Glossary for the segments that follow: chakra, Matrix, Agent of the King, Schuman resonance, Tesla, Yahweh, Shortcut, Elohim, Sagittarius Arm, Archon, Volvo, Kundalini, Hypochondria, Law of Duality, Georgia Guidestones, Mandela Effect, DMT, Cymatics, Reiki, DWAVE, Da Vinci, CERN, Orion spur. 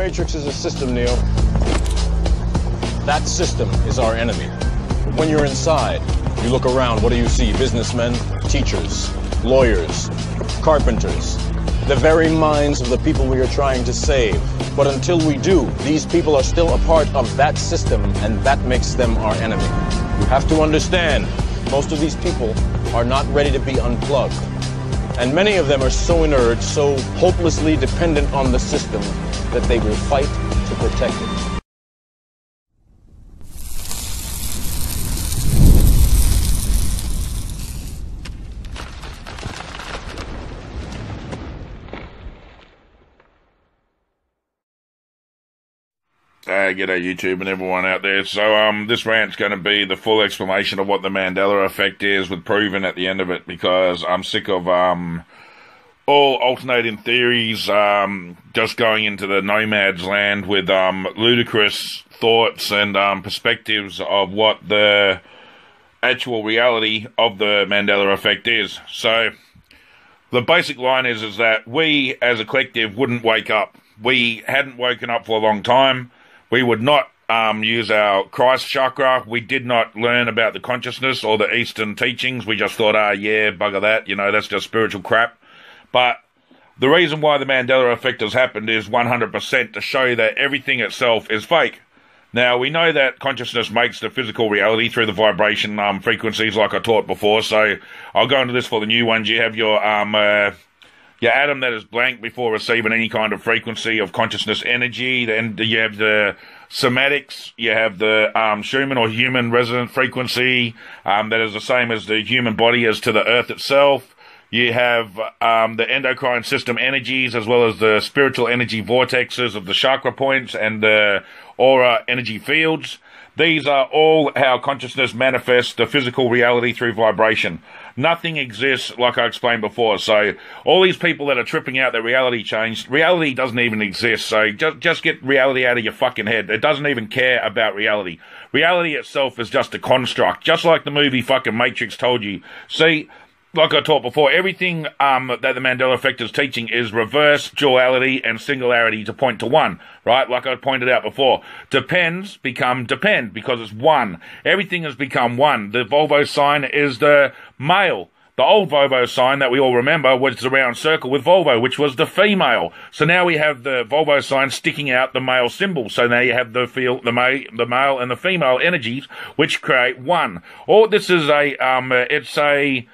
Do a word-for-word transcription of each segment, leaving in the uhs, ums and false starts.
Matrix is a system, Neo. That system is our enemy. When you're inside, you look around, what do you see? Businessmen, teachers, lawyers, carpenters, the very minds of the people we are trying to save. But until we do, these people are still a part of that system, and that makes them our enemy. You have to understand, most of these people are not ready to be unplugged. And many of them are so inert, so hopelessly dependent on the system, that they will fight to protect it. Uh, g'day YouTube and everyone out there. So um, this rant's going to be the full explanation of what the Mandela Effect is with proven at the end of it, because I'm sick of um, all alternating theories um, just going into the nomad's land with um, ludicrous thoughts and um, perspectives of what the actual reality of the Mandela Effect is. So the basic line is, is that we as a collective wouldn't wake up. We hadn't woken up for a long time. We would not um, use our Christ chakra. We did not learn about the consciousness or the Eastern teachings. We just thought, ah, yeah, bugger that. You know, that's just spiritual crap. But the reason why the Mandela Effect has happened is one hundred percent to show that everything itself is fake. Now, we know that consciousness makes the physical reality through the vibration um, frequencies, like I taught before. So I'll go into this for the new ones. You have your... Um, uh, Your atom that is blank before receiving any kind of frequency of consciousness energy. Then you have the Cymatics, you have the um, Schuman or human resonance frequency um, that is the same as the human body as to the earth itself. You have um, the endocrine system energies, as well as the spiritual energy vortexes of the chakra points and the aura energy fields. These are all how consciousness manifests the physical reality through vibration. Nothing exists, like I explained before. So all these people that are tripping out that reality changed, reality doesn't even exist. So just, just get reality out of your fucking head. It doesn't even care about reality. Reality itself is just a construct, just like the movie fucking Matrix told you. See, like I taught before, everything um, that the Mandela Effect is teaching is reverse duality and singularity to point to one, right? Like I pointed out before, depends become depend because it's one. Everything has become one. The Volvo sign is the male. The old Volvo sign that we all remember was the round circle with Volvo, which was the female. So now we have the Volvo sign sticking out the male symbol. So now you have the feel, the male, the male and the female energies, which create one. Or this is a, um, it's a...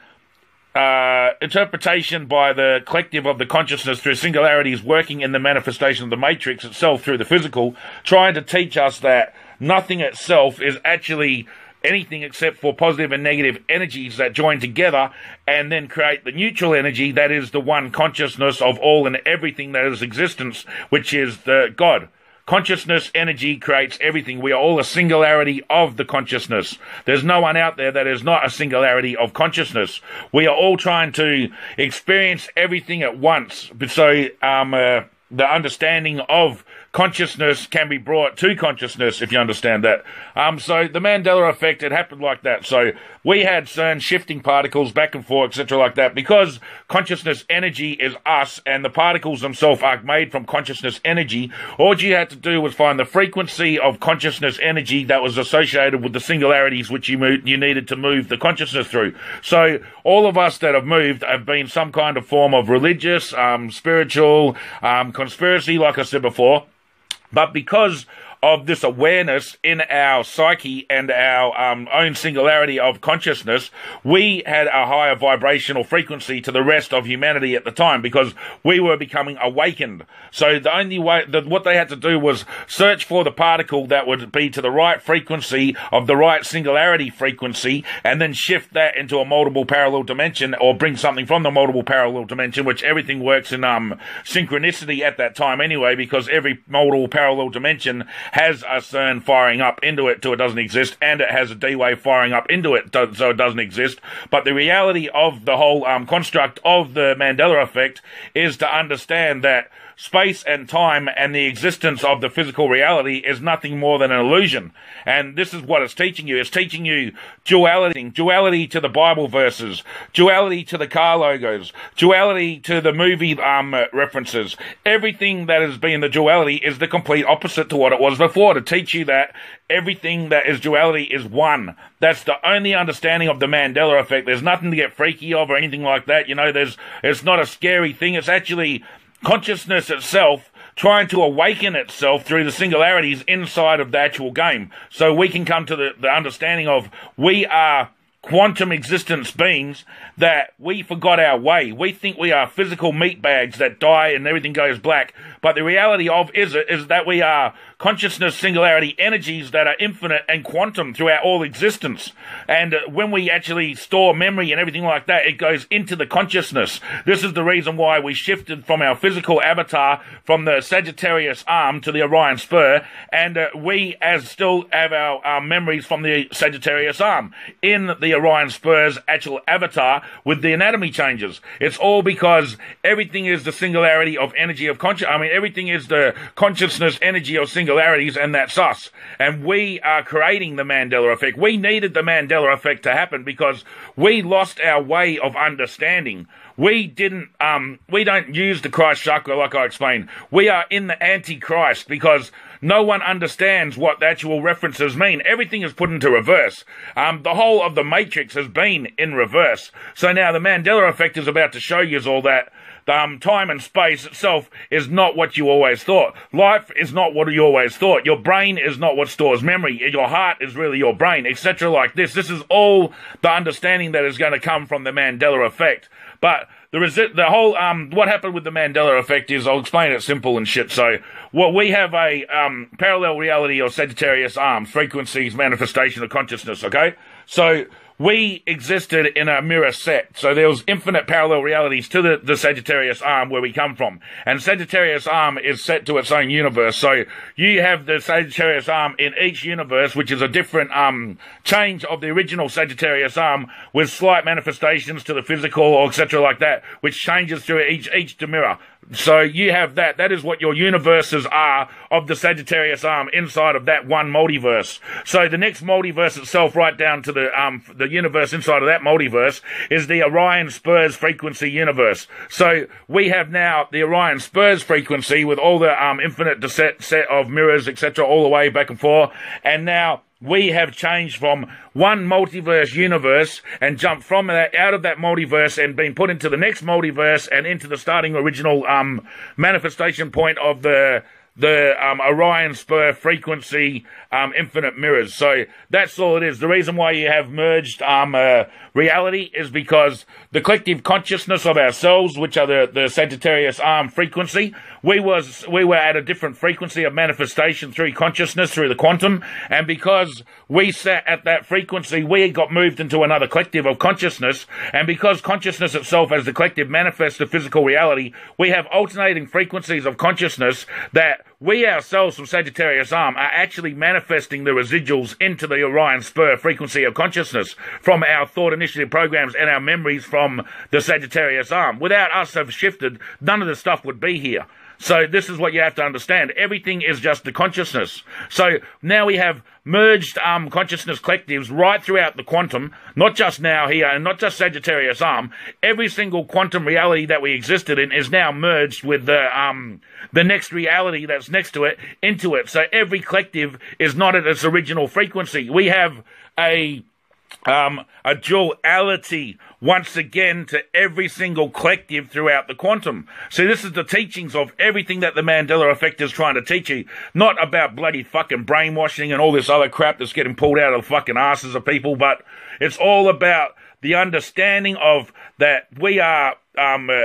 Uh, interpretation by the collective of the consciousness through singularities working in the manifestation of the Matrix itself through the physical, trying to teach us that nothing itself is actually anything except for positive and negative energies that join together and then create the neutral energy that is the one consciousness of all and everything that is existence, which is the God. Consciousness energy creates everything. We are all a singularity of the consciousness. There's no one out there that is not a singularity of consciousness. We are all trying to experience everything at once. So um, uh, the understanding of consciousness can be brought to consciousness, if you understand that. Um, so the Mandela Effect, it happened like that. So we had CERN shifting particles back and forth, et cetera like that, because consciousness energy is us, and the particles themselves are made from consciousness energy. All you had to do was find the frequency of consciousness energy that was associated with the singularities which you moved, you needed to move the consciousness through. So all of us that have moved have been some kind of form of religious, um, spiritual, um, conspiracy, like I said before. But because of this awareness in our psyche and our um, own singularity of consciousness, we had a higher vibrational frequency to the rest of humanity at the time, because we were becoming awakened. So the only way that what they had to do was search for the particle that would be to the right frequency of the right singularity frequency, and then shift that into a multiple parallel dimension, or bring something from the multiple parallel dimension, which everything works in um, synchronicity at that time anyway, because every multiple parallel dimension has a CERN firing up into it till it doesn't exist, and it has a D wave firing up into it so it doesn't exist. But the reality of the whole um, construct of the Mandela Effect is to understand that Space and time and the existence of the physical reality is nothing more than an illusion. And this is what it's teaching you. It's teaching you duality, duality to the Bible verses, duality to the car logos, duality to the movie um, references. Everything that has been the duality is the complete opposite to what it was before, to teach you that everything that is duality is one. That's the only understanding of the Mandela effect. There's nothing to get freaky of or anything like that. You know, there's it's not a scary thing. It's actually consciousness itself trying to awaken itself through the singularities inside of the actual game. So we can come to the, the understanding of we are quantum existence beings, that we forgot our way. We think we are physical meat bags that die and everything goes black. But the reality of is it is that we are consciousness singularity energies that are infinite and quantum throughout all existence. And when we actually store memory and everything like that, it goes into the consciousness. This is the reason why we shifted from our physical avatar, from the Sagittarius Arm to the Orion spur, and uh, we as still have our, our memories from the Sagittarius Arm in the Orion spur's actual avatar with the anatomy changes. It's all because everything is the singularity of energy of conscious. I mean, everything is the consciousness energy of singularities, and that's us. And we are creating the Mandela effect. We needed the Mandela effect to happen because we lost our way of understanding. We didn't, um, we don't use the Christ chakra like I explained. We are in the Antichrist because no one understands what the actual references mean. Everything is put into reverse. Um, the whole of the Matrix has been in reverse. So now the Mandela effect is about to show you all that um, time and space itself is not what you always thought. Life is not what you always thought. Your brain is not what stores memory. Your heart is really your brain, et cetera. Like this. This is all the understanding that is going to come from the Mandela effect. But the resi the whole um what happened with the Mandela effect is, I'll explain it simple and shit. So what we have a um parallel reality of Sagittarius Arm, frequencies, manifestation of consciousness, okay? So we existed in a mirror set. So there was infinite parallel realities to the, the Sagittarius Arm where we come from. And Sagittarius Arm is set to its own universe. So you have the Sagittarius Arm in each universe, which is a different um change of the original Sagittarius Arm with slight manifestations to the physical or et cetera like that, which changes through each, each mirror. So you have that. That is what your universes are of the Sagittarius Arm inside of that one multiverse. So the next multiverse itself, right down to the um the universe inside of that multiverse, is the Orion Spurs frequency universe. So we have now the Orion Spurs frequency with all the um infinite set set of mirrors, et cetera, all the way back and forth. And now we have changed from one multiverse universe and jumped from that, out of that multiverse, and been put into the next multiverse and into the starting original um, manifestation point of the the um, Orion spur frequency um, infinite mirrors. So that's all it is. The reason why you have merged um, uh, reality is because the collective consciousness of ourselves, which are the, the Sagittarius Arm frequency, we was we were at a different frequency of manifestation through consciousness, through the quantum, and because we sat at that frequency, we got moved into another collective of consciousness, and because consciousness itself as the collective manifests the physical reality, we have alternating frequencies of consciousness that we ourselves from Sagittarius Arm are actually manifesting the residuals into the Orion Spur frequency of consciousness from our thought initiative programs and our memories from the Sagittarius Arm. Without us have shifted, none of the stuff would be here. So this is what you have to understand. Everything is just the consciousness. So now we have merged um, consciousness collectives right throughout the quantum, not just now here, and not just Sagittarius Arm. Every single quantum reality that we existed in is now merged with the, um, the next reality that's next to it into it. So every collective is not at its original frequency. We have a... Um, a duality once again to every single collective throughout the quantum. So this is the teachings of everything that the Mandela effect is trying to teach you. Not about bloody fucking brainwashing and all this other crap that's getting pulled out of the fucking asses of people, but it's all about the understanding of that we are um, uh,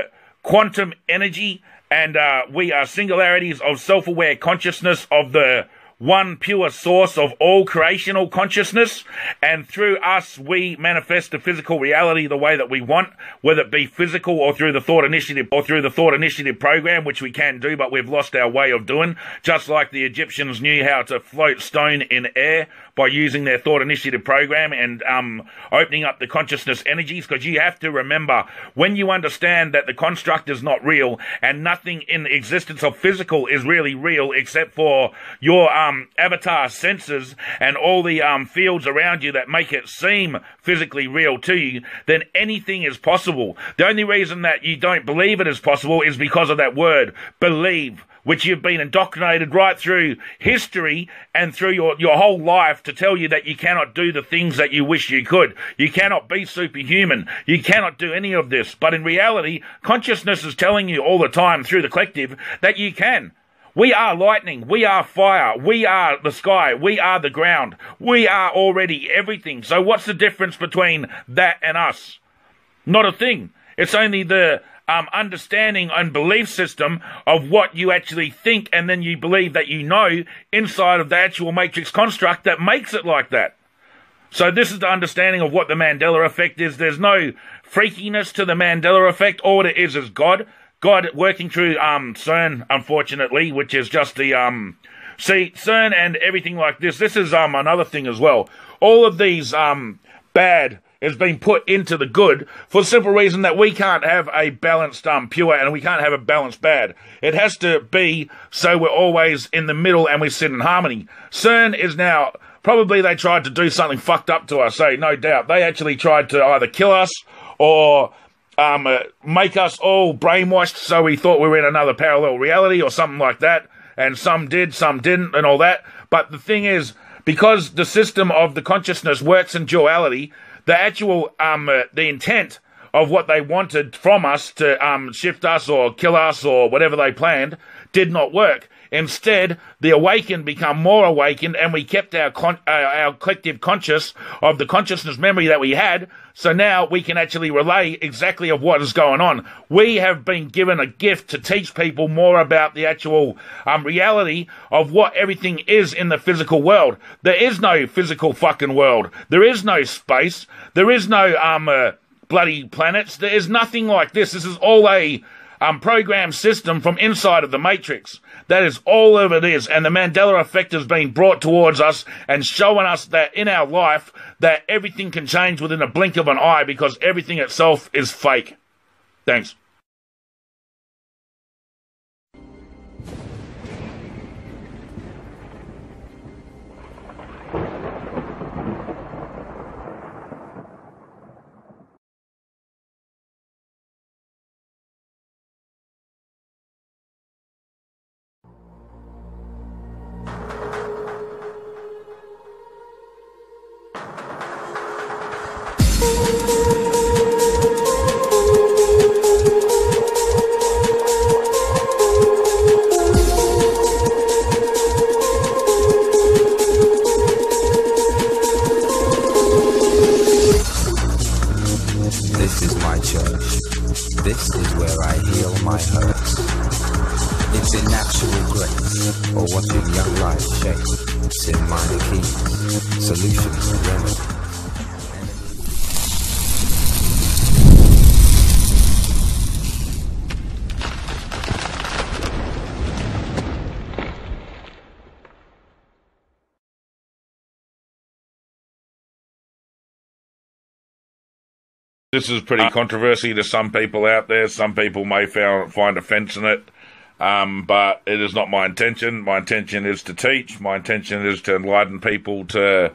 quantum energy, and uh, we are singularities of self-aware consciousness of the one pure source of all creational consciousness, and through us we manifest the physical reality the way that we want, whether it be physical or through the thought initiative or through the thought initiative program, which we can do, but we've lost our way of doing, just like the Egyptians knew how to float stone in air by using their thought initiative program and um, opening up the consciousness energies, because you have to remember, when you understand that the construct is not real and nothing in the existence of physical is really real except for your um, avatar senses and all the um, fields around you that make it seem physically real to you, then anything is possible. The only reason that you don't believe it is possible is because of that word, believe, which you've been indoctrinated right through history and through your, your whole life to tell you that you cannot do the things that you wish you could. You cannot be superhuman. You cannot do any of this. But in reality, consciousness is telling you all the time through the collective that you can. We are lightning, we are fire, we are the sky, we are the ground, we are already everything. So what's the difference between that and us? Not a thing. It's only the um, understanding and belief system of what you actually think, and then you believe that you know inside of the actual matrix construct that makes it like that. So this is the understanding of what the Mandela Effect is. There's no freakiness to the Mandela Effect. All it is is God. God working through um, CERN, unfortunately, which is just the... Um, see, CERN and everything like this. This is um, another thing as well. All of these um, bad... has been put into the good for the simple reason that we can't have a balanced um, pure and we can't have a balanced bad. It has to be so we're always in the middle and we sit in harmony. CERN is now, probably they tried to do something fucked up to us, so no doubt. They actually tried to either kill us or um, uh, make us all brainwashed so we thought we were in another parallel reality or something like that. And some did, some didn't, and all that. But the thing is, because the system of the consciousness works in duality, the actual, um, uh, the intent of what they wanted from us to um, shift us or kill us or whatever they planned did not work. Instead, the awakened become more awakened, and we kept our con uh, our collective conscious of the consciousness memory that we had, so now we can actually relay exactly of what is going on. We have been given a gift to teach people more about the actual um, reality of what everything is in the physical world. There is no physical fucking world. There is no space. There is no um uh, bloody planets. There is nothing like this. This is all a... Um, program system from inside of the Matrix. That is all of it is, and the Mandela Effect has been brought towards us and showing us that in our life that everything can change within a blink of an eye because everything itself is fake. Thanks. This is pretty controversial to some people out there. Some people may find offense in it, um, but it is not my intention. My intention is to teach. My intention is to enlighten people to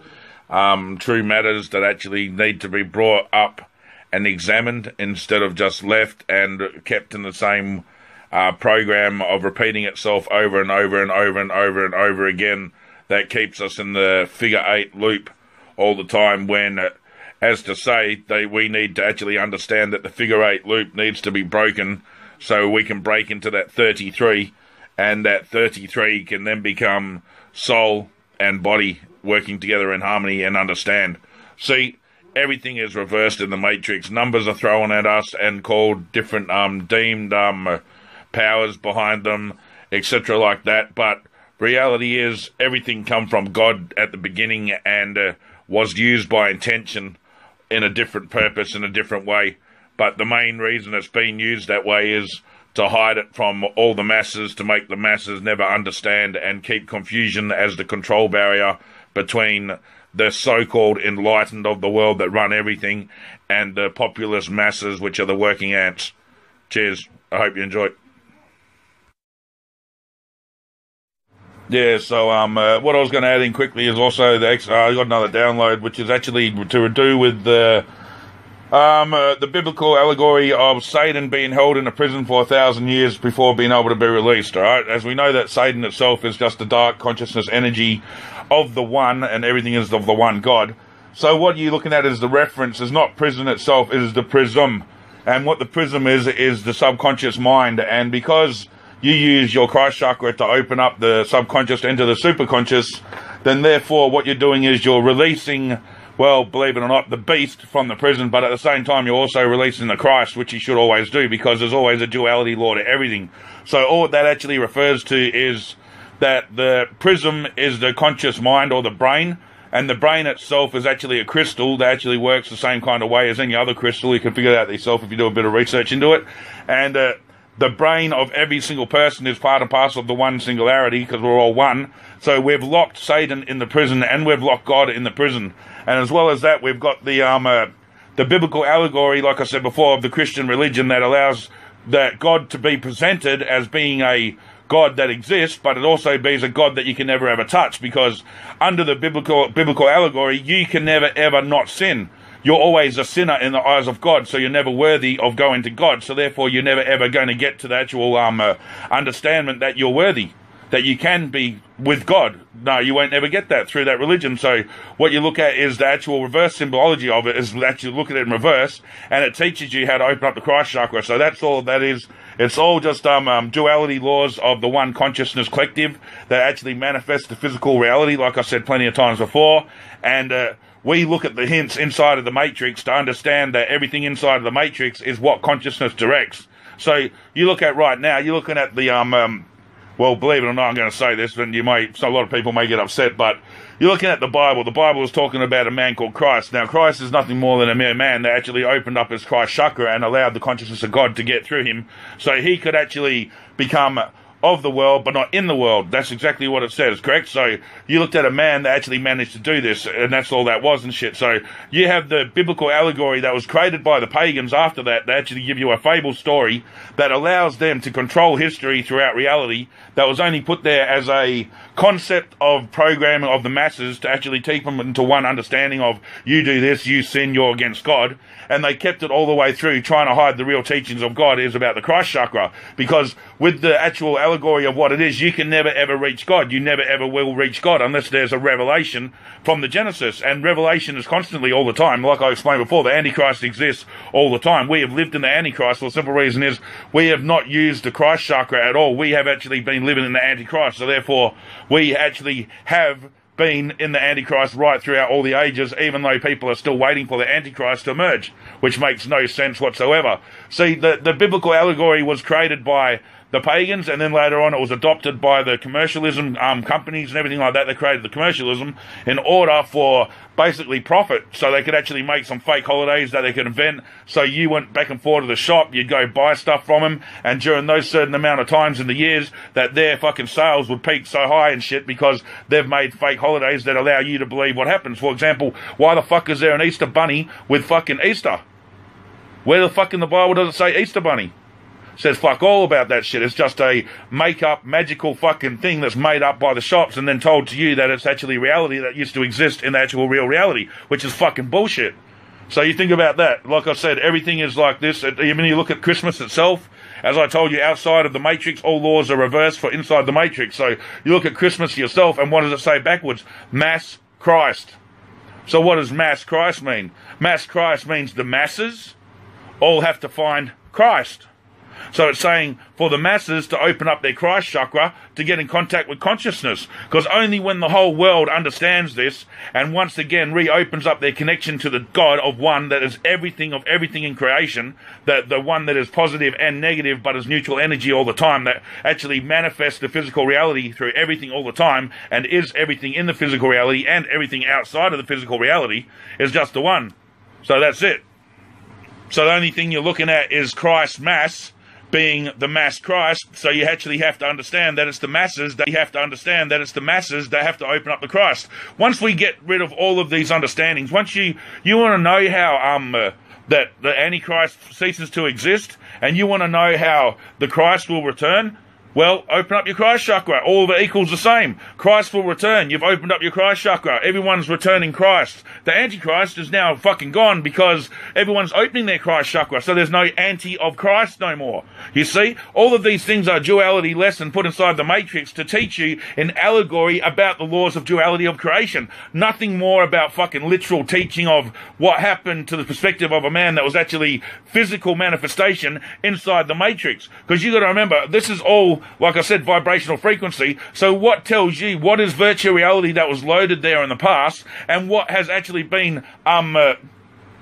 um, true matters that actually need to be brought up and examined instead of just left and kept in the same uh, program of repeating itself over and over and over and over and over again that keeps us in the figure eight loop all the time when... Uh, as to say, they, we need to actually understand that the figure eight loop needs to be broken so we can break into that thirty-three, and that thirty-three can then become soul and body working together in harmony and understand. See, everything is reversed in the Matrix. Numbers are thrown at us and called different um, deemed um, powers behind them, et cetera like that, but reality is everything come from God at the beginning and uh, was used by intention in a different purpose, in a different way. But the main reason it's been used that way is to hide it from all the masses, to make the masses never understand and keep confusion as the control barrier between the so-called enlightened of the world that run everything, and the populist masses, which are the working ants. Cheers. I hope you enjoy. Yeah, so um, uh, what I was going to add in quickly is also the ex- uh, I got another download, which is actually to do with the um uh, the biblical allegory of Satan being held in a prison for a thousand years before being able to be released. All right, as we know that Satan itself is just the dark consciousness energy of the one, and everything is of the one God. So what you're looking at is the reference is not prison itself; it is the prism, and what the prism is is the subconscious mind, and because you use your Christ chakra to open up the subconscious into the superconscious, then therefore what you're doing is you're releasing, well, believe it or not, the beast from the prison, but at the same time you're also releasing the Christ, which you should always do, because there's always a duality law to everything. So all that actually refers to is that the prism is the conscious mind or the brain, and the brain itself is actually a crystal that actually works the same kind of way as any other crystal. You can figure it out yourself if you do a bit of research into it. And uh, the brain of every single person is part and parcel of the one singularity, because we're all one. So we've locked Satan in the prison, and we've locked God in the prison. And as well as that, we've got the um uh, the biblical allegory, like I said before, of the Christian religion that allows that God to be presented as being a God that exists, but it also being a God that you can never ever touch, because under the biblical biblical allegory, you can never ever not sin. You're always a sinner in the eyes of God, so you're never worthy of going to God. So therefore, you're never ever going to get to the actual um uh, understanding that you're worthy, that you can be with God. No, you won't ever get that through that religion. So what you look at is the actual reverse symbology of it, is that you look at it in reverse, and it teaches you how to open up the Christ chakra. So that's all that is. It's all just um, um duality laws of the one consciousness collective that actually manifests the physical reality, like I said plenty of times before. And uh, we look at the hints inside of the Matrix to understand that everything inside of the Matrix is what consciousness directs. So you look at right now, you're looking at the... um. um Well, believe it or not, I'm going to say this, and you may, a lot of people may get upset, but you're looking at the Bible. The Bible is talking about a man called Christ. Now, Christ is nothing more than a mere man that actually opened up his Christ chakra and allowed the consciousness of God to get through him, so he could actually become of the world, but not in the world. That's exactly what it says, correct? So you looked at a man that actually managed to do this, and that's all that was and shit. So you have the biblical allegory that was created by the pagans after that. They actually give you a fable story that allows them to control history throughout reality, that was only put there as a concept of programming of the masses to actually take them into one understanding of, you do this, you sin, you're against God. And they kept it all the way through, trying to hide the real teachings of God is about the Christ chakra, because with the actual allegory of what it is, you can never ever reach God. You never ever will reach God unless there's a revelation from the Genesis, and revelation is constantly all the time. Like I explained before, the Antichrist exists all the time. We have lived in the Antichrist for the simple reason is we have not used the Christ chakra at all. We have actually been living in the Antichrist, so therefore we actually have been in the Antichrist right throughout all the ages, even though people are still waiting for the Antichrist to emerge, which makes no sense whatsoever. See, the, the biblical allegory was created by the pagans, and then later on it was adopted by the commercialism um, companies and everything like that. They created the commercialism in order for basically profit, so they could actually make some fake holidays that they could invent. So you went back and forth to the shop, you'd go buy stuff from them, and during those certain amount of times in the years that their fucking sales would peak so high and shit, because they've made fake holidays that allow you to believe what happens. For example, why the fuck is there an Easter bunny with fucking Easter? Where the fuck in the Bible does it say Easter bunny? Says fuck all about that shit. It's just a make-up, magical fucking thing that's made up by the shops and then told to you that it's actually reality that used to exist in the actual real reality, which is fucking bullshit. So you think about that. Like I said, everything is like this. I mean, you look at Christmas itself. As I told you, outside of the Matrix, all laws are reversed for inside the Matrix. So you look at Christmas yourself, and what does it say backwards? Mass Christ. So what does Mass Christ mean? Mass Christ means the masses all have to find Christ. So it's saying for the masses to open up their Christ chakra to get in contact with consciousness, because only when the whole world understands this and once again reopens up their connection to the God of one that is everything of everything in creation, that the one that is positive and negative but is neutral energy all the time, that actually manifests the physical reality through everything all the time and is everything in the physical reality and everything outside of the physical reality, is just the one. So that's it. So the only thing you're looking at is Christ mass being the mass Christ. So you actually have to understand that it's the masses that you have to understand that it's the masses that have to open up the Christ. Once we get rid of all of these understandings, once you you want to know how um uh, that the Antichrist ceases to exist, and you want to know how the Christ will return, well, open up your Christ chakra. All of it equals the same. Christ will return. You've opened up your Christ chakra. Everyone's returning Christ. The Antichrist is now fucking gone because everyone's opening their Christ chakra, so there's no anti of Christ no more. You see? All of these things are duality lesson put inside the Matrix to teach you an allegory about the laws of duality of creation. Nothing more about fucking literal teaching of what happened to the perspective of a man that was actually physical manifestation inside the Matrix. Because you got to remember, this is all, like I said, vibrational frequency. So what tells you what is virtual reality that was loaded there in the past, and what has actually been um, uh,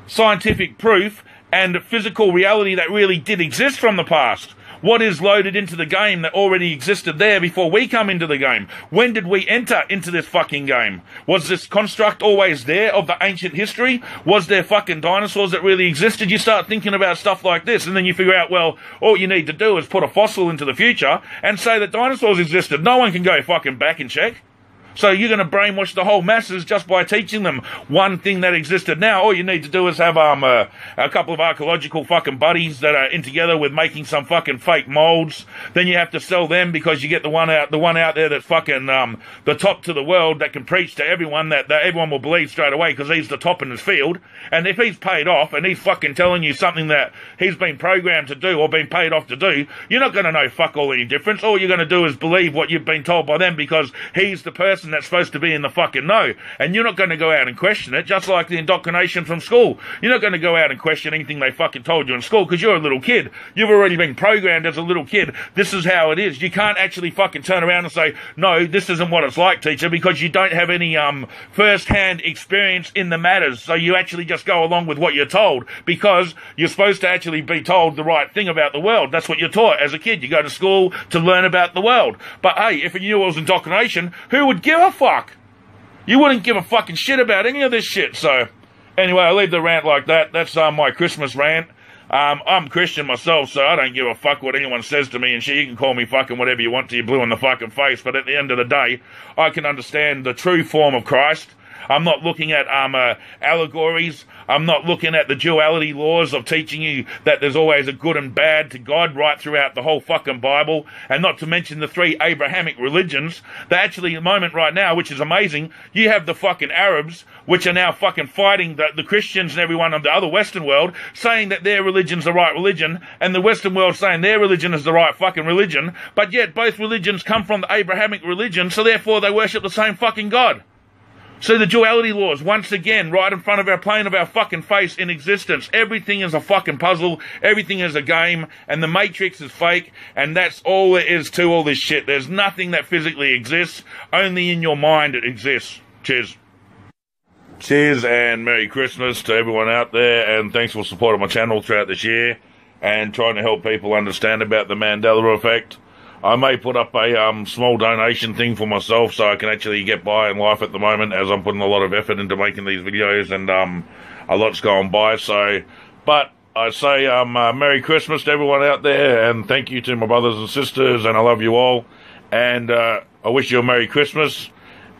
scientific proof and physical reality that really did exist from the past? What is loaded into the game that already existed there before we come into the game? When did we enter into this fucking game? Was this construct always there of the ancient history? Was there fucking dinosaurs that really existed? You start thinking about stuff like this, and then you figure out, well, all you need to do is put a fossil into the future and say that dinosaurs existed. No one can go fucking back and check. So you're going to brainwash the whole masses just by teaching them one thing that existed now. All you need to do is have um uh, a couple of archaeological fucking buddies that are in together with making some fucking fake molds. Then you have to sell them because you get the one out the one out there that's fucking um the top to the world that can preach to everyone that, that everyone will believe straight away because he's the top in his field. And if he's paid off and he's fucking telling you something that he's been programmed to do or been paid off to do, you're not going to know fuck all any difference. All you're going to do is believe what you've been told by them because he's the person that's supposed to be in the fucking know, and you're not going to go out and question it. Just like the indoctrination from school, you're not going to go out and question anything they fucking told you in school because you're a little kid. You've already been programmed as a little kid. This is how it is. You can't actually fucking turn around and say, no, this isn't what it's like, teacher, because you don't have any um first-hand experience in the matters. So you actually just go along with what you're told because you're supposed to actually be told the right thing about the world. That's what you're taught as a kid. You go to school to learn about the world. But hey, if you knew it was indoctrination, who would give Give a fuck? You wouldn't give a fucking shit about any of this shit. So, anyway, I leave the rant like that. That's um, my Christmas rant. Um, I'm Christian myself, so I don't give a fuck what anyone says to me and shit. You can call me fucking whatever you want to, you're blue in the fucking face. But at the end of the day, I can understand the true form of Christ. I'm not looking at um, uh, allegories. I'm not looking at the duality laws of teaching you that there's always a good and bad to God right throughout the whole fucking Bible, and not to mention the three Abrahamic religions. That actually, at the moment right now, which is amazing, you have the fucking Arabs, which are now fucking fighting the, the Christians and everyone of the other Western world, saying that their religion's the right religion, and the Western world saying their religion is the right fucking religion, but yet both religions come from the Abrahamic religion, so therefore they worship the same fucking God. So the duality laws, once again, right in front of our plane of our fucking face in existence. Everything is a fucking puzzle. Everything is a game. And the Matrix is fake. And that's all there is to all this shit. There's nothing that physically exists. Only in your mind it exists. Cheers. Cheers and Merry Christmas to everyone out there. And thanks for supporting my channel throughout this year. And trying to help people understand about the Mandela Effect. I may put up a um, small donation thing for myself so I can actually get by in life at the moment, as I'm putting a lot of effort into making these videos, and um, a lot's gone by. So, but I say um, uh, Merry Christmas to everyone out there, and thank you to my brothers and sisters, and I love you all, and uh, I wish you a Merry Christmas.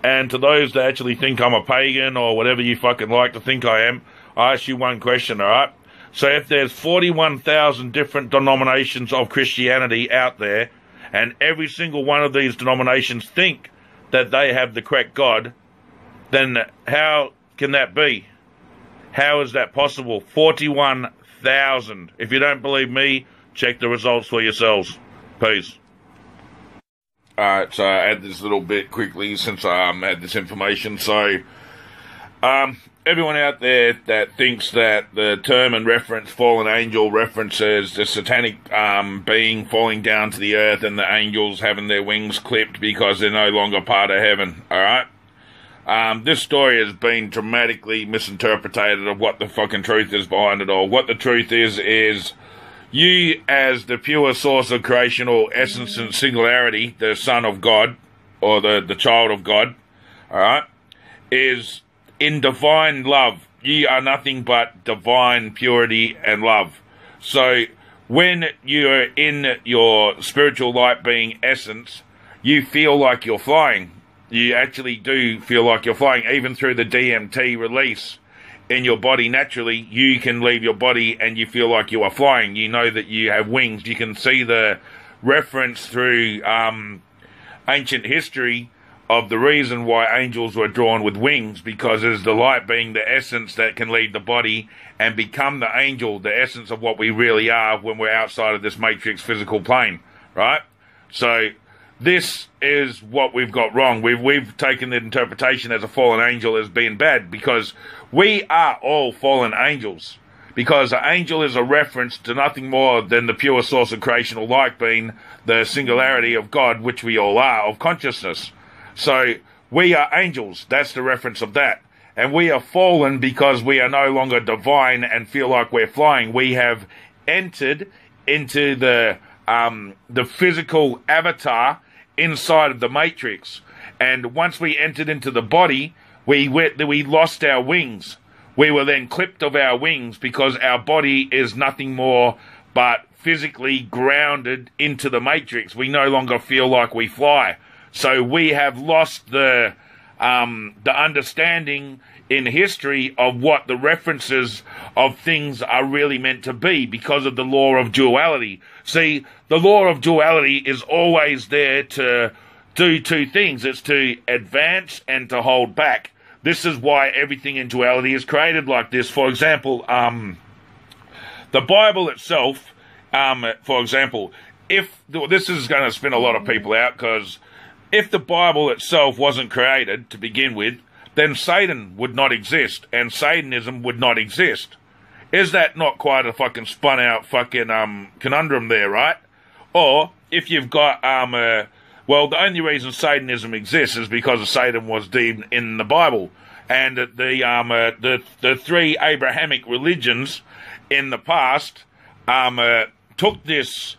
And to those that actually think I'm a pagan or whatever you fucking like to think I am, I ask you one question, alright? So if there's forty-one thousand different denominations of Christianity out there, and every single one of these denominations think that they have the correct God, then how can that be? How is that possible? forty-one thousand. If you don't believe me, check the results for yourselves. Peace. Alright, so I add this little bit quickly since I um, had this information. So, um, everyone out there that thinks that the term and reference fallen angel references the satanic um, being falling down to the earth and the angels having their wings clipped because they're no longer part of heaven, alright? Um, this story has been dramatically misinterpreted of what the fucking truth is behind it all. What the truth is, is you as the pure source of creation or essence and singularity, the Son of God, or the, the child of God, alright, is in divine love. Ye are nothing but divine purity and love. So when you're in your spiritual light being essence, you feel like you're flying. You actually do feel like you're flying. Even through the D M T release in your body naturally, you can leave your body and you feel like you are flying. You know that you have wings. You can see the reference through um, ancient history of the reason why angels were drawn with wings, because it is the light being the essence that can leave the body and become the angel, the essence of what we really are when we're outside of this matrix physical plane, right? So this is what we've got wrong. We've, we've taken the interpretation as a fallen angel as being bad, because we are all fallen angels, because an angel is a reference to nothing more than the pure source of creation or light being the singularity of God, which we all are, of consciousness. So we are angels, that's the reference of that. And we are fallen because we are no longer divine and feel like we're flying. We have entered into the um, the physical avatar inside of the matrix. And once we entered into the body, we, went, we lost our wings. We were then clipped of our wings, because our body is nothing more but physically grounded into the matrix. We no longer feel like we fly. So we have lost the um, the understanding in history of what the references of things are really meant to be, because of the law of duality. See, the law of duality is always there to do two things. It's to advance and to hold back. This is why everything in duality is created like this. For example, um, the Bible itself, um, for example, if this is going to spin a lot of people out, because if the Bible itself wasn't created to begin with, then Satan would not exist, and Satanism would not exist. Is that not quite a fucking spun out fucking um, conundrum there, right? Or if you've got, um, uh, well, the only reason Satanism exists is because Satan was deemed in the Bible. And the, um, uh, the, the three Abrahamic religions in the past um, uh, took this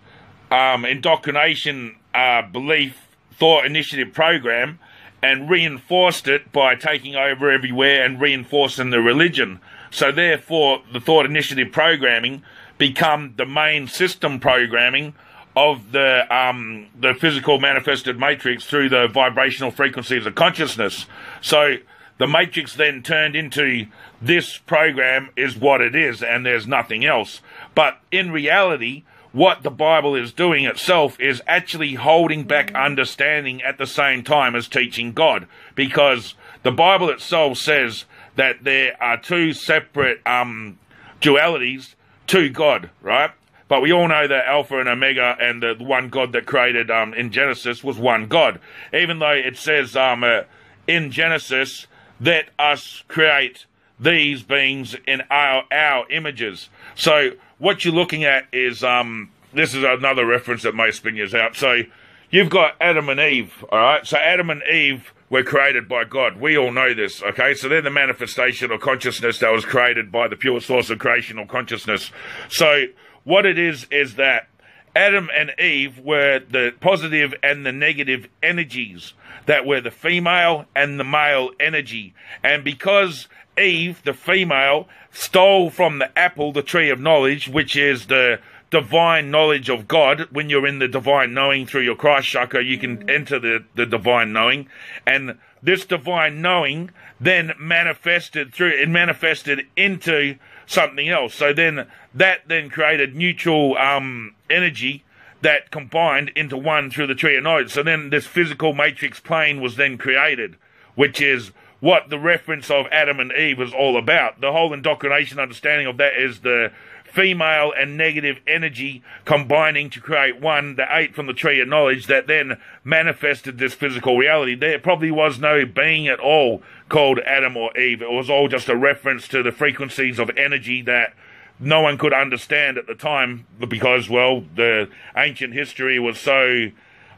um, indoctrination uh, belief thought initiative program and reinforced it by taking over everywhere and reinforcing the religion. So therefore, the thought initiative programming become the main system programming of the um, the physical manifested matrix through the vibrational frequencies of consciousness. So the matrix then turned into this program is what it is, and there's nothing else. But in reality, what the Bible is doing itself is actually holding back understanding at the same time as teaching God, because the Bible itself says that there are two separate um, dualities to God, right? But we all know that Alpha and Omega and the one God that created um, in Genesis was one God, even though it says um, uh, in Genesis, let us create these beings in our, our images. So what you're looking at is, um, this is another reference that may spin you out. So you've got Adam and Eve, all right? So Adam and Eve were created by God. We all know this, okay? So they're the manifestation of consciousness that was created by the pure source of creation or consciousness. So what it is is that Adam and Eve were the positive and the negative energies that were the female and the male energy. And because Eve, the female, stole from the apple, the tree of knowledge, which is the divine knowledge of God. When you're in the divine knowing through your Christ chakra, you can enter the, the divine knowing. And this divine knowing then manifested through, it manifested into something else. So then that then created mutual um, energy that combined into one through the tree of knowledge. So then this physical matrix plane was then created, which is what the reference of Adam and Eve is all about. The whole indoctrination understanding of that is the female and negative energy combining to create one, the eight from the tree of knowledge, that then manifested this physical reality. There probably was no being at all called Adam or Eve. It was all just a reference to the frequencies of energy that no one could understand at the time, because, well, the ancient history was so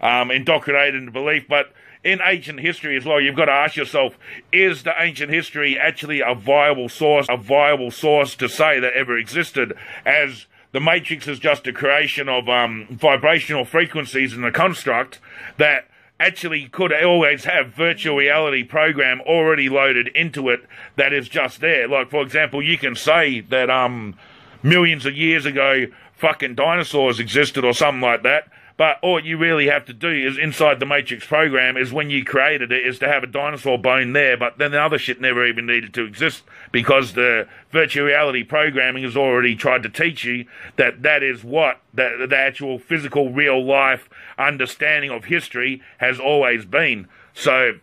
um, indoctrinated into belief. But in ancient history as well, you've got to ask yourself, is the ancient history actually a viable source, a viable source to say that ever existed, as the matrix is just a creation of um, vibrational frequencies in the construct that actually could always have virtual reality program already loaded into it that is just there. Like, for example, you can say that um, millions of years ago, fucking dinosaurs existed or something like that. But all you really have to do is, inside the Matrix program, is when you created it, is to have a dinosaur bone there, but then the other shit never even needed to exist, because the virtual reality programming has already tried to teach you that that is what the, the actual physical, real-life understanding of history has always been. So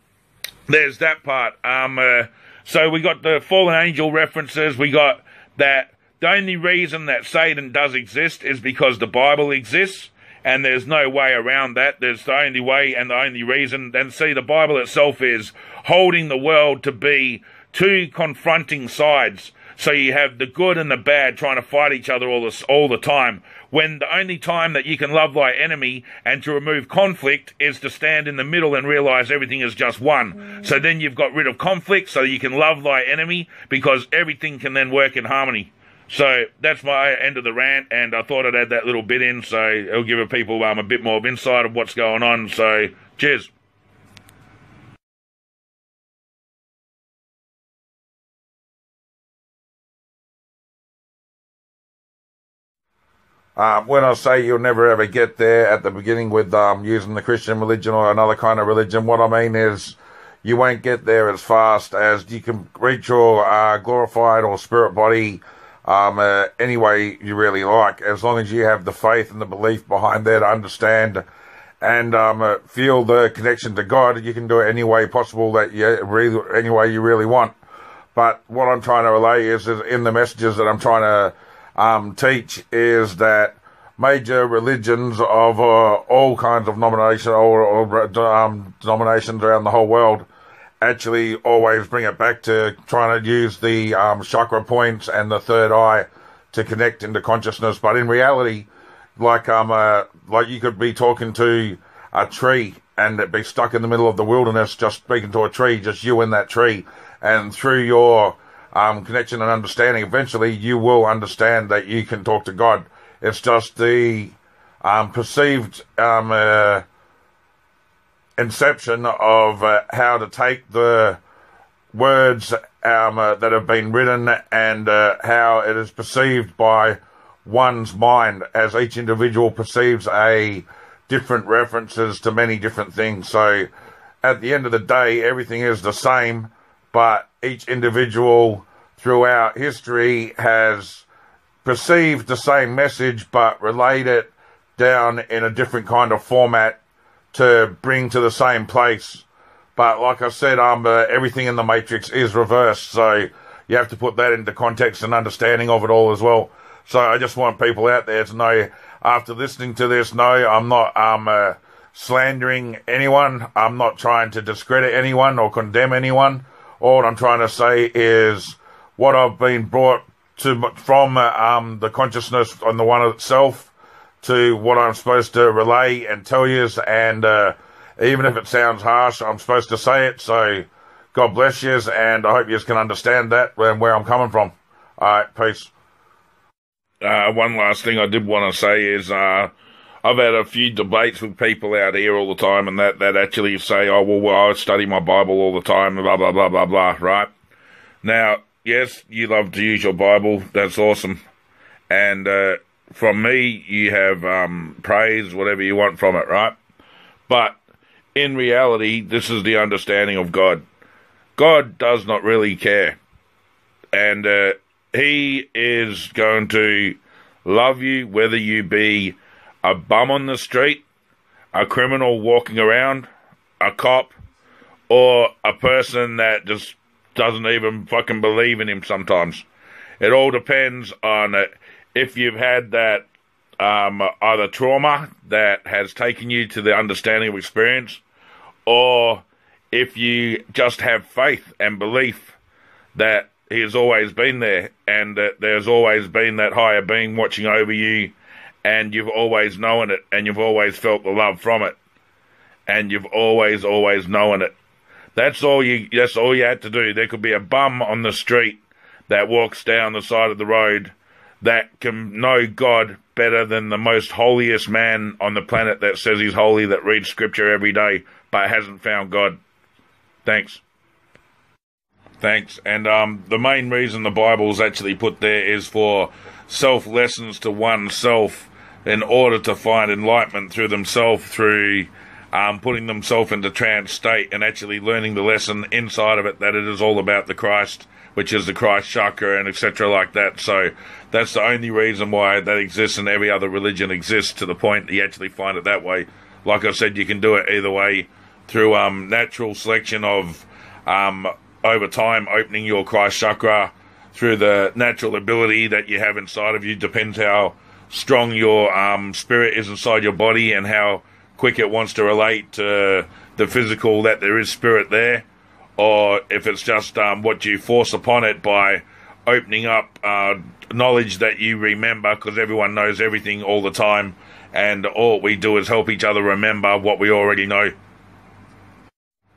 there's that part. Um, uh, so we got the fallen angel references. We got that the only reason that Satan does exist is because the Bible exists. And there's no way around that. There's the only way and the only reason. And see, the Bible itself is holding the world to be two confronting sides. So you have the good and the bad trying to fight each other all, this, all the time. When the only time that you can love thy enemy and to remove conflict is to stand in the middle and realize everything is just one. Mm. So then you've got rid of conflict so you can love thy enemy, because everything can then work in harmony. So that's my end of the rant, and I thought I'd add that little bit in, so it'll give people um, a bit more of insight of what's going on. So cheers. Um, when I say you'll never ever get there at the beginning with um, using the Christian religion or another kind of religion, what I mean is you won't get there as fast as you can reach your uh, glorified or spirit body Um, uh, any way you really like, as long as you have the faith and the belief behind there to understand and um, uh, feel the connection to God. You can do it any way possible that you really, any way you really want. But what I'm trying to relay is, is in the messages that I'm trying to um, teach is that major religions of uh, all kinds of nomination or, or um, denominations around the whole world actually always bring it back to trying to use the um, chakra points and the third eye to connect into consciousness. But in reality, like um, uh, like you could be talking to a tree and it be stuck in the middle of the wilderness, just speaking to a tree, just you and that tree. And through your um, connection and understanding, eventually you will understand that you can talk to God. It's just the um, perceived um, uh, inception of uh, how to take the words um, uh, that have been written and uh, how it is perceived by one's mind, as each individual perceives a different references to many different things. So at the end of the day, everything is the same, but each individual throughout history has perceived the same message but relayed it down in a different kind of format to bring to the same place. But like I said, um, uh, everything in the Matrix is reversed, so you have to put that into context and understanding of it all as well. So I just want people out there to know, after listening to this, no, I'm not um, uh, slandering anyone. I'm not trying to discredit anyone or condemn anyone. All I'm trying to say is what I've been brought to from uh, um, the consciousness on the one itself, to what I'm supposed to relay and tell you, and uh, even if it sounds harsh, I'm supposed to say it. So God bless you, and I hope you can understand that and where I'm coming from. All right, peace. Uh, one last thing I did want to say is uh, I've had a few debates with people out here all the time, and that, that actually say, oh, well, I study my Bible all the time, blah, blah, blah, blah, blah, right? Now, yes, you love to use your Bible. That's awesome. And uh, from me, you have um, praise, whatever you want from it, right? But in reality, this is the understanding of God. God does not really care. And uh, he is going to love you, whether you be a bum on the street, a criminal walking around, a cop, or a person that just doesn't even fucking believe in him sometimes. It all depends on it. If you've had that um, either trauma that has taken you to the understanding of experience, or if you just have faith and belief that he has always been there and that there's always been that higher being watching over you, and you've always known it, and you've always felt the love from it, and you've always, always known it. That's all you, that's all you had to do. There could be a bum on the street that walks down the side of the road that can know God better than the most holiest man on the planet that says he's holy, that reads scripture every day, but hasn't found God. Thanks. Thanks. And um, the main reason the Bible's actually put there is for self-lessons to oneself in order to find enlightenment through themselves, through um, putting themselves into trance state and actually learning the lesson inside of it, that it is all about the Christ, which is the Christ chakra and et cetera like that. So that's the only reason why that exists, and every other religion exists to the point that you actually find it that way. Like I said, you can do it either way, through um, natural selection of, um, over time, opening your Christ chakra, through the natural ability that you have inside of you. Depends how strong your um, spirit is inside your body and how quick it wants to relate to the physical, that there is spirit there, or if it's just um, what you force upon it by opening up uh, knowledge that you remember, because everyone knows everything all the time, and all we do is help each other remember what we already know.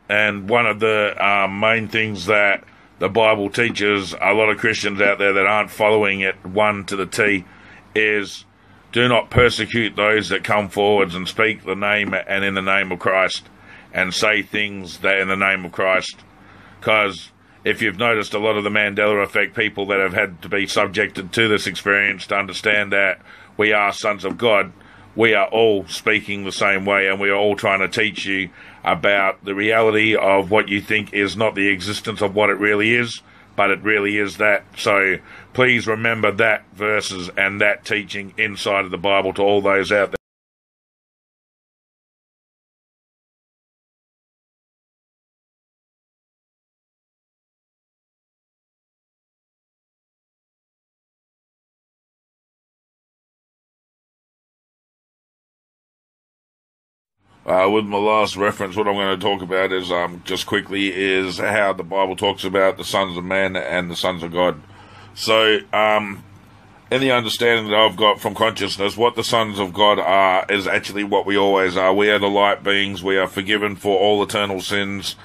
And one of the uh, main things that the Bible teaches a lot of Christians out there that aren't following it one to the T is, do not persecute those that come forwards and speak the name and in the name of Christ and say things that in the name of Christ. Because if you've noticed, a lot of the Mandela Effect people that have had to be subjected to this experience to understand that we are sons of God, we are all speaking the same way, and we are all trying to teach you about the reality of what you think is not the existence of what it really is, but it really is that. So please remember that verses and that teaching inside of the Bible to all those out there. Uh, with my last reference, what I'm going to talk about is, um, just quickly, is how the Bible talks about the sons of man and the sons of God. So, um, in the understanding that I've got from consciousness, what the sons of God are is actually what we always are. We are the light beings, we are forgiven for all eternal sins,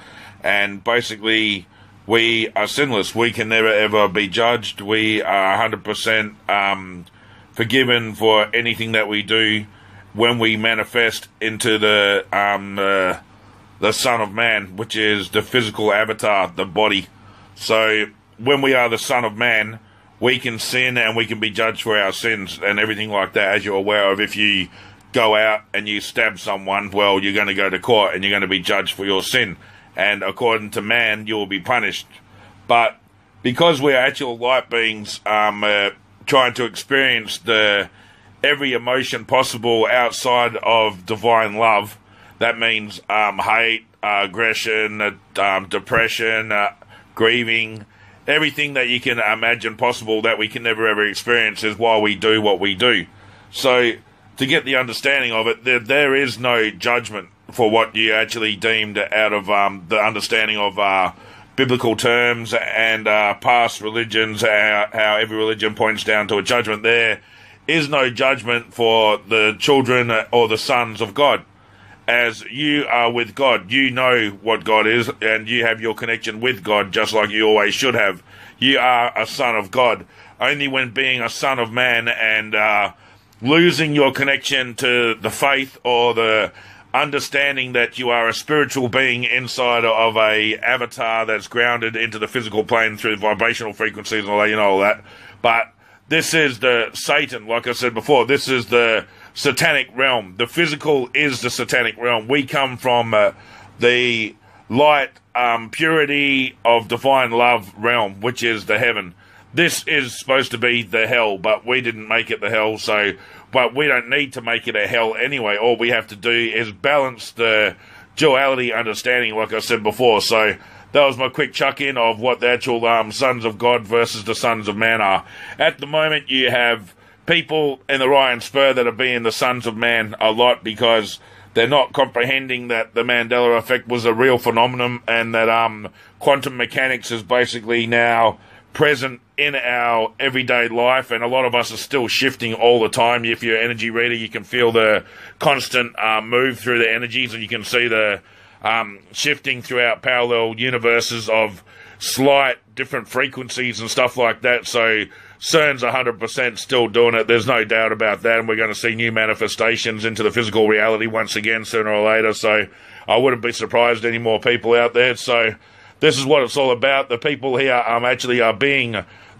and basically, we are sinless. We can never ever be judged. We are one hundred percent um, forgiven for anything that we do when we manifest into the um, uh, the Son of Man, which is the physical avatar, the body. So when we are the Son of Man, we can sin and we can be judged for our sins and everything like that. As you're aware of, if you go out and you stab someone, well, you're going to go to court and you're going to be judged for your sin. And according to man, you will be punished. But because we are actual light beings um, uh, trying to experience the every emotion possible outside of divine love, that means um, hate, uh, aggression, uh, um, depression, uh, grieving, everything that you can imagine possible that we can never ever experience is why we do what we do. So to get the understanding of it, there, there is no judgment for what you actually deemed out of um, the understanding of uh, biblical terms and uh, past religions, how, how every religion points down to a judgment there. Is no judgment for the children or the sons of God. As you are with God, you know what God is, and you have your connection with God just like you always should have. You are a son of God. Only when being a son of man and uh, losing your connection to the faith or the understanding that you are a spiritual being inside of a avatar that's grounded into the physical plane through vibrational frequencies and all that, you know all that. But this is the Satan, like I said before, this is the satanic realm. The physical is the satanic realm. We come from uh, the light, um, purity of divine love realm, which is the heaven. This is supposed to be the hell, but we didn't make it the hell, so, but we don't need to make it a hell anyway. All we have to do is balance the duality understanding, like I said before. So that was my quick chuck-in of what the actual um, sons of God versus the sons of man are. At the moment, you have people in the Orion spur that are being the sons of man a lot because they're not comprehending that the Mandela Effect was a real phenomenon and that um, quantum mechanics is basically now present in our everyday life, and a lot of us are still shifting all the time. If you're an energy reader, you can feel the constant uh, move through the energies, and you can see the Um, shifting throughout parallel universes of slight different frequencies and stuff like that. So CERN's one hundred percent still doing it. There's no doubt about that. And we're going to see new manifestations into the physical reality once again sooner or later. So I wouldn't be surprised any more people out there. So this is what it's all about. The people here um, actually are being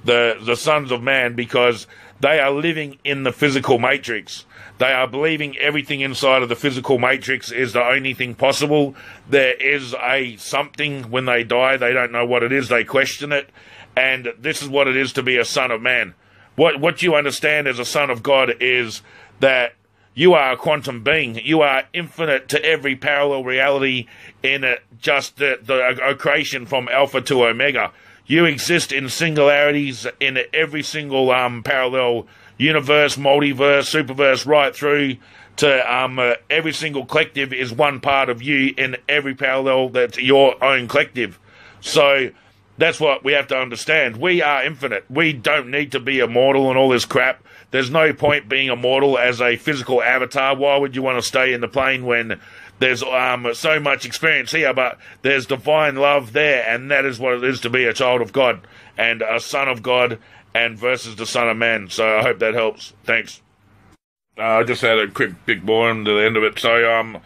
the, the sons of man because They are living in the physical matrix. They are believing everything inside of the physical matrix is the only thing possible. There is a something when they die. They don't know what it is. They question it. And this is what it is to be a son of man. What, what you understand as a son of God is that you are a quantum being. You are infinite to every parallel reality in a, just the, the a creation from alpha to omega. You exist in singularities in every single um, parallel universe, multiverse, superverse, right through to um, uh, every single collective is one part of you in every parallel that's your own collective. So that's what we have to understand. We are infinite. We don't need to be immortal and all this crap. There's no point being immortal as a physical avatar. Why would you want to stay in the plane when there's um, so much experience here, but there's divine love there, and that is what it is to be a child of God and a son of God and versus the son of man. So I hope that helps. Thanks. Uh, I just had a quick big boring to the end of it. So um,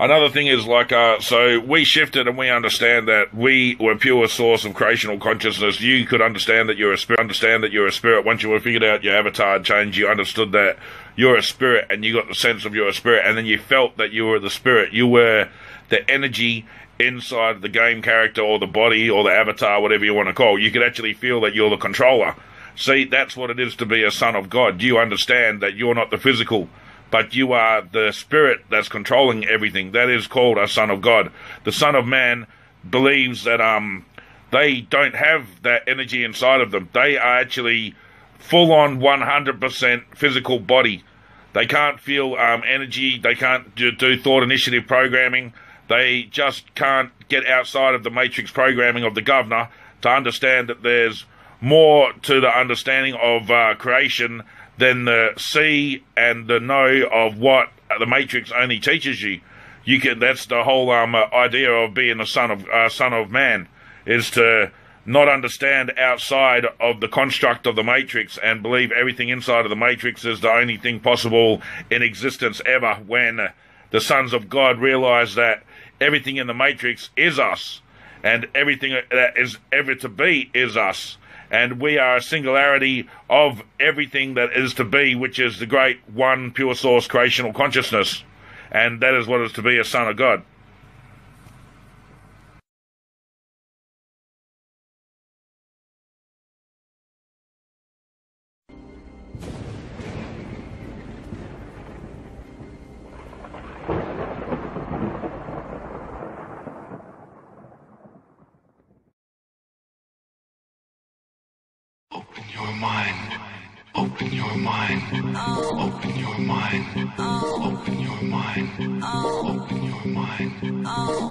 another thing is like, uh, so we shifted and we understand that we were pure source of creational consciousness. You could understand that you're a spirit, understand that you're a spirit. Once you were figured out your avatar changed, you understood that you're a spirit, and you got the sense of you're a spirit, and then you felt that you were the spirit. You were the energy inside the game character or the body or the avatar, whatever you want to call it. You could actually feel that you're the controller. See, that's what it is to be a son of God. You understand that you're not the physical, but you are the spirit that's controlling everything. That is called a son of God. The son of man believes that um they don't have that energy inside of them. They are actually full-on one hundred percent physical body. They can't feel um, energy. They can't do, do thought initiative programming. They just can't get outside of the matrix programming of the governor to understand that there's more to the understanding of uh, creation than the see and the know of what the matrix only teaches you. You can. That's the whole um, idea of being a son of uh, son of man, is to not understand outside of the construct of the matrix and believe everything inside of the matrix is the only thing possible in existence ever, when the sons of God realize that everything in the matrix is us, and everything that is ever to be is us, and we are a singularity of everything that is to be, which is the great one pure source creational consciousness, and that is what is to be a son of God. Mind. Open your mind. Open your mind. Open your mind. Open your mind. Oh. Oh.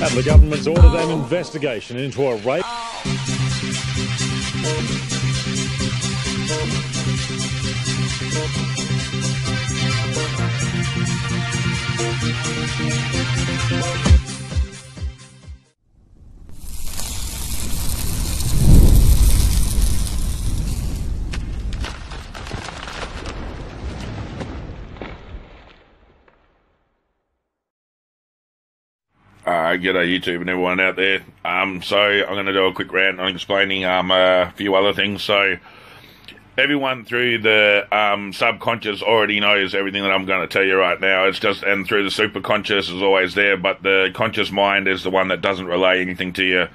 And the government's ordered an investigation into a rape. Uh, g'day YouTube and everyone out there. Um, so I'm going to do a quick rant on explaining um, a few other things. So everyone through the um, subconscious already knows everything that I'm going to tell you right now. It's just, and through the superconscious is always there, but the conscious mind is the one that doesn't relay anything to you.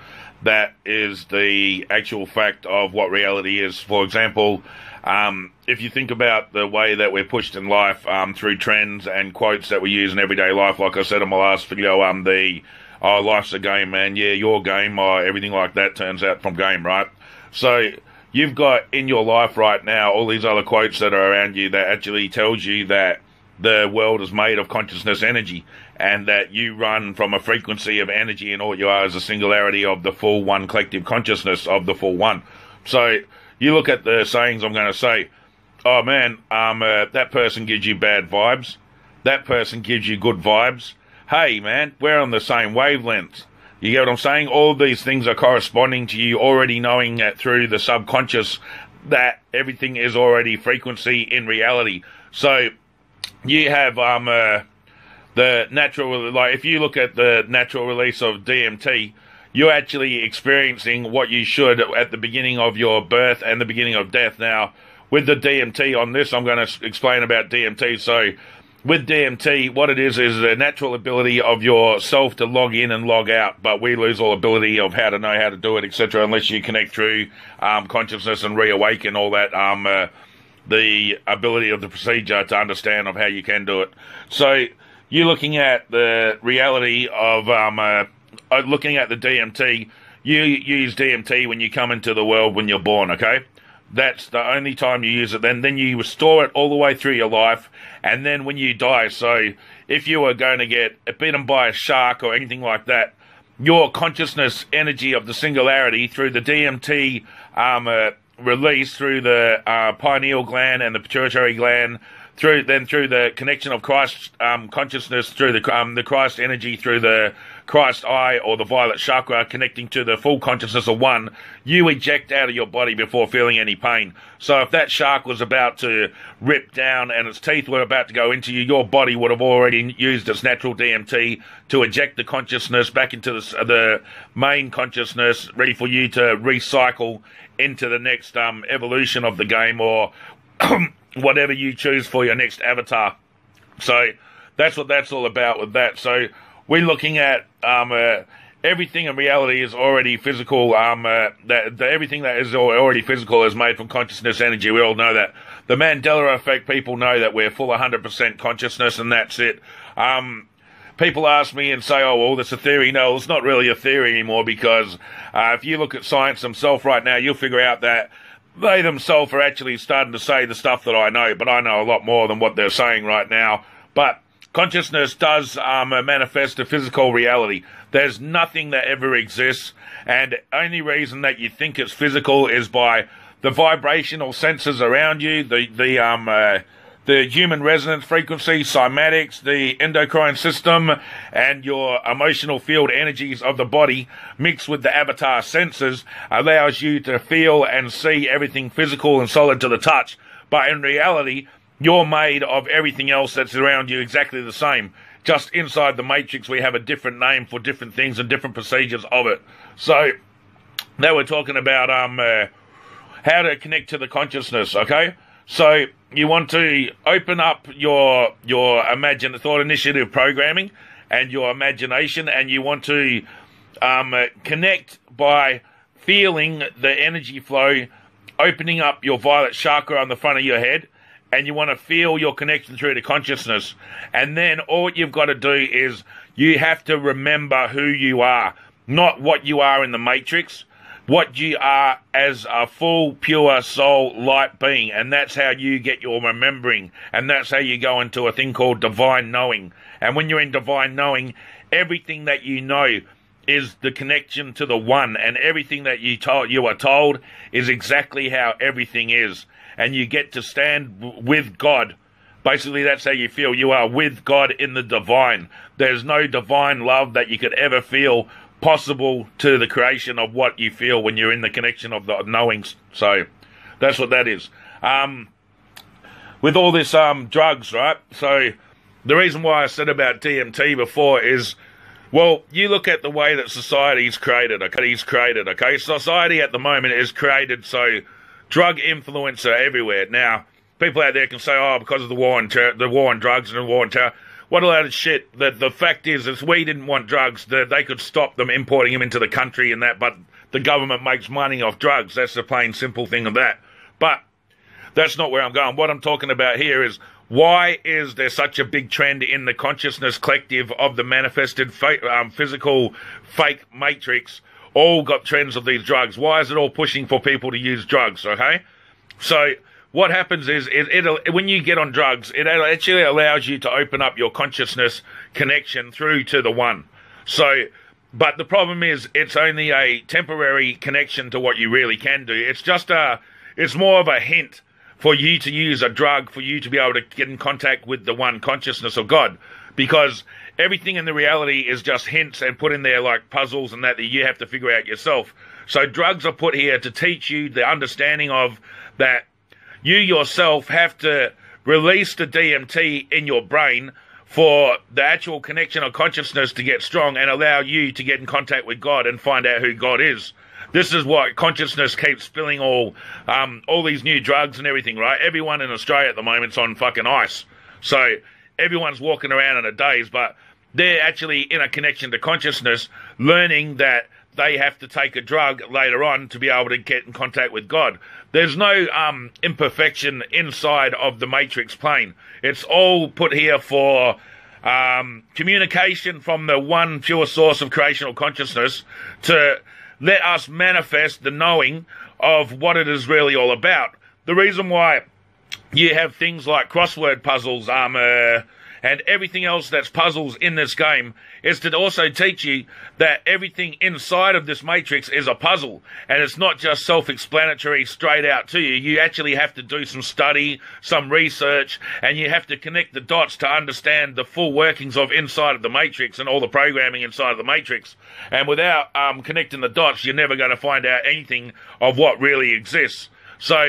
That is the actual fact of what reality is. For example, um, if you think about the way that we're pushed in life um, through trends and quotes that we use in everyday life, like I said in my last video, um, the, oh, life's a game, man, yeah, your game, oh, everything like that turns out from game, right? So you've got in your life right now all these other quotes that are around you that actually tells you that the world is made of consciousness energy, and that you run from a frequency of energy, and all you are is a singularity of the full one collective consciousness of the full one. So you look at the sayings I'm going to say, oh man, um, uh, that person gives you bad vibes, that person gives you good vibes, hey man, we're on the same wavelength. You get what I'm saying? All these things are corresponding to you already knowing that through the subconscious that everything is already frequency in reality. So you have um uh, the natural, like if you look at the natural release of D M T, you're actually experiencing what you should at the beginning of your birth and the beginning of death. Now, with the D M T on this, I'm going to explain about D M T. So, with D M T, what it is is the natural ability of yourself to log in and log out, but we lose all ability of how to know how to do it, et cetera, unless you connect through um, consciousness and reawaken all that, um, uh, the ability of the procedure to understand of how you can do it. So, you're looking at the reality of... Um, uh, looking at the D M T, you use D M T when you come into the world when you're born, okay? That's the only time you use it. Then then you restore it all the way through your life, and then when you die. So if you were going to get bitten by a shark or anything like that, your consciousness energy of the singularity through the D M T um, uh, release, through the uh, pineal gland and the pituitary gland, through then through the connection of Christ um, consciousness, through the um, the Christ energy, through the Christ eye or the violet chakra connecting to the full consciousness of one, you eject out of your body before feeling any pain. So if that shark was about to rip down and its teeth were about to go into you, your body would have already used its natural D M T to eject the consciousness back into the, the main consciousness, ready for you to recycle into the next um, evolution of the game or whatever you choose for your next avatar. So that's what that's all about with that. So we're looking at um, uh, everything in reality is already physical. Um, uh, that, that everything that is already physical is made from consciousness energy. We all know that. The Mandela Effect, people know that we're full one hundred percent consciousness and that's it. Um, people ask me and say, oh, well, that's a theory. No, it's not really a theory anymore because uh, if you look at science themselves right now, you'll figure out that they themselves are actually starting to say the stuff that I know, but I know a lot more than what they're saying right now. But consciousness does um, manifest a physical reality. There's nothing that ever exists, and the only reason that you think it's physical is by the vibrational senses around you, the the um uh, the human resonance frequency, cymatics, the endocrine system, and your emotional field energies of the body mixed with the avatar senses allows you to feel and see everything physical and solid to the touch. But in reality, you're made of everything else that's around you exactly the same. Just inside the Matrix, we have a different name for different things and different procedures of it. So, now we're talking about um uh, how to connect to the consciousness, okay? So, you want to open up your your imagine thought initiative programming and your imagination, and you want to um uh, connect by feeling the energy flow, opening up your violet chakra on the front of your head, and you want to feel your connection through to consciousness. And then all you've got to do is you have to remember who you are, not what you are in the Matrix, what you are as a full, pure soul, light being. And that's how you get your remembering. And that's how you go into a thing called divine knowing. And when you're in divine knowing, everything that you know is the connection to the one. And everything that you told, you are told is exactly how everything is. And you get to stand with God. Basically, that's how you feel. You are with God in the divine. There's no divine love that you could ever feel possible to the creation of what you feel when you're in the connection of the knowings. So, that's what that is. Um, with all this um, drugs, right? So, the reason why I said about D M T before is, well, you look at the way that society's created, okay? He's created, okay? Society at the moment is created so drug influence are everywhere. Now, people out there can say, oh, because of the war on, ter the war on drugs and the war on terror. What a load of shit. The, the fact is, if we didn't want drugs, the, they could stop them importing them into the country and that, but the government makes money off drugs. That's the plain, simple thing of that. But that's not where I'm going. What I'm talking about here is, why is there such a big trend in the consciousness collective of the manifested fa um, physical fake matrix? All got trends of these drugs. Why is it all pushing for people to use drugs, okay? So what happens is, it, it, when you get on drugs, it actually allows you to open up your consciousness connection through to the one. So, but the problem is, it's only a temporary connection to what you really can do. It's just a, it's more of a hint for you to use a drug, for you to be able to get in contact with the one consciousness of God. because everything in the reality is just hints and put in there like puzzles and that that you have to figure out yourself. So drugs are put here to teach you the understanding of that you yourself have to release the D M T in your brain for the actual connection of consciousness to get strong and allow you to get in contact with God and find out who God is. This is what consciousness keeps spilling all, um, all these new drugs and everything, right? Everyone in Australia at the moment's on fucking ice. So everyone's walking around in a daze, but they're actually in a connection to consciousness, learning that they have to take a drug later on to be able to get in contact with God. There's no um, imperfection inside of the Matrix plane. It's all put here for um, communication from the one pure source of creational consciousness to let us manifest the knowing of what it is really all about. The reason why you have things like crossword puzzles, um, uh, and everything else that's puzzles in this game is to also teach you that everything inside of this matrix is a puzzle. And it's not just self-explanatory straight out to you. You actually have to do some study, some research, and you have to connect the dots to understand the full workings of inside of the matrix and all the programming inside of the matrix. And without um, connecting the dots, you're never going to find out anything of what really exists. So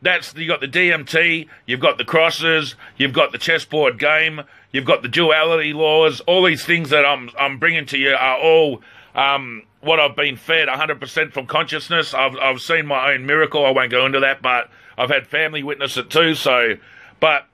That's you got the D M T, you've got the crosses, you've got the chessboard game, you've got the duality laws. All these things that I'm I'm bringing to you are all um, what I've been fed one hundred percent from consciousness. I've I've seen my own miracle. I won't go into that, but I've had family witness it too. So, but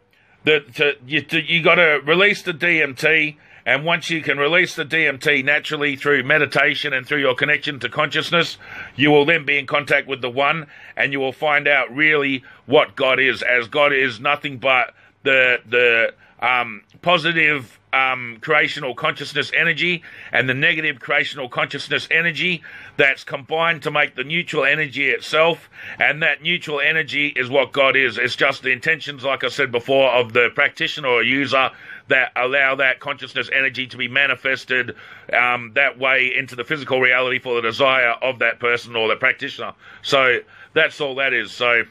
the to, you to, you got to release the D M T, and once you can release the D M T naturally through meditation and through your connection to consciousness, you will then be in contact with the One, and you will find out really what God is, as God is nothing but the the um, positive um, creational consciousness energy and the negative creational consciousness energy that's combined to make the neutral energy itself, and that neutral energy is what God is. It's just the intentions, like I said before, of the practitioner or user that allow that consciousness energy to be manifested um, that way into the physical reality for the desire of that person or the practitioner. So that's all that is. So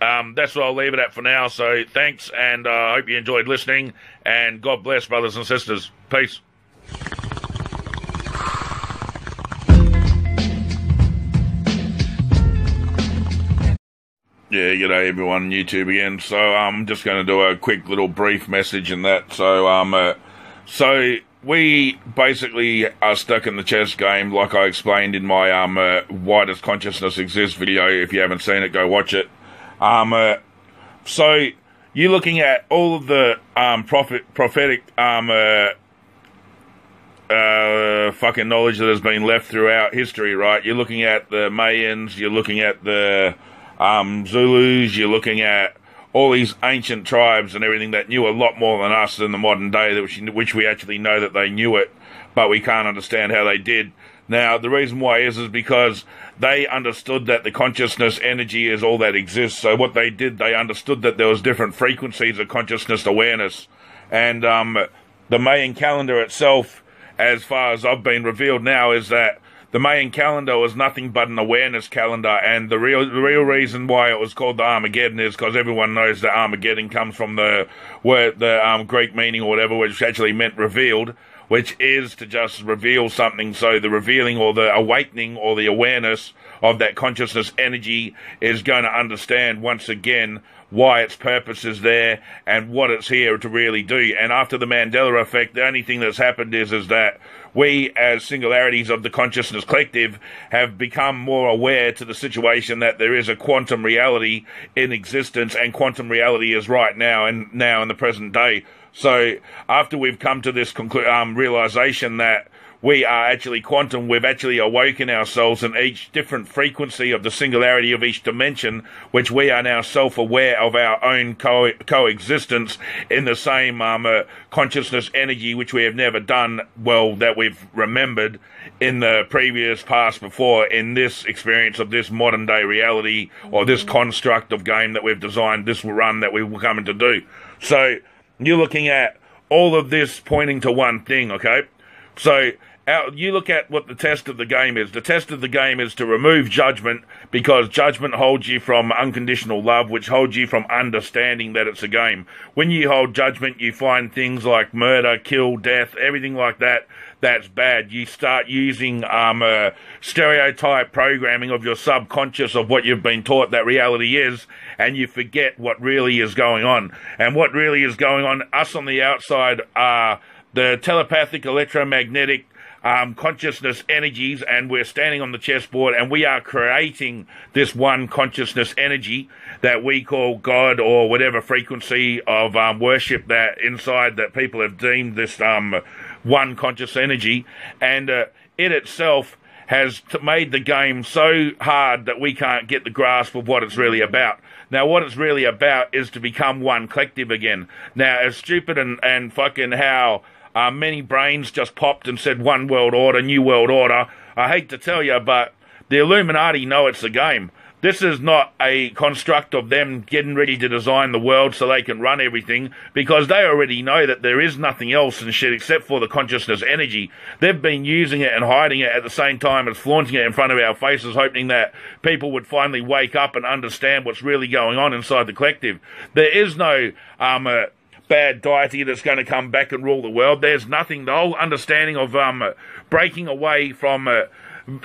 um, that's what I'll leave it at for now. So thanks, and I uh, hope you enjoyed listening, and God bless, brothers and sisters. Peace. Yeah, g'day everyone, YouTube again. So I'm um, just going to do a quick little brief message and that. So, um, uh, so we basically are stuck in the chess game, like I explained in my um, uh, Why Does Consciousness Exist video. If you haven't seen it, go watch it. Um, uh, so you're looking at all of the um, prophet, prophetic um, uh, uh, fucking knowledge that has been left throughout history, right? You're looking at the Mayans. You're looking at the Um, Zulus, you're looking at all these ancient tribes and everything that knew a lot more than us in the modern day, which, which we actually know that they knew it, but we can't understand how they did. Now, the reason why is, is because they understood that the consciousness energy is all that exists. So what they did, they understood that there was different frequencies of consciousness awareness. And um, the Mayan calendar itself, as far as I've been revealed now, is that the Mayan calendar was nothing but an awareness calendar, and the real the real reason why it was called the Armageddon is because everyone knows that Armageddon comes from the word, the um, Greek meaning or whatever, which actually meant revealed, which is to just reveal something. So the revealing or the awakening or the awareness of that consciousness energy is going to understand once again why its purpose is there and what it's here to really do. And after the Mandela Effect, the only thing that's happened is is that we, as singularities of the consciousness collective, have become more aware to the situation that there is a quantum reality in existence, and quantum reality is right now and now in the present day. So after we've come to this conclu- um, realization that we are actually quantum, we've actually awoken ourselves in each different frequency of the singularity of each dimension, which we are now self-aware of our own co coexistence in the same um, uh, consciousness energy, which we have never done well, that we've remembered in the previous past before in this experience of this modern day reality, or this construct of game that we've designed, this run that we've come to do. So you're looking at all of this pointing to one thing, okay? So Our, you look at what the test of the game is. The test of the game is to remove judgment, because judgment holds you from unconditional love, which holds you from understanding that it's a game. When you hold judgment, you find things like murder, kill, death, everything like that that's bad. You start using um, uh, stereotype programming of your subconscious of what you've been taught that reality is, and you forget what really is going on. And what really is going on, us on the outside are the telepathic, electromagnetic, Um, consciousness energies, and we're standing on the chessboard and we are creating this one consciousness energy that we call God, or whatever frequency of um, worship that inside that people have deemed this um, one conscious energy. And uh, it itself has made the game so hard that we can't get the grasp of what it's really about. Now, what it's really about is to become one collective again. Now, as stupid and, and fucking how Uh, many brains just popped and said one world order, new world order. I hate to tell you, but the Illuminati know it's a game. This is not a construct of them getting ready to design the world so they can run everything, because they already know that there is nothing else and shit except for the consciousness energy. They've been using it and hiding it at the same time as flaunting it in front of our faces, hoping that people would finally wake up and understand what's really going on inside the collective. There is no um. Uh, bad deity that's going to come back and rule the world. There's nothing. The whole understanding of um, breaking away from uh,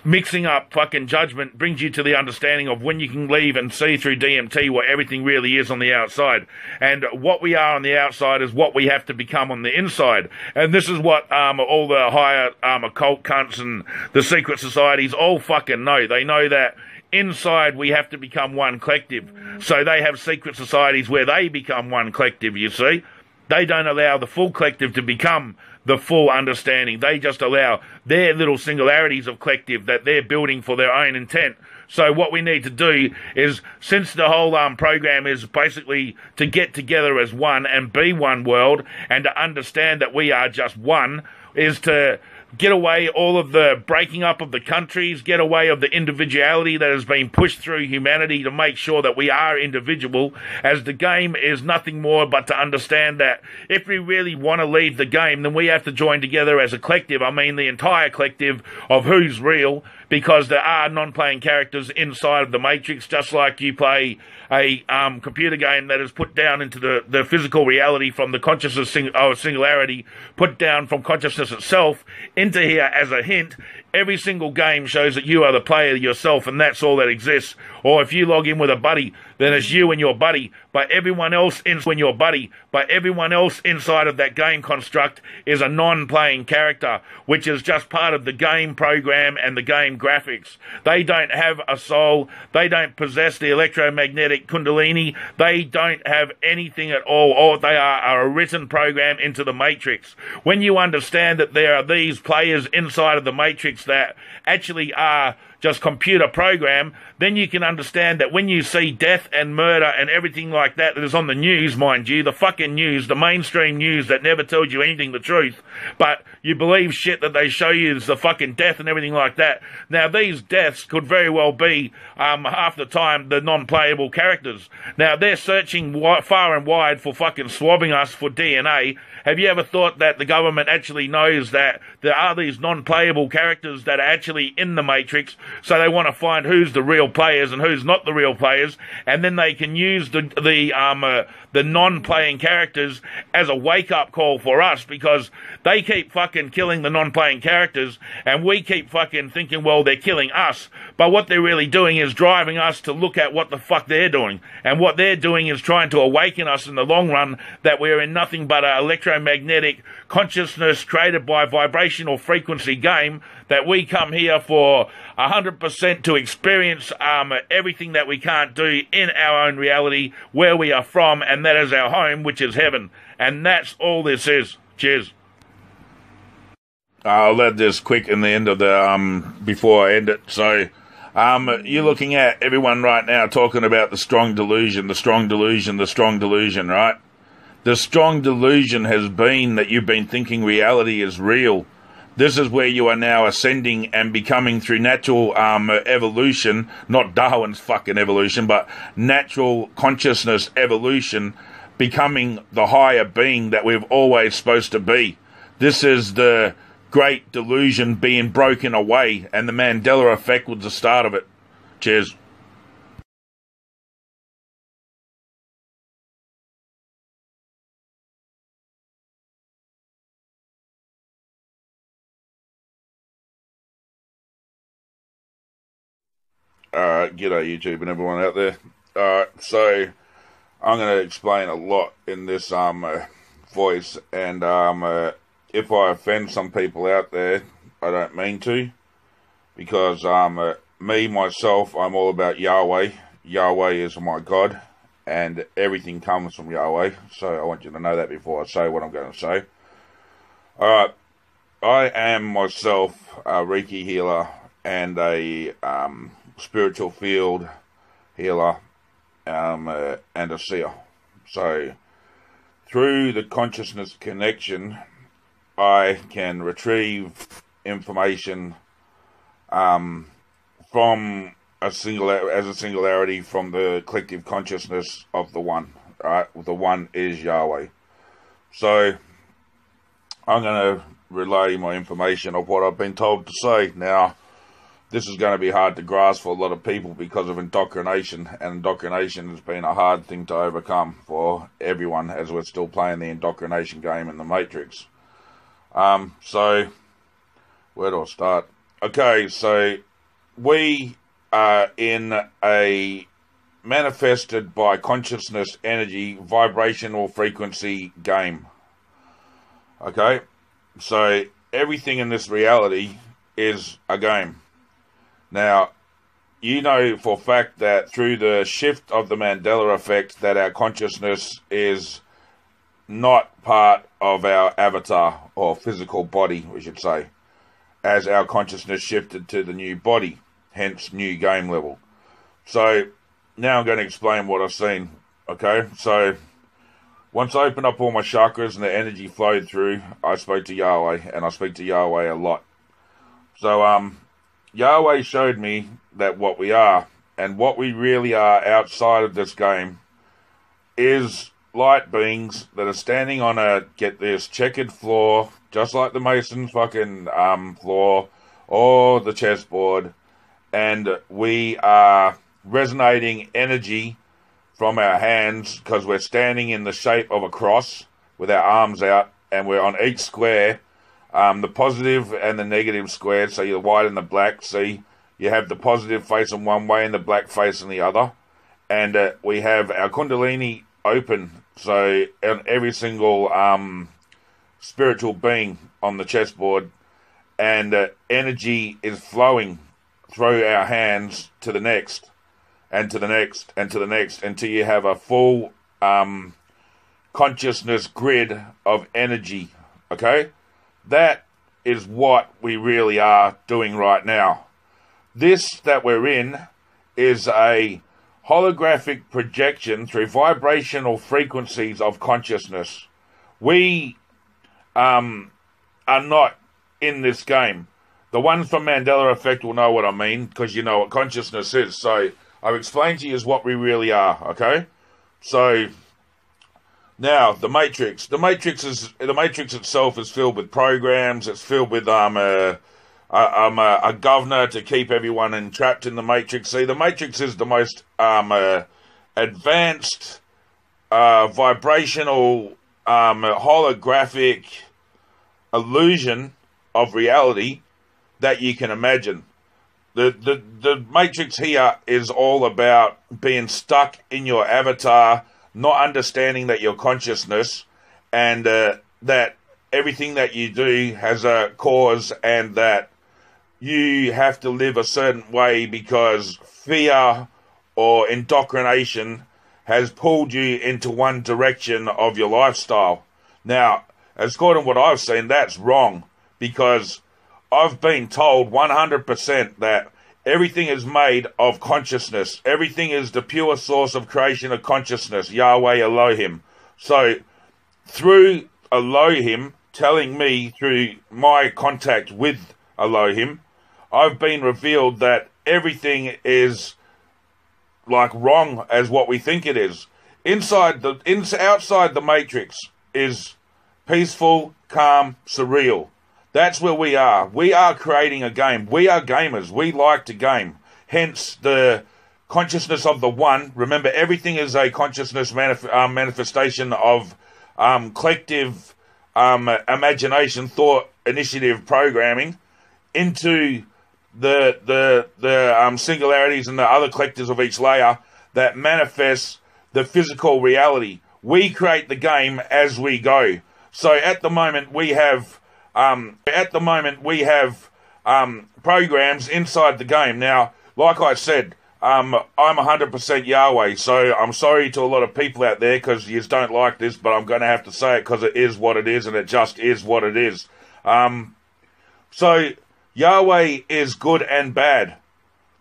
mixing up fucking judgment brings you to the understanding of when you can leave and see through D M T what everything really is on the outside. And what we are on the outside is what we have to become on the inside. And this is what um, all the higher um, occult cunts and the secret societies all fucking know. They know that inside we have to become one collective. So they have secret societies where they become one collective, you see. They don't allow the full collective to become the full understanding. They just allow their little singularities of collective that they're building for their own intent. So what we need to do is, since the whole um, program is basically to get together as one and be one world, and to understand that we are just one, is to get away all of the breaking up of the countries, get away of the individuality that has been pushed through humanity to make sure that we are individual, as the game is nothing more but to understand that if we really want to leave the game, then we have to join together as a collective. I mean the entire collective of who's real, because there are non-playing characters inside of the Matrix, just like you play a um, computer game that is put down into the, the physical reality from the consciousness sing oh, singularity, put down from consciousness itself into here as a hint. Every single game shows that you are the player yourself, and that's all that exists. Or if you log in with a buddy, then it's you and your buddy, but everyone else in when your buddy, but everyone else inside of that game construct is a non-playing character, which is just part of the game program and the game graphics. They don't have a soul. They don't possess the electromagnetic kundalini. They don't have anything at all. Or they are, are a written program into the Matrix. When you understand that there are these players inside of the Matrix that actually are just computer program, then you can understand that when you see death and murder and everything like that that is on the news, mind you, the fucking news, the mainstream news that never tells you anything the truth, but you believe shit that they show you is the fucking death and everything like that. Now, these deaths could very well be, um, half the time, the non-playable characters. Now, they're searching far and wide for fucking swabbing us for D N A. Have you ever thought that the government actually knows that there are these non-playable characters that are actually in the Matrix? So they want to find who's the real players and who's not the real players, and then they can use the the um uh, the non-playing characters as a wake-up call for us, because they keep fucking killing the non-playing characters, and we keep fucking thinking, well, they're killing us. But what they're really doing is driving us to look at what the fuck they're doing, and what they're doing is trying to awaken us in the long run that we're in nothing but an electromagnetic consciousness created by vibrational frequency game, that we come here for one hundred percent to experience um, everything that we can't do in our own reality, where we are from, and that is our home, which is heaven. And that's all this is. Cheers. I'll add this quick in the end of the, um, before I end it. So, um, you're looking at everyone right now talking about the strong delusion, the strong delusion, the strong delusion, right? The strong delusion has been that you've been thinking reality is real. This is where you are now ascending and becoming through natural um, evolution, not Darwin's fucking evolution, but natural consciousness evolution, becoming the higher being that we've always supposed to be. This is the great delusion being broken away, and the Mandela effect was the start of it. Cheers. Alright, g'day YouTube and everyone out there. Alright, so I'm going to explain a lot in this um uh, voice, and um uh, if I offend some people out there, I don't mean to, because um uh, me, myself, I'm all about Yahweh. Yahweh is my God, and everything comes from Yahweh, so I want you to know that before I say what I'm going to say. Alright, I am myself a Reiki healer and a um spiritual field healer um, uh, and a seer. So through the consciousness connection, I can retrieve information um, from a single as a singularity from the collective consciousness of the one. All right, the one is Yahweh. So I'm going to relay my information of what I've been told to say now. This is going to be hard to grasp for a lot of people because of indoctrination, and indoctrination has been a hard thing to overcome for everyone, as we're still playing the indoctrination game in the Matrix. Um, so, where do I start? Okay, so we are in a manifested by consciousness, energy, vibrational frequency game. Okay, so everything in this reality is a game. Now, you know for a fact that through the shift of the Mandela effect that our consciousness is not part of our avatar or physical body, we should say, as our consciousness shifted to the new body, hence new game level. So, now I'm going to explain what I've seen, okay? So, once I opened up all my chakras and the energy flowed through, I spoke to Yahweh, and I speak to Yahweh a lot. So, um... Yahweh showed me that what we are and what we really are outside of this game is light beings that are standing on a, get this, checkered floor, just like the Mason's fucking um, floor or the chessboard, and we are resonating energy from our hands because we're standing in the shape of a cross with our arms out, and we're on each square. Um, the positive and the negative squared, so the white and the black, see, you have the positive face in one way and the black face in the other, and uh, we have our Kundalini open, so on every single um, spiritual being on the chessboard, and uh, energy is flowing through our hands to the next, and to the next, and to the next, until you have a full um, consciousness grid of energy, okay? That is what we really are doing right now. This that we're in is a holographic projection through vibrational frequencies of consciousness. We um, are not in this game. The ones from Mandela Effect will know what I mean, because you know what consciousness is. So I've explained to you is what we really are, okay? So... now, the Matrix. The Matrix is the Matrix itself is filled with programs. It's filled with um a, um a, a governor to keep everyone entrapped in the Matrix. See, the Matrix is the most um uh, advanced uh, vibrational um holographic illusion of reality that you can imagine. The the the Matrix here is all about being stuck in your avatar, not understanding that your consciousness and uh, that everything that you do has a cause, and that you have to live a certain way because fear or indoctrination has pulled you into one direction of your lifestyle. Now, as according to what I've seen, that's wrong, because I've been told one hundred percent that everything is made of consciousness. Everything is the pure source of creation of consciousness, Yahweh Elohim. So, through Elohim telling me through my contact with Elohim, I've been revealed that everything is like wrong as what we think it is. Inside the, in, outside the Matrix is peaceful, calm, surreal. That's where we are. We are creating a game. We are gamers. We like to game. Hence the consciousness of the one. Remember, everything is a consciousness manif- um, manifestation of um, collective um, imagination, thought, initiative, programming into the the the um, singularities and the other collectives of each layer that manifests the physical reality. We create the game as we go. So at the moment we have um, at the moment we have um, programs inside the game. Now, like I said, um, I'm one hundred percent Yahweh. So I'm sorry to a lot of people out there because you don't like this, but I'm going to have to say it because it is what it is, and it just is what it is. Um, so Yahweh is good and bad.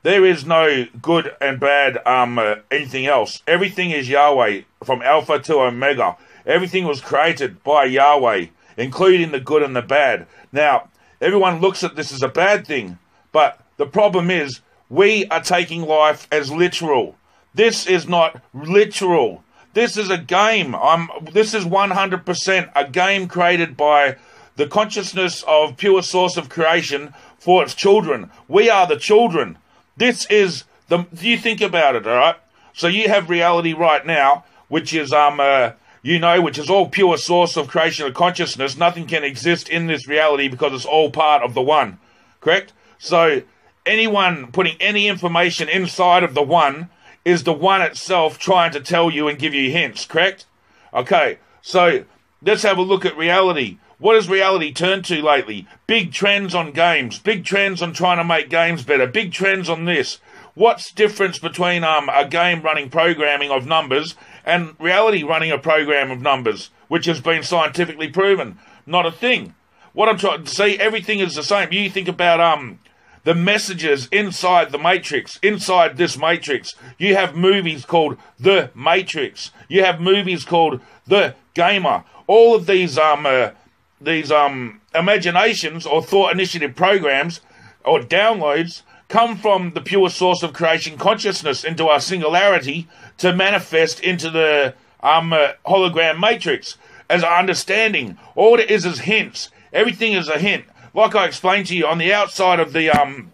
There is no good and bad um, uh, anything else. Everything is Yahweh from Alpha to Omega. Everything was created by Yahweh, including the good and the bad. Now, everyone looks at this as a bad thing, but the problem is we are taking life as literal. This is not literal. This is a game. I'm, this is one hundred percent a game created by the consciousness of pure source of creation for its children. We are the children. This is the, you think about it, all right? So you have reality right now, which is, um, uh, you know, which is all pure source of creation of consciousness. Nothing can exist in this reality because it's all part of the one, correct? So anyone putting any information inside of the one is the one itself trying to tell you and give you hints, correct? Okay, so let's have a look at reality. What has reality turned to lately? Big trends on games, big trends on trying to make games better, big trends on this. What's the difference between um, a game running programming of numbers and reality running a program of numbers, which has been scientifically proven? Not a thing. What I'm trying to see, everything is the same. You think about um the messages inside the Matrix, inside this Matrix. You have movies called The Matrix. You have movies called The Gamer. All of these um. Uh, These um, imaginations or thought initiative programs or downloads come from the pure source of creation consciousness into our singularity to manifest into the um, uh, hologram matrix as our understanding. All it is is hints. Everything is a hint. Like I explained to you, on the outside of the um,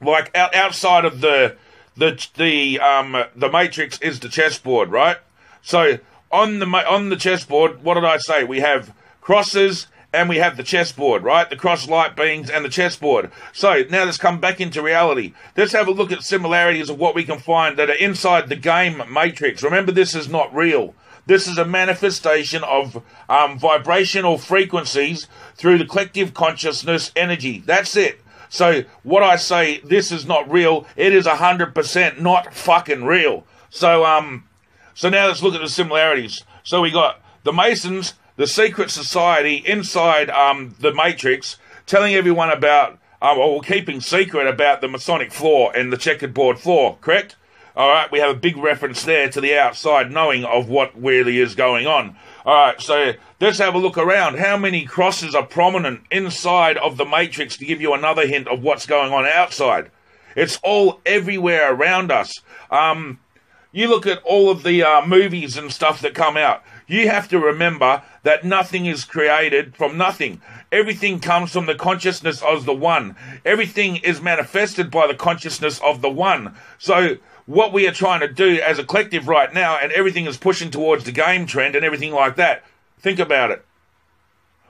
like out, outside of the the the um the matrix is the chessboard, right? So on the on the chessboard, what did I say? We have crosses. And we have the chessboard, right? The cross light beams and the chessboard. So now let's come back into reality. Let's have a look at similarities of what we can find that are inside the game matrix. Remember, this is not real. This is a manifestation of um, vibrational frequencies through the collective consciousness energy. That's it. So what I say, this is not real. It is one hundred percent not fucking real. So um, so now let's look at the similarities. So we got the Masons, the secret society inside um, the Matrix, telling everyone about, um, or keeping secret about the Masonic floor and the checkered board floor, correct? All right, we have a big reference there to the outside knowing of what really is going on. All right, so let's have a look around. How many crosses are prominent inside of the Matrix to give you another hint of what's going on outside? It's all everywhere around us. Um, you look at all of the uh, movies and stuff that come out. You have to remember that nothing is created from nothing. Everything comes from the consciousness of the one. Everything is manifested by the consciousness of the one. So what we are trying to do as a collective right now, and everything is pushing towards the game trend and everything like that, think about it.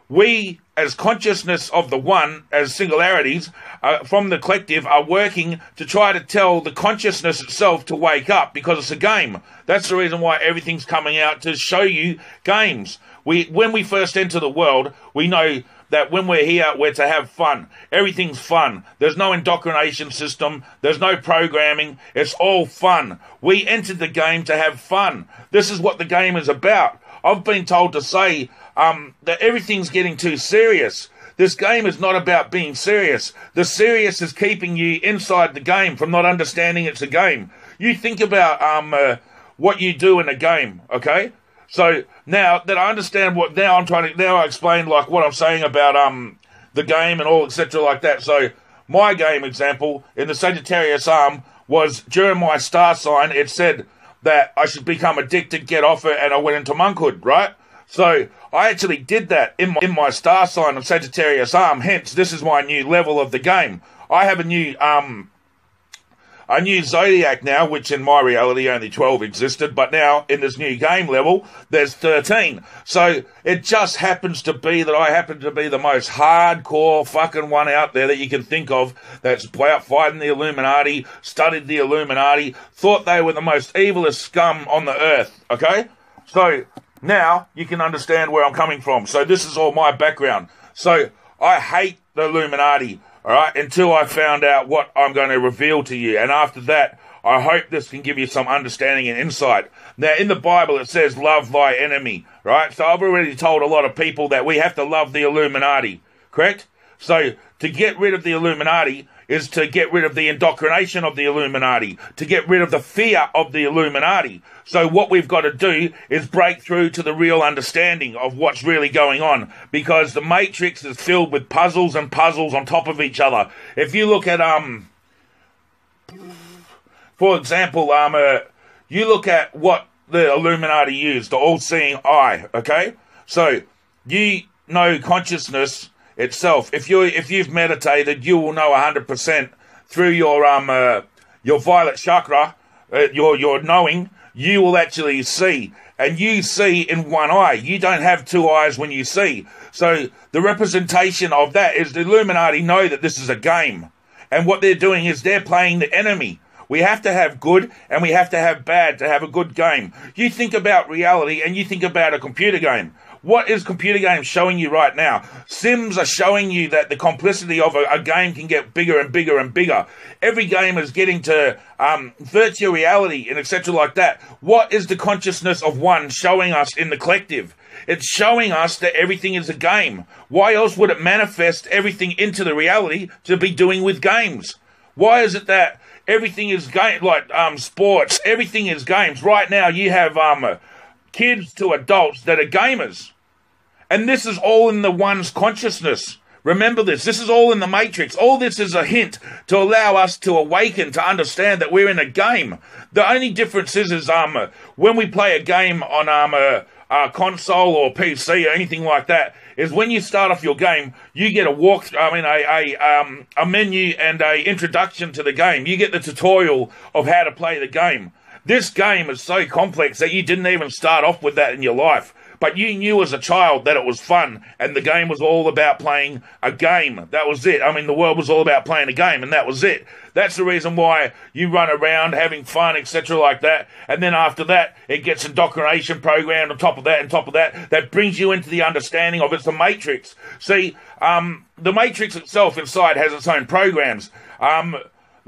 We, as consciousness of the one, as singularities uh, from the collective, are working to try to tell the consciousness itself to wake up because it's a game. That's the reason why everything's coming out to show you games. We, when we first enter the world, we know that when we're here, we're to have fun. Everything's fun. There's no indoctrination system. There's no programming. It's all fun. We entered the game to have fun. This is what the game is about. I've been told to say um, that everything's getting too serious. This game is not about being serious. The serious is keeping you inside the game from not understanding it's a game. You think about um, uh, what you do in a game, okay? So now that I understand what, now I'm trying to, now I explain like what I'm saying about um the game and all, et cetera like that. So my game example in the Sagittarius Arm was during my star sign, it said that I should become addicted, get off it, and I went into monkhood, right? So I actually did that in my, in my star sign of Sagittarius Arm. Hence, this is my new level of the game. I have a new um, a new zodiac now, which in my reality only twelve existed, but now in this new game level, there's thirteen. So it just happens to be that I happen to be the most hardcore fucking one out there that you can think of that's out fighting the Illuminati, studied the Illuminati, thought they were the most evilest scum on the earth, okay? So now you can understand where I'm coming from. So this is all my background. So I hate the Illuminati. All right, until I found out what I'm going to reveal to you. And after that, I hope this can give you some understanding and insight. Now, in the Bible, it says, love thy enemy, right? So I've already told a lot of people that we have to love the Illuminati, correct? So to get rid of the Illuminati is to get rid of the indoctrination of the Illuminati, to get rid of the fear of the Illuminati. So what we've got to do is break through to the real understanding of what's really going on, because the Matrix is filled with puzzles and puzzles on top of each other. If you look at, um, for example, um, uh, you look at what the Illuminati used, the all-seeing eye, okay? So you know consciousness itself. If you if you've meditated, you will know one hundred percent through your um uh, your violet chakra, uh, your your knowing. You will actually see, and you see in one eye. You don't have two eyes when you see. So the representation of that is the Illuminati know that this is a game, and what they're doing is they're playing the enemy. We have to have good and we have to have bad to have a good game. You think about reality and you think about a computer game. What is computer games showing you right now? Sims are showing you that the complicity of a, a game can get bigger and bigger and bigger. Every game is getting to um, virtual reality and et cetera like that. What is the consciousness of one showing us in the collective? It's showing us that everything is a game. Why else would it manifest everything into the reality to be doing with games? Why is it that everything is game, like um, sports, everything is games? Right now you have um, kids to adults that are gamers. And this is all in the one's consciousness. Remember this. This is all in the Matrix. All this is a hint to allow us to awaken, to understand that we're in a game. The only difference is, is um, when we play a game on um, a, a console or P C or anything like that, is when you start off your game, you get a walk. I mean, a, a, um, a menu and a introduction to the game. You get the tutorial of how to play the game. This game is so complex that you didn't even start off with that in your life. But you knew as a child that it was fun, and the game was all about playing a game. That was it. I mean, the world was all about playing a game, and that was it. That's the reason why you run around having fun, et cetera like that. And then after that, it gets indoctrination programmed on top of that and top of that. That brings you into the understanding of it's the Matrix. See, um, the Matrix itself inside has its own programs. Um...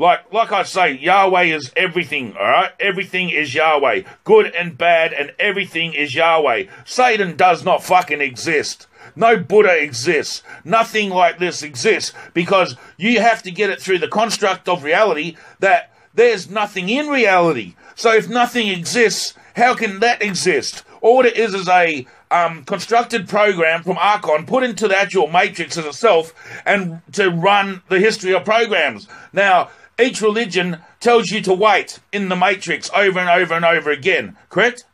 Like, like I say, Yahweh is everything, all right? Everything is Yahweh. Good and bad and everything is Yahweh. Satan does not fucking exist. No Buddha exists. Nothing like this exists, because you have to get it through the construct of reality that there's nothing in reality. So if nothing exists, how can that exist? All it is is a um, constructed program from Archon put into the actual Matrix as itself and to run the history of programs. Now, each religion tells you to wait in the Matrix over and over and over again, correct?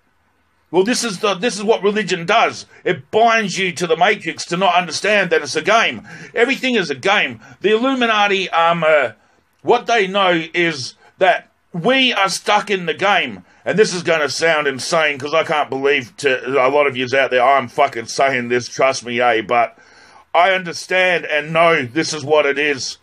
Well, this is the this is what religion does. It binds you to the Matrix to not understand that it's a game. Everything is a game. The Illuminati, um, uh, what they know is that we are stuck in the game. And this is going to sound insane, because I can't believe to a lot of yous out there I'm fucking saying this, trust me, eh? But I understand and know this is what it is.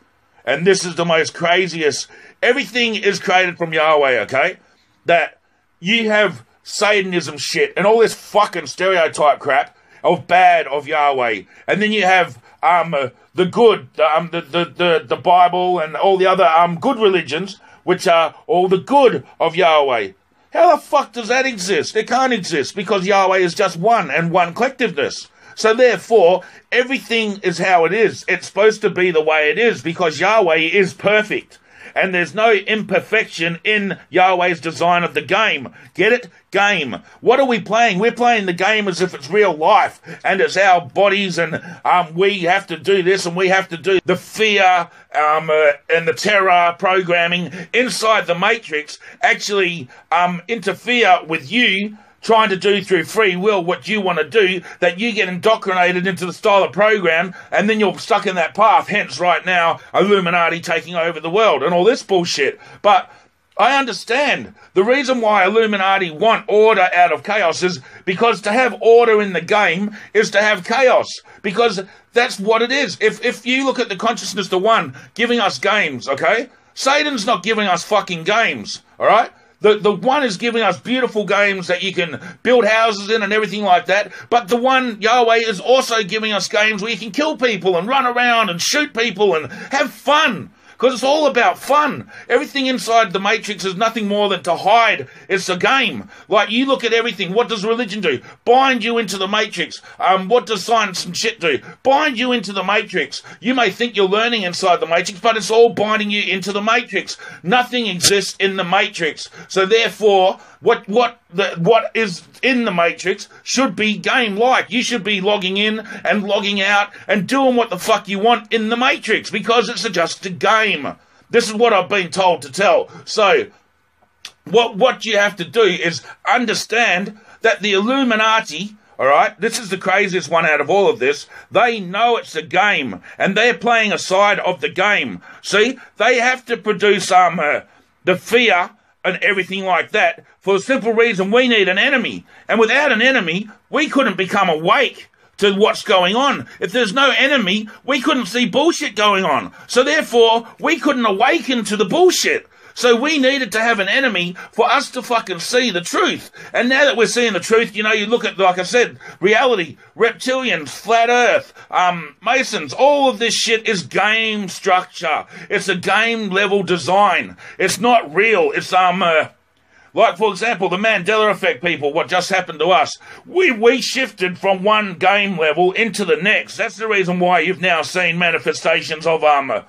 And this is the most craziest. Everything is created from Yahweh, okay? That you have Satanism shit and all this fucking stereotype crap of bad of Yahweh. And then you have um uh, the good, um, the, the, the, the Bible and all the other um good religions, which are all the good of Yahweh. How the fuck does that exist? It can't exist, because Yahweh is just one and one collectiveness. So therefore, everything is how it is. It's supposed to be the way it is, because Yahweh is perfect. And there's no imperfection in Yahweh's design of the game. Get it? Game. What are we playing? We're playing the game as if it's real life. And it's our bodies, and um, we have to do this, and we have to do the fear um, uh, and the terror programming inside the Matrix actually um, interfere with you trying to do through free will what you want to do, that you get indoctrinated into the style of program, and then you're stuck in that path, hence right now Illuminati taking over the world and all this bullshit. But I understand the reason why Illuminati want order out of chaos is because to have order in the game is to have chaos, because that's what it is. If if you look at the consciousness, the one giving us games, okay? Satan's not giving us fucking games, all right? The, the one is giving us beautiful games that you can build houses in and everything like that. But the one, Yahweh, is also giving us games where you can kill people and run around and shoot people and have fun. Because it's all about fun. Everything inside the Matrix is nothing more than to hide. It's a game. Like, you look at everything. What does religion do? Bind you into the Matrix. Um, what does science and shit do? Bind you into the Matrix. You may think you're learning inside the Matrix, but it's all binding you into the Matrix. Nothing exists in the Matrix. So therefore, what what the, what is in the Matrix should be game-like. You should be logging in and logging out and doing what the fuck you want in the Matrix, because it's just a game. This is what I've been told to tell. So what what you have to do is understand that the Illuminati, all right, this is the craziest one out of all of this, they know it's a game, and they're playing a side of the game. See, they have to produce um, uh, the fear and everything like that for the simple reason we need an enemy. And without an enemy, we couldn't become awake to what's going on. If there's no enemy, we couldn't see bullshit going on. So therefore, we couldn't awaken to the bullshit. So we needed to have an enemy for us to fucking see the truth. And now that we're seeing the truth, you know, you look at, like I said, reality, reptilians, flat earth, um, masons, all of this shit is game structure. It's a game level design. It's not real. It's, um, uh, like, for example, the Mandela Effect people, what just happened to us. We, we shifted from one game level into the next. That's the reason why you've now seen manifestations of um, uh,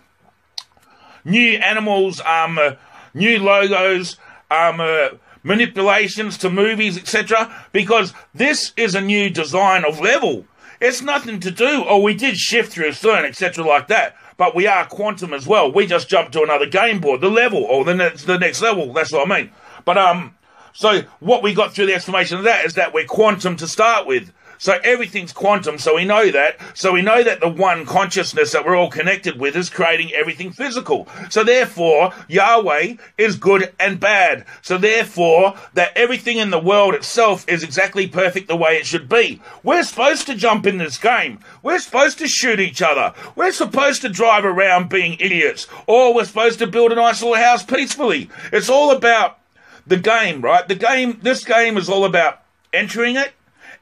new animals, um, uh, new logos, um, uh, manipulations to movies, et cetera, because this is a new design of level. It's nothing to do, or we did shift through CERN, et cetera, like that. But we are quantum as well. We just jumped to another game board, the level, or the next, the next level. That's what I mean. But, um, so what we got through the explanation of that is that we're quantum to start with. So everything's quantum, so we know that. So we know that the one consciousness that we're all connected with is creating everything physical. So therefore, Yahweh is good and bad. So therefore, that everything in the world itself is exactly perfect the way it should be. We're supposed to jump in this game. We're supposed to shoot each other. We're supposed to drive around being idiots. Or we're supposed to build a nice little house peacefully. It's all about the game, right? The game, this game is all about entering it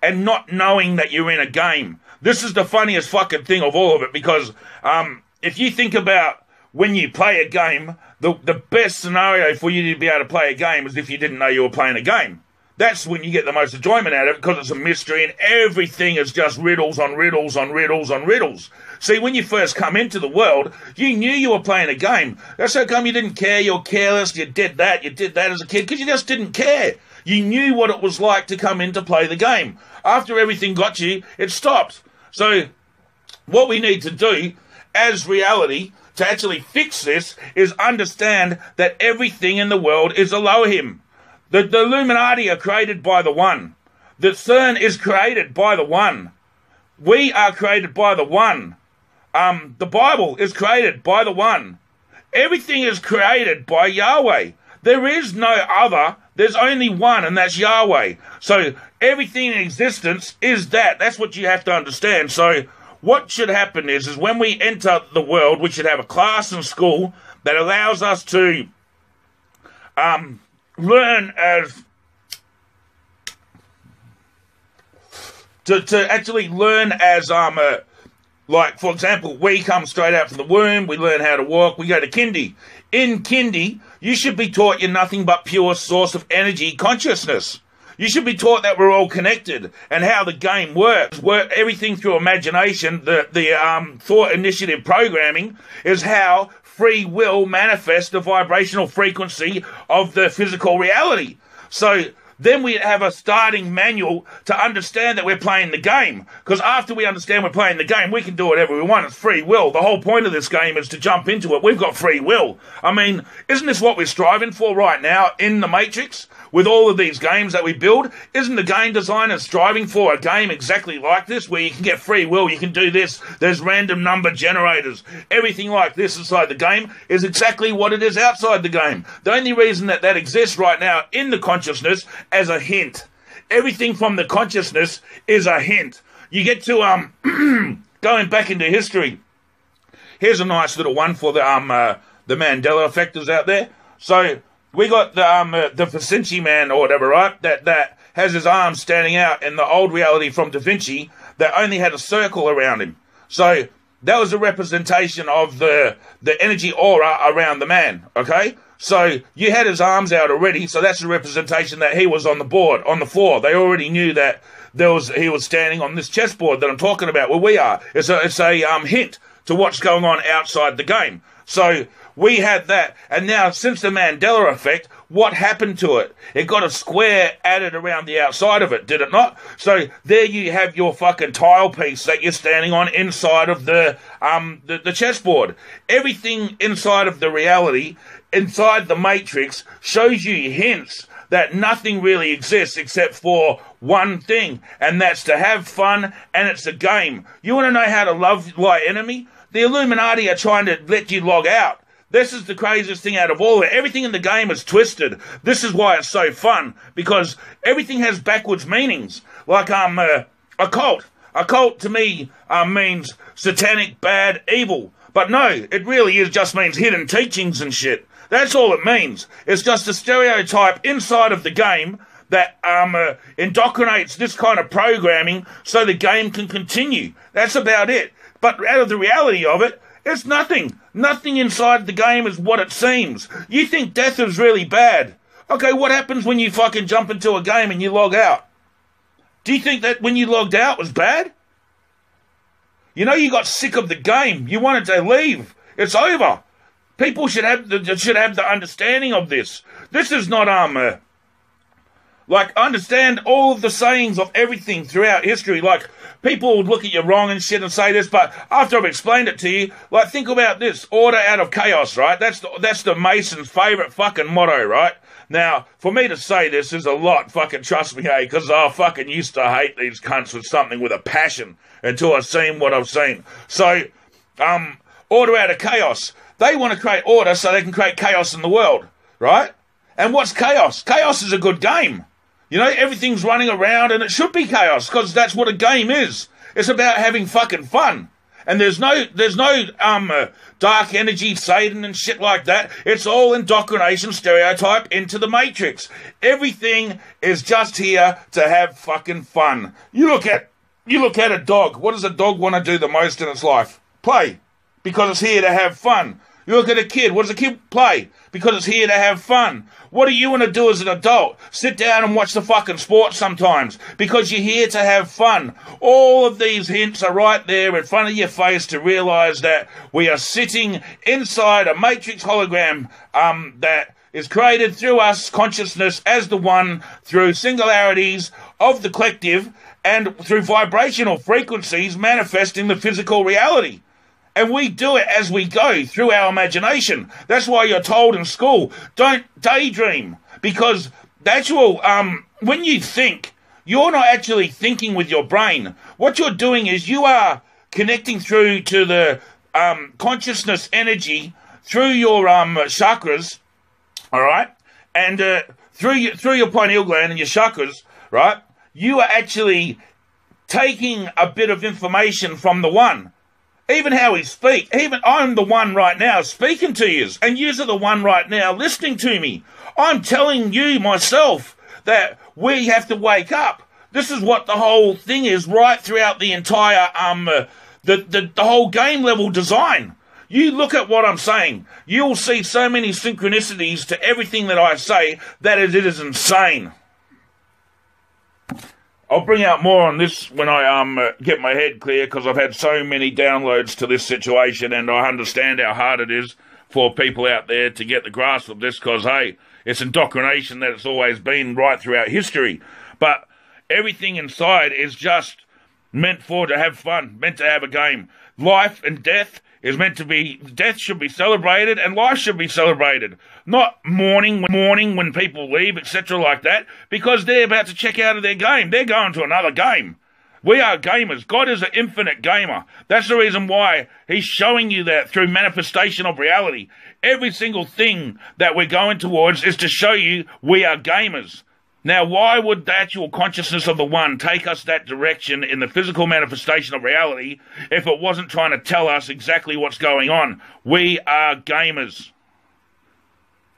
and not knowing that you're in a game. This is the funniest fucking thing of all of it, because um, if you think about when you play a game, the, the best scenario for you to be able to play a game is if you didn't know you were playing a game. That's when you get the most enjoyment out of it, because it's a mystery and everything is just riddles on riddles on riddles on riddles. See, when you first come into the world, you knew you were playing a game. That's how come you didn't care, you're careless, you did that, you did that as a kid, because you just didn't care. You knew what it was like to come in to play the game. After everything got you, it stopped. So what we need to do as reality to actually fix this is understand that everything in the world is Elohim. The, the Illuminati are created by the One. The CERN is created by the One. We are created by the One. Um, the Bible is created by the One. Everything is created by Yahweh. There is no other. There's only one, and that's Yahweh. So everything in existence is that. That's what you have to understand. So what should happen is, is when we enter the world, we should have a class in school that allows us to... Um, learn as to to actually learn as um uh, like, for example, we come straight out from the womb, we learn how to walk, we go to kindy. In kindy, you should be taught you're nothing but pure source of energy consciousness. You should be taught that we're all connected and how the game works. Work everything through imagination. The the um thought initiative programming is how free will manifests the vibrational frequency of the physical reality. So then we have a starting manual to understand that we're playing the game. Because after we understand we're playing the game, we can do whatever we want. It's free will. The whole point of this game is to jump into it. We've got free will. I mean, isn't this what we're striving for right now in the Matrix? With all of these games that we build, isn't the game designer striving for a game exactly like this, where you can get free will, you can do this, there's random number generators, everything like this inside the game is exactly what it is outside the game. The only reason that that exists right now in the consciousness as a hint. Everything from the consciousness is a hint. You get to, um, going back into history, here's a nice little one for the, um, uh, the Mandela effectors out there. So, we got the um, uh, the Da Vinci man or whatever, right? That that has his arm standing out in the old reality from Da Vinci that only had a circle around him. So that was a representation of the the energy aura around the man. Okay, so you had his arms out already, so that's a representation that he was on the board, on the floor. They already knew that there was he was standing on this chessboard that I'm talking about, where we are. It's a it's a um hint to what's going on outside the game. So we had that, and now since the Mandela effect, what happened to it? It got a square added around the outside of it, did it not? So there you have your fucking tile piece that you're standing on inside of the um the, the chessboard. Everything inside of the reality, inside the Matrix, shows you hints that nothing really exists except for one thing, and that's to have fun, and it's a game. You want to know how to love thy enemy? The Illuminati are trying to let you log out. This is the craziest thing out of all of it. Everything in the game is twisted. This is why it's so fun, because everything has backwards meanings. Like um, uh, a cult. A cult, to me, uh, means satanic, bad, evil. But no, it really is just means hidden teachings and shit. That's all it means. It's just a stereotype inside of the game that um, uh, indoctrinates this kind of programming so the game can continue. That's about it. But out of the reality of it, it's nothing. Nothing inside the game is what it seems. You think death is really bad. Okay, what happens when you fucking jump into a game and you log out? Do you think that when you logged out was bad? You know, you got sick of the game. You wanted to leave. It's over. People should have the, should have the understanding of this. This is not armor. Like, understand all of the sayings of everything throughout history. Like, people would look at you wrong and shit and say this, but after I've explained it to you, like, think about this. Order out of chaos, right? That's the, that's the Mason's favourite fucking motto, right? Now, for me to say this is a lot, fucking trust me, hey, because I fucking used to hate these cunts with something, with a passion, until I've seen what I've seen. So, um, order out of chaos. They want to create order so they can create chaos in the world, right? And what's chaos? Chaos is a good game. You know, everything's running around and it should be chaos because that's what a game is. It's about having fucking fun. And there's no there's no um uh, dark energy, Satan and shit like that. It's all indoctrination, stereotype into the Matrix. Everything is just here to have fucking fun. You look at you look at a dog. What does a dog want to do the most in its life? Play. Because it's here to have fun. You look at a kid. What does a kid play? Because it's here to have fun. What do you want to do as an adult? Sit down and watch the fucking sport sometimes. Because you're here to have fun. All of these hints are right there in front of your face to realise that we are sitting inside a Matrix hologram um, that is created through us, consciousness, as the one, through singularities of the collective and through vibrational frequencies manifesting the physical reality. And we do it as we go, through our imagination. That's why you're told in school, don't daydream. Because the actual, um, when you think, you're not actually thinking with your brain. What you're doing is you are connecting through to the um, consciousness energy through your um, chakras, all right? And uh, through, your, through your pineal gland and your chakras, right? You are actually taking a bit of information from the one. Even how he speaks, even I'm the one right now speaking to you, and you're the one right now listening to me. I'm telling you myself that we have to wake up. This is what the whole thing is right throughout the entire, um, uh, the, the, the whole game level design. You look at what I'm saying, you'll see so many synchronicities to everything that I say that it is insane. I'll bring out more on this when I um, uh, get my head clear, because I've had so many downloads to this situation and I understand how hard it is for people out there to get the grasp of this, because, hey, It's indoctrination that it's always been right throughout history. But everything inside is just meant for to have fun, meant to have a game. Life and death is meant to be, death should be celebrated and life should be celebrated. Not mourning, mourning when people leave, et cetera like that, because they're about to check out of their game. They're going to another game. We are gamers. God is an infinite gamer. That's the reason why he's showing you that through manifestation of reality. Every single thing that we're going towards is to show you we are gamers. Now, why would the actual consciousness of the One take us that direction in the physical manifestation of reality if it wasn't trying to tell us exactly what's going on? We are gamers.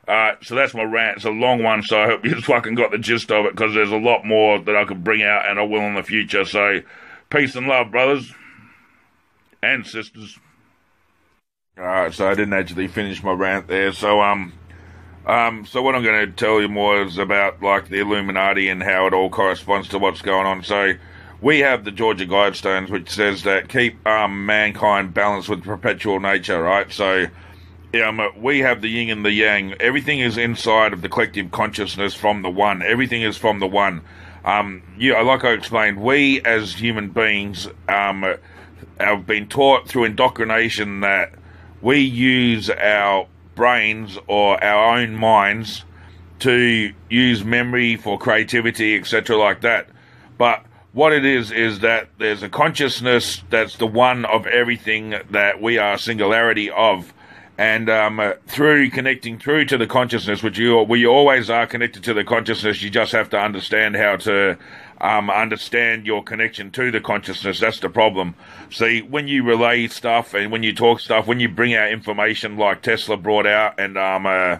Alright, so that's my rant. It's a long one, so I hope you fucking got the gist of it, because there's a lot more that I could bring out, and I will in the future. So, peace and love, brothers and sisters. Alright, so I didn't actually finish my rant there, so, um... Um, so what I'm going to tell you more is about, like, the Illuminati and how it all corresponds to what's going on. So, we have the Georgia Guidestones, which says that keep, um, mankind balanced with perpetual nature, right? So, um, we have the yin and the yang. Everything is inside of the collective consciousness from the One. Everything is from the One. Um, you know, like I explained, we as human beings, um, have been taught through indoctrination that we use our brains or our own minds to use memory for creativity, etc. like that. But what it is is that there's a consciousness that's the one of everything that we are singularity of, and um, uh, through connecting through to the consciousness, which you we always are connected to the consciousness. You just have to understand how to um, understand your connection to the consciousness. That's the problem. See, when you relay stuff and when you talk stuff, when you bring out information like Tesla brought out and um, uh,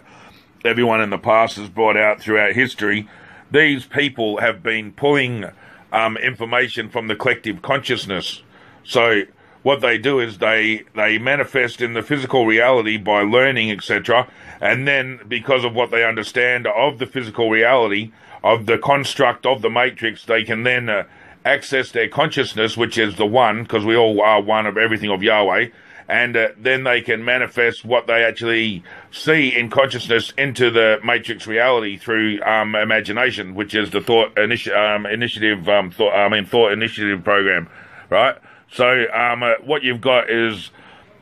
everyone in the past has brought out throughout history, these people have been pulling um, information from the collective consciousness. So what they do is they, they manifest in the physical reality by learning, et cetera. And then because of what they understand of the physical reality, of the construct of the Matrix, they can then uh, access their consciousness, which is the One, because we all are one of everything of Yahweh. And uh, then they can manifest what they actually see in consciousness into the Matrix reality through um, imagination, which is the thought initi um, initiative, um, thought, I mean, thought initiative program, right? So um, uh, what you've got is,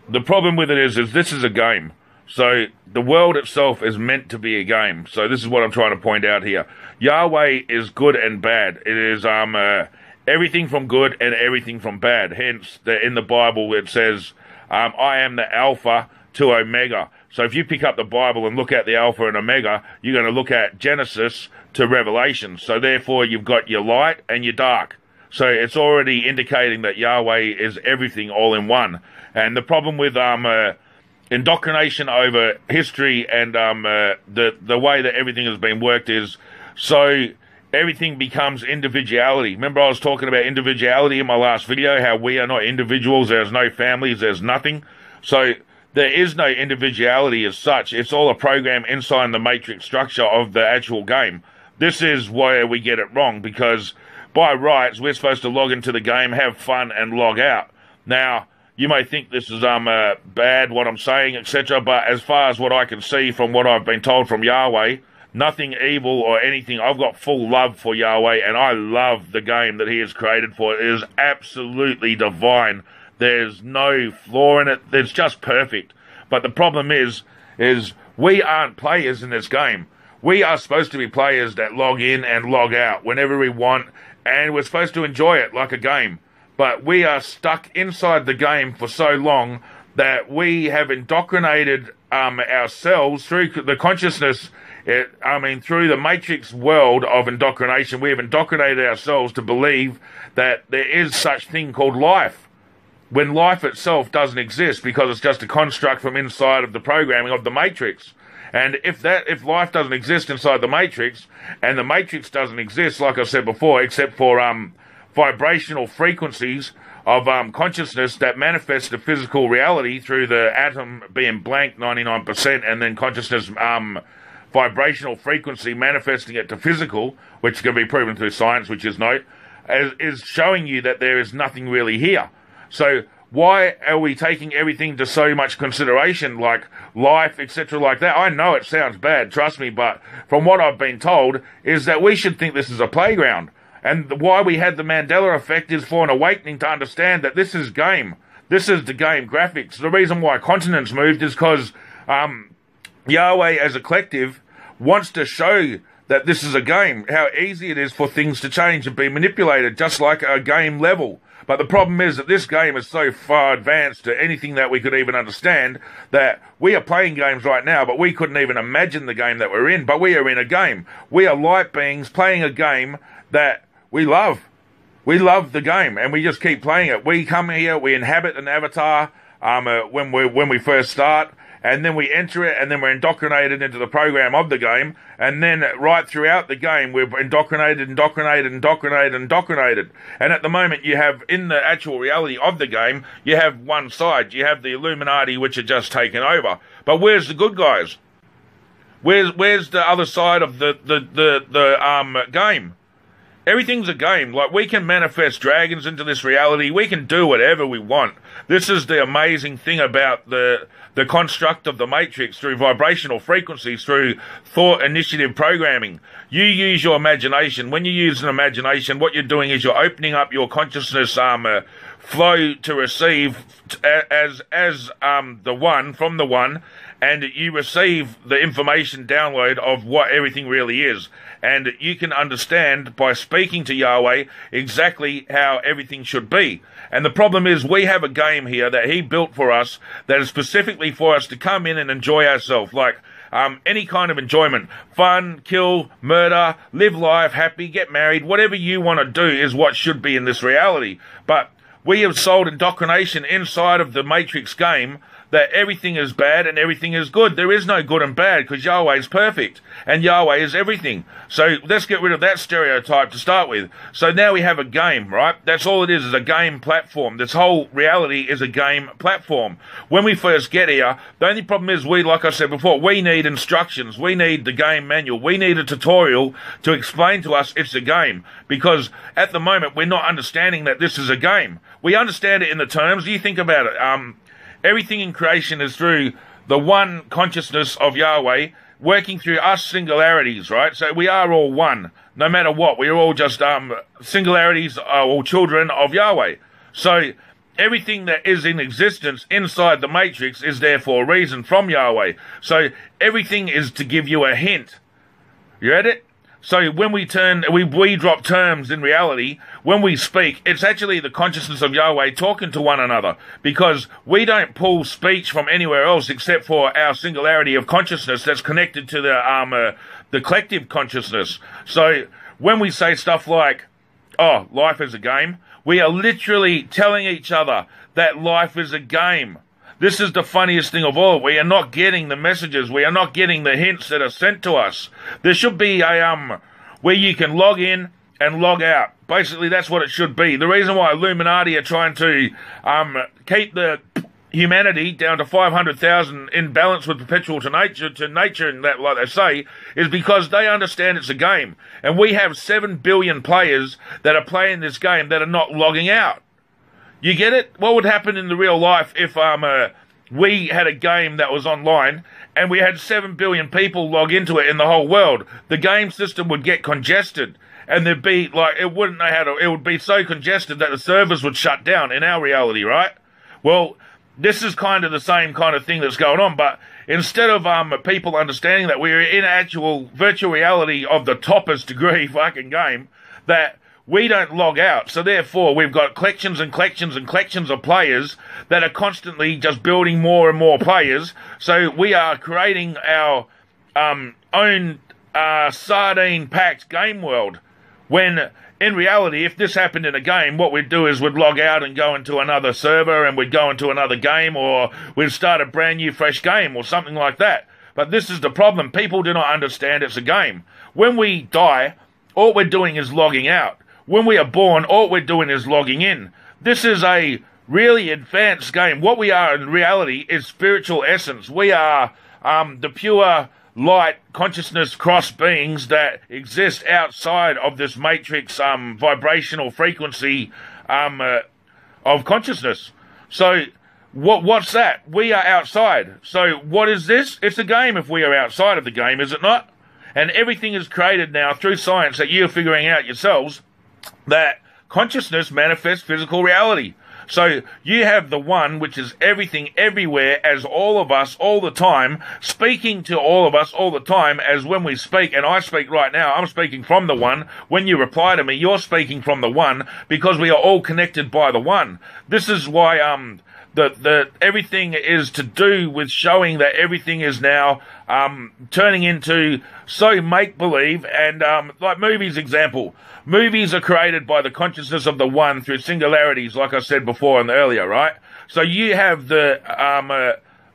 the problem with it is, is this is a game. So the world itself is meant to be a game. So this is what I'm trying to point out here. Yahweh is good and bad. It is um, uh, everything from good and everything from bad. Hence, the, in the Bible it says, um, I am the Alpha to Omega. So if you pick up the Bible and look at the Alpha and Omega, you're going to look at Genesis to Revelation. So therefore you've got your light and your dark. So it's already indicating that Yahweh is everything all in one. And the problem with um, uh, indoctrination over history and um, uh, the, the way that everything has been worked is, so everything becomes individuality. Remember I was talking about individuality in my last video, how we are not individuals, there's no families, there's nothing. So there is no individuality as such. It's all a program inside the matrix structure of the actual game. This is where we get it wrong, because by rights, we're supposed to log into the game, have fun, and log out. Now, you may think this is um uh, bad, what I'm saying, et cetera, but as far as what I can see from what I've been told from Yahweh, nothing evil or anything. I've got full love for Yahweh, and I love the game that He has created for it. It is absolutely divine. There's no flaw in it. It's just perfect. But the problem is, is we aren't players in this game. We are supposed to be players that log in and log out whenever we want, and we're supposed to enjoy it like a game. But we are stuck inside the game for so long that we have indoctrinated um, ourselves through the consciousness, it, I mean, through the matrix world of indoctrination. We have indoctrinated ourselves to believe that there is such thing called life, when life itself doesn't exist, because it's just a construct from inside of the programming of the matrix. And if that, if life doesn't exist inside the matrix, and the matrix doesn't exist, like I said before, except for um, vibrational frequencies of um, consciousness that manifest the physical reality through the atom being blank ninety-nine percent, and then consciousness um, vibrational frequency manifesting it to physical, which can be proven through science, which is no, is, is showing you that there is nothing really here. So Why are we taking everything to so much consideration, like life, et cetera, like that? I know it sounds bad, trust me, but from what I've been told is that we should think this is a playground. And why we had the Mandela Effect is for an awakening to understand that this is game. This is the game graphics. The reason why continents moved is because um, Yahweh as a collective wants to show that this is a game, how easy it is for things to change and be manipulated, just like a game level. But the problem is that this game is so far advanced to anything that we could even understand that we are playing games right now, but we couldn't even imagine the game that we're in. But we are in a game. We are light beings playing a game that we love. We love the game, and we just keep playing it. We come here, we inhabit an avatar um, uh, when we when we first start, and then we enter it, and then we're indoctrinated into the program of the game, and then right throughout the game, we're indoctrinated, indoctrinated, indoctrinated, indoctrinated. And at the moment, you have, in the actual reality of the game, you have one side. You have the Illuminati, which are just taken over. But where's the good guys? Where's where's the other side of the the the, the um game? Everything's a game. Like, we can manifest dragons into this reality. We can do whatever we want. This is the amazing thing about the the construct of the Matrix through vibrational frequencies, through thought initiative programming. You use your imagination. When you use an imagination, what you're doing is you're opening up your consciousness um, uh, flow to receive as as um the one from the one, and you receive the information download of what everything really is. And you can understand by speaking to Yahweh exactly how everything should be. And the problem is we have a game here that he built for us that is specifically for us to come in and enjoy ourselves. Like um, any kind of enjoyment, fun, kill, murder, live life, happy, get married, whatever you want to do is what should be in this reality. But we have sold indoctrination inside of the Matrix game that everything is bad and everything is good. There is no good and bad because Yahweh is perfect and Yahweh is everything. So let's get rid of that stereotype to start with. So now we have a game, right? That's all it is, is a game platform. This whole reality is a game platform. When we first get here, the only problem is we, like I said before, we need instructions. We need the game manual. We need a tutorial to explain to us it's a game, because at the moment we're not understanding that this is a game. We understand it in the terms. You think about it. Um, everything in creation is through the one consciousness of Yahweh working through us singularities, right? So we are all one, no matter what. We are all just um, singularities, are all children of Yahweh. So everything that is in existence inside the Matrix is therefore a reason from Yahweh. So everything is to give you a hint. You read it? So when we turn, we, we drop terms in reality, when we speak, it's actually the consciousness of Yahweh talking to one another, because we don't pull speech from anywhere else except for our singularity of consciousness that's connected to the, um, uh, the collective consciousness. So when we say stuff like, oh, life is a game, we are literally telling each other that life is a game. This is the funniest thing of all. We are not getting the messages. We are not getting the hints that are sent to us. There should be a, um, where you can log in and log out. Basically, that's what it should be. The reason why Illuminati are trying to, um, keep the humanity down to five hundred thousand in balance with perpetual to nature, to nature, and that, like they say, is because they understand it's a game. And we have seven billion players that are playing this game that are not logging out. You get it? What would happen in the real life if um, uh, we had a game that was online and we had seven billion people log into it in the whole world? The game system would get congested, and there'd be, like, it wouldn't know how to, it would be so congested that the servers would shut down in our reality, right? Well, this is kind of the same kind of thing that's going on, but instead of um, people understanding that we're in actual virtual reality of the toppest degree fucking game, that we don't log out, so therefore we've got collections and collections and collections of players that are constantly just building more and more players. So we are creating our um, own uh, sardine-packed game world, when in reality, if this happened in a game, what we'd do is we'd log out and go into another server, and we'd go into another game, or we'd start a brand new fresh game or something like that. But this is the problem. People do not understand it's a game. When we die, all we're doing is logging out. When we are born, all we're doing is logging in. This is a really advanced game. What we are in reality is spiritual essence. We are um, the pure light consciousness cross beings that exist outside of this matrix um, vibrational frequency um, uh, of consciousness. So what what's that? We are outside. So what is this? It's a game if we are outside of the game, is it not? And everything is created now through science that you're figuring out yourselves, that consciousness manifests physical reality. So you have the one, which is everything, everywhere, as all of us, all the time, speaking to all of us all the time, as when we speak, and I speak right now, I'm speaking from the one. When you reply to me, you're speaking from the one, because we are all connected by the one. This is why um the, the everything is to do with showing that everything is now um turning into so make-believe, and um like movies example. Movies are created by the consciousness of the one through singularities, like I said before and earlier, right? So you have the um, uh,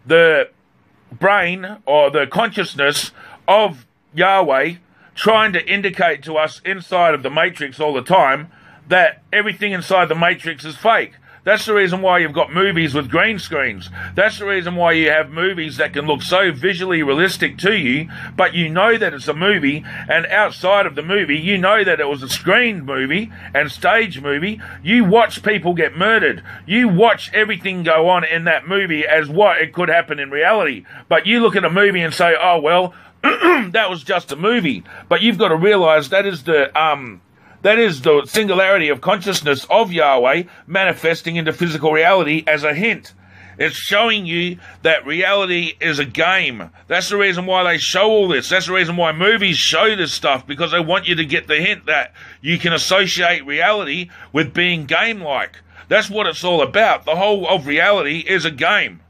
the brain or the consciousness of Yahweh trying to indicate to us inside of the Matrix all the time that everything inside the Matrix is fake. That's the reason why you've got movies with green screens. That's the reason why you have movies that can look so visually realistic to you, but you know that it's a movie, and outside of the movie, you know that it was a screened movie and stage movie. You watch people get murdered. You watch everything go on in that movie as what it could happen in reality. But you look at a movie and say, oh, well, that was just a movie. But you've got to realize that is the... um. That is the singularity of consciousness of Yahweh manifesting into physical reality as a hint. It's showing you that reality is a game. That's the reason why they show all this. That's the reason why movies show this stuff, because they want you to get the hint that you can associate reality with being game-like. That's what it's all about. The whole of reality is a game.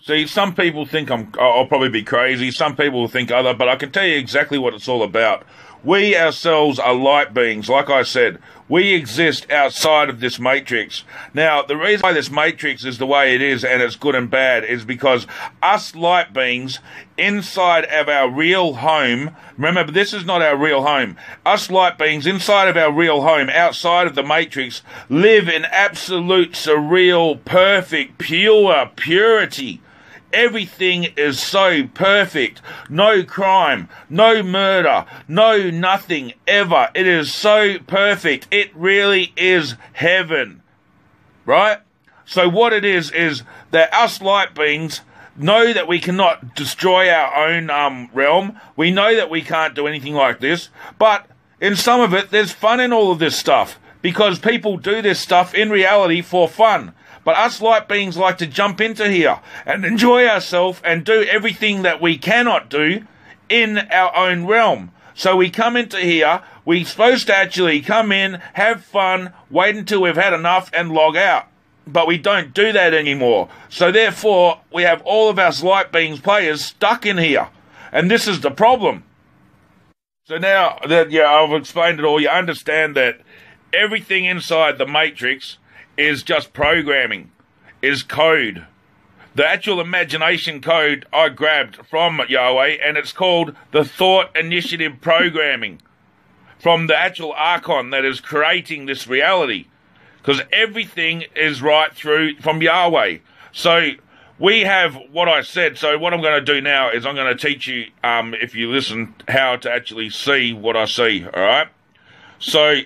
See, some people think I'm, I'll probably be crazy. Some people think other, but I can tell you exactly what it's all about. We ourselves are light beings. Like I said, we exist outside of this matrix. Now, the reason why this matrix is the way it is, and it's good and bad, is because us light beings inside of our real home, remember, this is not our real home. Us light beings inside of our real home, outside of the matrix, live in absolute, surreal, perfect, pure purity. Everything is so perfect. No crime, no murder, no nothing ever. It is so perfect. It really is heaven, right? So what it is, is that us light beings know that we cannot destroy our own um, realm. We know that we can't do anything like this. But in some of it, there's fun in all of this stuff, because people do this stuff in reality for fun. But us light beings like to jump into here and enjoy ourselves and do everything that we cannot do in our own realm. So we come into here, we're supposed to actually come in, have fun, wait until we've had enough and log out. But we don't do that anymore. So therefore, we have all of us light beings players stuck in here. And this is the problem. So now that yeah, I've explained it all, you understand that everything inside the Matrix is just programming, is code. The actual imagination code I grabbed from Yahweh, and it's called the Thought Initiative Programming, from the actual Archon that is creating this reality, because everything is right through from Yahweh. So we have what I said. So what I'm going to do now is I'm going to teach you, um, if you listen, how to actually see what I see, all right? So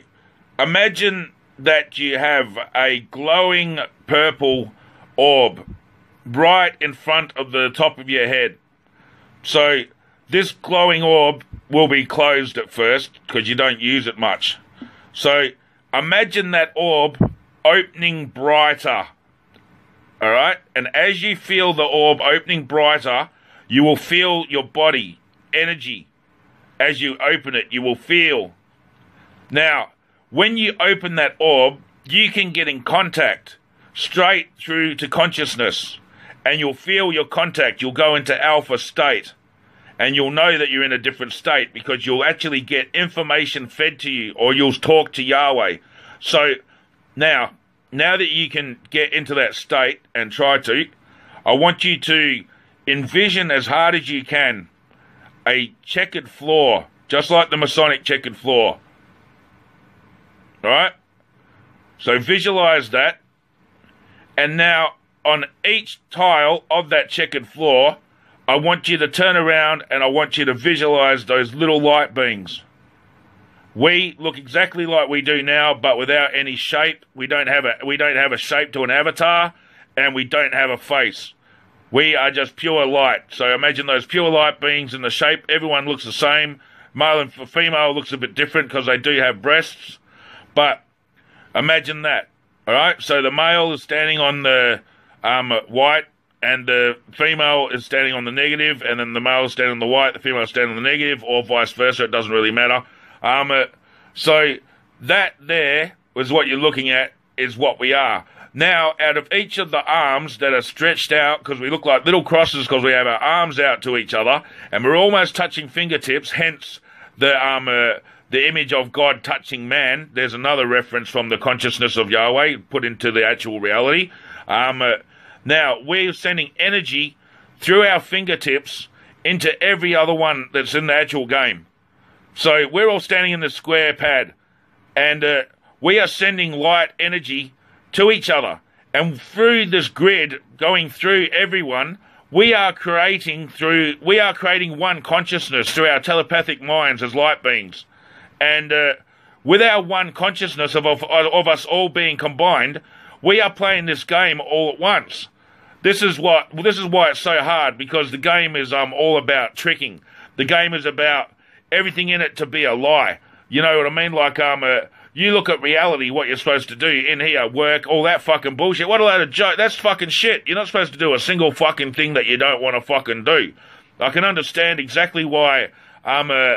imagine that you have a glowing purple orb right in front of the top of your head. So this glowing orb will be closed at first because you don't use it much. So imagine that orb opening brighter, all right? And as you feel the orb opening brighter, you will feel your body energy. As you open it, you will feel. Now, when you open that orb, you can get in contact straight through to consciousness, and you'll feel your contact. You'll go into alpha state, and you'll know that you're in a different state, because you'll actually get information fed to you, or you'll talk to Yahweh. So now, now that you can get into that state and try to, I want you to envision as hard as you can a checkered floor, just like the Masonic checkered floor. All right, so visualize that, and now on each tile of that checkered floor, I want you to turn around and I want you to visualize those little light beings. We look exactly like we do now, but without any shape. We don't have a we don't have a shape to an avatar, and we don't have a face. We are just pure light. So imagine those pure light beings in the shape. Everyone looks the same. Male and female looks a bit different because they do have breasts, but imagine that. All right. So the male is standing on the um, white, and the female is standing on the negative, and then the male is standing on the white, the female is standing on the negative, or vice versa. It doesn't really matter. Um, uh, so that there was what you're looking at is what we are. Now, out of each of the arms that are stretched out, because we look like little crosses because we have our arms out to each other, and we're almost touching fingertips, hence the, um, uh, the image of God touching man. There's another reference from the consciousness of Yahweh put into the actual reality. Um, uh, now, we're sending energy through our fingertips into every other one that's in the actual game. So we're all standing in the square pad, and uh, we are sending light energy to each other. And through this grid, going through everyone, we are creating through we are creating one consciousness through our telepathic minds as light beings. And uh, with our one consciousness of, of, of us all being combined, we are playing this game all at once. This is what well, this is why it's so hard, because the game is um all about tricking. The game is about everything in it to be a lie. You know what I mean? Like, um, uh, you look at reality, what you're supposed to do in here, work, all that fucking bullshit. What a load of joke. That's fucking shit. You're not supposed to do a single fucking thing that you don't want to fucking do. I can understand exactly why um, uh,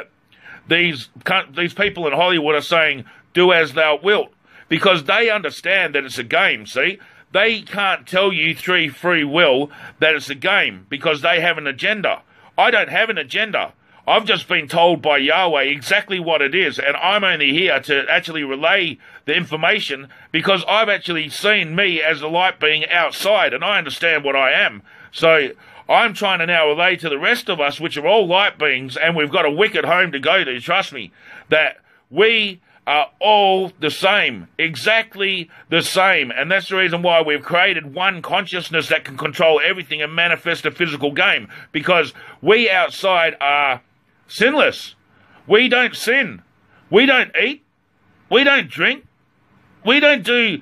these these people in Hollywood are saying, do as thou wilt, because they understand that it's a game, see? They can't tell you through free will that it's a game because they have an agenda. I don't have an agenda. I've just been told by Yahweh exactly what it is, and I'm only here to actually relay the information because I've actually seen me as a light being outside, and I understand what I am. So I'm trying to now relay to the rest of us, which are all light beings, and we've got a wicked home to go to, trust me, that we are all the same, exactly the same. And that's the reason why we've created one consciousness that can control everything and manifest a physical game, because we outside are sinless. We don't sin. We don't eat. We don't drink. We don't do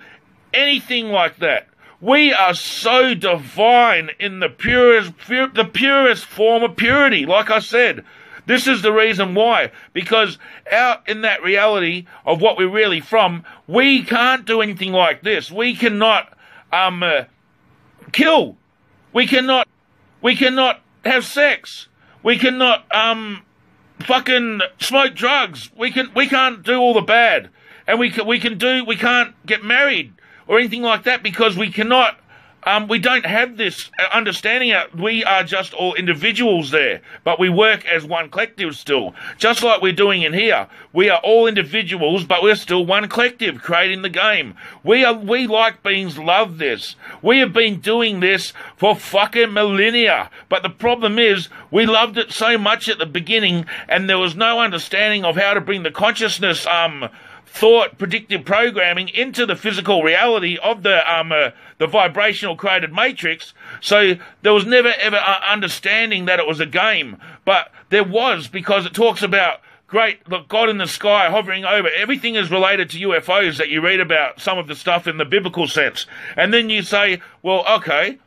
anything like that. We are so divine in the purest, pure, the purest form of purity. Like I said, this is the reason why. Because out in that reality of what we're really from, we can't do anything like this. We cannot um, uh, kill. We cannot. We cannot have sex. We cannot um fucking smoke drugs. We can we can't do all the bad, and we can we can do we can't get married or anything like that, because we cannot um we don't have this understanding. We are just all individuals there, but we work as one collective still, just like we're doing in here. We are all individuals, but we're still one collective creating the game. We are we like beings love this. We have been doing this for fucking millennia, but the problem is we loved it so much at the beginning, and there was no understanding of how to bring the consciousness um thought predictive programming into the physical reality of the um uh, the vibrational created matrix. So there was never ever uh, understanding that it was a game, but there was, because it talks about great look God in the sky hovering over. Everything is related to U F Os that you read about, some of the stuff in the biblical sense, and then you say, well, okay,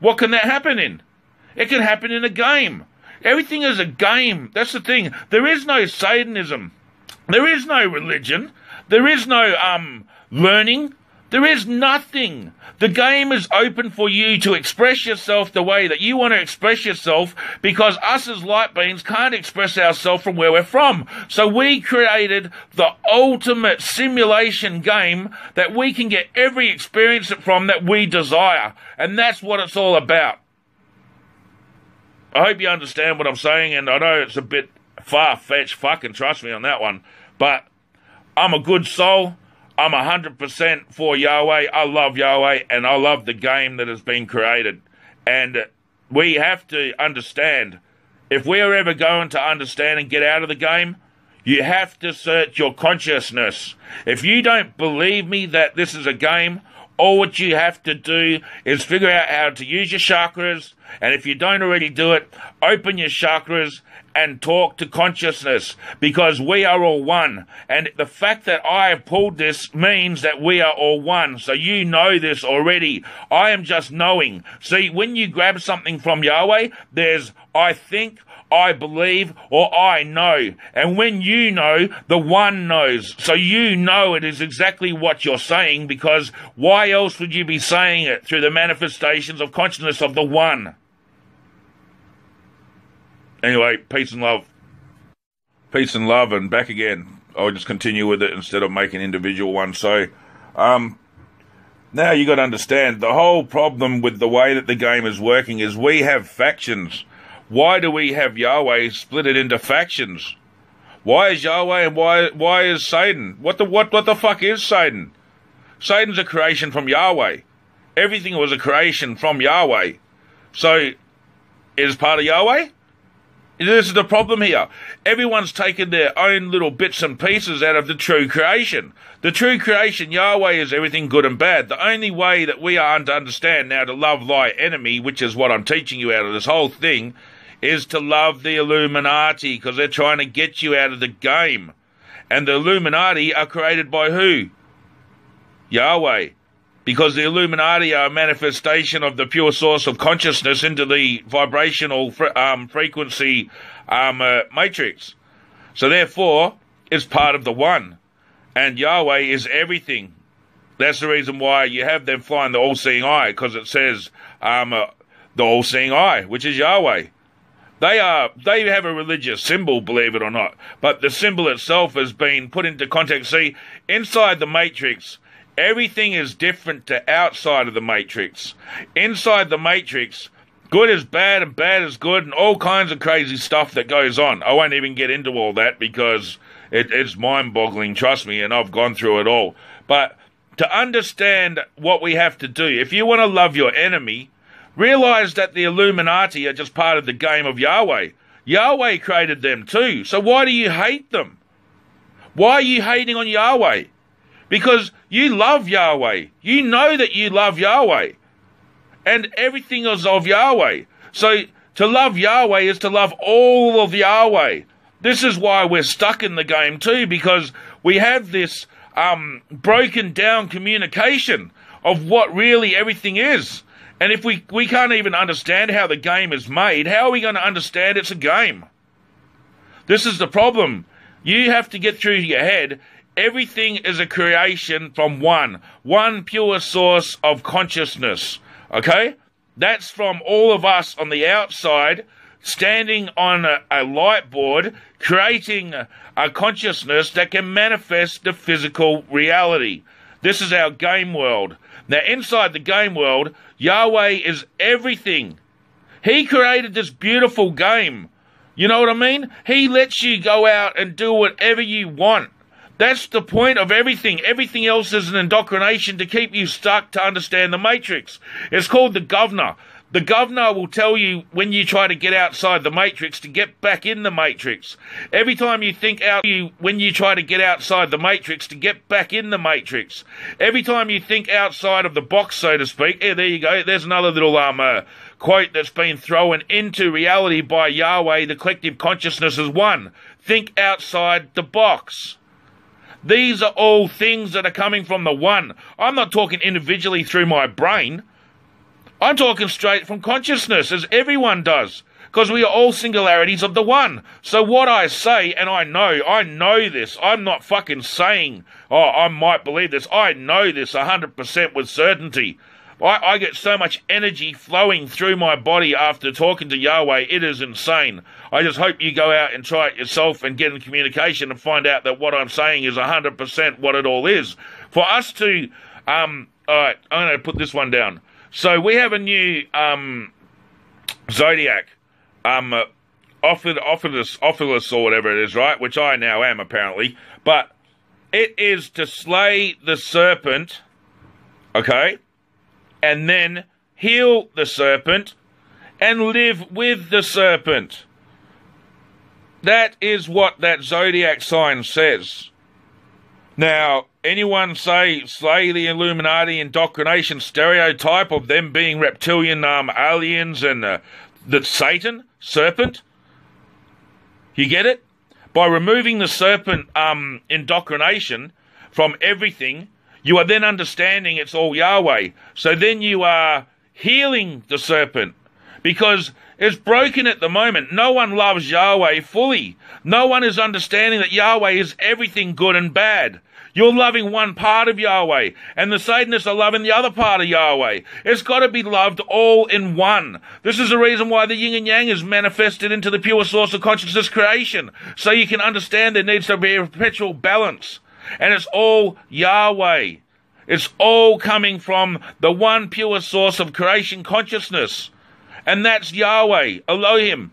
what can that happen in? It can happen in a game. Everything is a game. That's the thing. There is no Satanism. There is no religion. There is no um, learning. There is nothing. The game is open for you to express yourself the way that you want to express yourself, because us as light beings can't express ourselves from where we're from. So we created the ultimate simulation game that we can get every experience from that we desire. And that's what it's all about. I hope you understand what I'm saying, and I know it's a bit far-fetched, fucking trust me on that one, but I'm a good soul. I'm one hundred percent for Yahweh. I love Yahweh, and I love the game that has been created. And we have to understand, if we're ever going to understand and get out of the game, you have to search your consciousness. If you don't believe me that this is a game, All what you have to do is figure out how to use your chakras, and if you don't already do it, open your chakras and talk to consciousness, because we are all one. And the fact that I have pulled this means that we are all one. So you know this already. I am just knowing. See, when you grab something from Yahweh, there's I think, I believe, or I know. And when you know, the one knows. So you know it is exactly what you're saying, because why else would you be saying it through the manifestations of consciousness of the one? Anyway, peace and love. Peace and love, and back again. I'll just continue with it instead of making individual ones. So, um, now you got to understand, the whole problem with the way that the game is working is we have factions. Why do we have Yahweh split it into factions? Why is Yahweh and why why is Satan? What the what what the fuck is Satan? Satan's a creation from Yahweh. Everything was a creation from Yahweh. So is part of Yahweh? This is the problem here. Everyone's taken their own little bits and pieces out of the true creation. The true creation, Yahweh, is everything good and bad. The only way that we are to understand now to love thy enemy, which is what I'm teaching you out of this whole thing, is to love the Illuminati, because they're trying to get you out of the game. And the Illuminati are created by who? Yahweh. Because the Illuminati are a manifestation of the pure source of consciousness into the vibrational fre um, frequency um, uh, matrix. So therefore, it's part of the one. And Yahweh is everything. That's the reason why you have them flying the all-seeing eye, because it says um, uh, the all-seeing eye, which is Yahweh. They are, they have a religious symbol, believe it or not, but the symbol itself has been put into context. See, inside the matrix, everything is different to outside of the matrix. Inside the matrix, good is bad and bad is good, and all kinds of crazy stuff that goes on. I won't even get into all that because it, it's mind-boggling, trust me, and I've gone through it all. But to understand what we have to do, if you want to love your enemy, realize that the Illuminati are just part of the game of Yahweh. Yahweh created them too. So why do you hate them? Why are you hating on Yahweh? Because you love Yahweh. You know that you love Yahweh. And everything is of Yahweh. So to love Yahweh is to love all of Yahweh. This is why we're stuck in the game too, because we have this um, broken down communication of what really everything is. And if we, we can't even understand how the game is made, how are we going to understand it's a game? This is the problem. You have to get through your head. Everything is a creation from one. One pure source of consciousness. Okay? That's from all of us on the outside, standing on a, a light board, creating a, a consciousness that can manifest the physical reality. This is our game world. Now, inside the game world, Yahweh is everything. He created this beautiful game. You know what I mean? He lets you go out and do whatever you want. That's the point of everything. Everything else is an indoctrination to keep you stuck to understand the matrix. It's called the governor. The governor will tell you when you try to get outside the matrix to get back in the matrix. Every time you think out you when you try to get outside the matrix to get back in the matrix. Every time you think outside of the box, so to speak. Yeah, there you go. There's another little um uh, quote that's been thrown into reality by Yahweh. The collective consciousness is one. Think outside the box. These are all things that are coming from the one. I'm not talking individually through my brain. I'm talking straight from consciousness, as everyone does, because we are all singularities of the one. So what I say, and I know, I know this. I'm not fucking saying, oh, I might believe this. I know this one hundred percent with certainty. I, I get so much energy flowing through my body after talking to Yahweh. It is insane. I just hope you go out and try it yourself and get in communication and find out that what I'm saying is one hundred percent what it all is. For us to, um, all right, I'm going to put this one down. So we have a new um, zodiac um, uh, offered, offered us, offered us, or whatever it is, right? Which I now am apparently, but it is to slay the serpent, okay, and then heal the serpent and live with the serpent. That is what that zodiac sign says. Now, anyone say slay the Illuminati indoctrination stereotype of them being reptilian um, aliens and uh, the Satan, serpent? You get it? By removing the serpent um, indoctrination from everything, you are then understanding it's all Yahweh. So then you are healing the serpent, because it's broken at the moment. No one loves Yahweh fully. No one is understanding that Yahweh is everything good and bad. You're loving one part of Yahweh, and the Satanists are loving the other part of Yahweh. It's got to be loved all in one. This is the reason why the yin and yang is manifested into the pure source of consciousness creation, so you can understand there needs to be a perpetual balance. And it's all Yahweh. It's all coming from the one pure source of creation consciousness. And that's Yahweh, Elohim.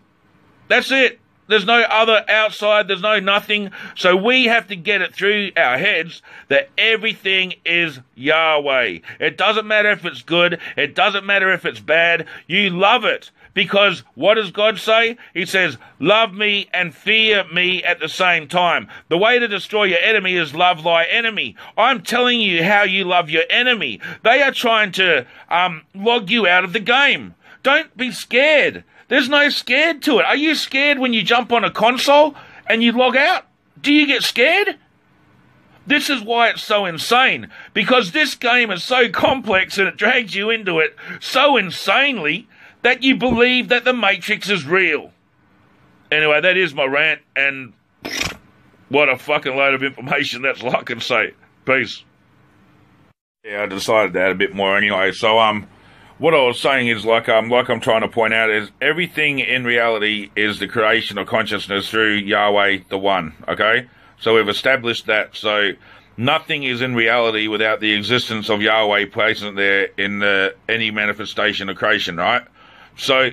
That's it. There's no other outside. There's no nothing. So we have to get it through our heads that everything is Yahweh. It doesn't matter if it's good. It doesn't matter if it's bad. You love it. Because what does God say? He says, love me and fear me at the same time. The way to destroy your enemy is love thy enemy. I'm telling you how you love your enemy. They are trying to um, log you out of the game. Don't be scared. There's no scared to it. Are you scared when you jump on a console and you log out? Do you get scared? This is why it's so insane. Because this game is so complex and it drags you into it so insanely that you believe that the Matrix is real. Anyway, that is my rant, and what a fucking load of information, that's all I can say. Peace. Yeah, I decided to add a bit more anyway. So, um, what I was saying is, like, um, like I'm trying to point out, is everything in reality is the creation of consciousness through Yahweh, the One, okay? So we've established that, so nothing is in reality without the existence of Yahweh present there in the, any manifestation of creation, right? So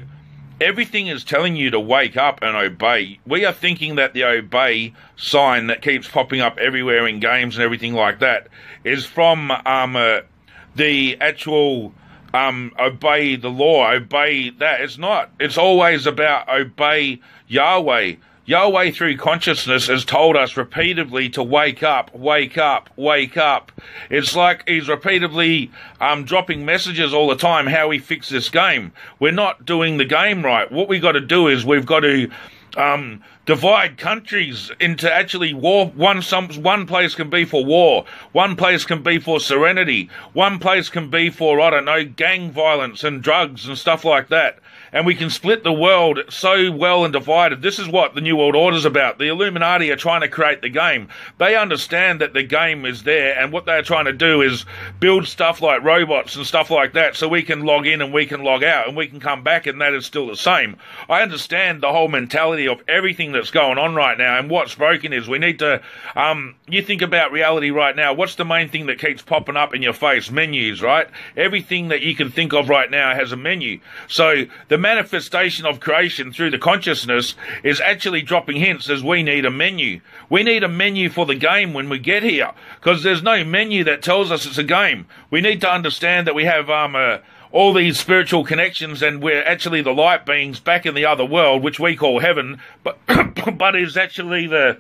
everything is telling you to wake up and obey. We are thinking that the obey sign that keeps popping up everywhere in games and everything like that is from um, uh, the actual um, obey the law, obey that. It's not. It's always about obey Yahweh. Yahweh through consciousness has told us repeatedly to wake up, wake up, wake up. It's like he's repeatedly um, dropping messages all the time how we fix this game. We're not doing the game right. What we've got to do is we've got to um, divide countries into actually war. One, some, one place can be for war. One place can be for serenity. One place can be for, I don't know, gang violence and drugs and stuff like that. And we can split the world so well and divided. This is what the New World Order is about. The Illuminati are trying to create the game. They understand that the game is there, and what they're trying to do is build stuff like robots and stuff like that so we can log in and we can log out and we can come back, and that is still the same. I understand the whole mentality of everything that's going on right now, and what's broken is we need to, um, you think about reality right now. What's the main thing that keeps popping up in your face? Menus, right? Everything that you can think of right now has a menu. So the The manifestation of creation through the consciousness is actually dropping hints as we need a menu. We need a menu for the game when we get here, because there's no menu that tells us it's a game. We need to understand that we have um, uh, all these spiritual connections, and we're actually the light beings back in the other world, which we call heaven, but but is actually the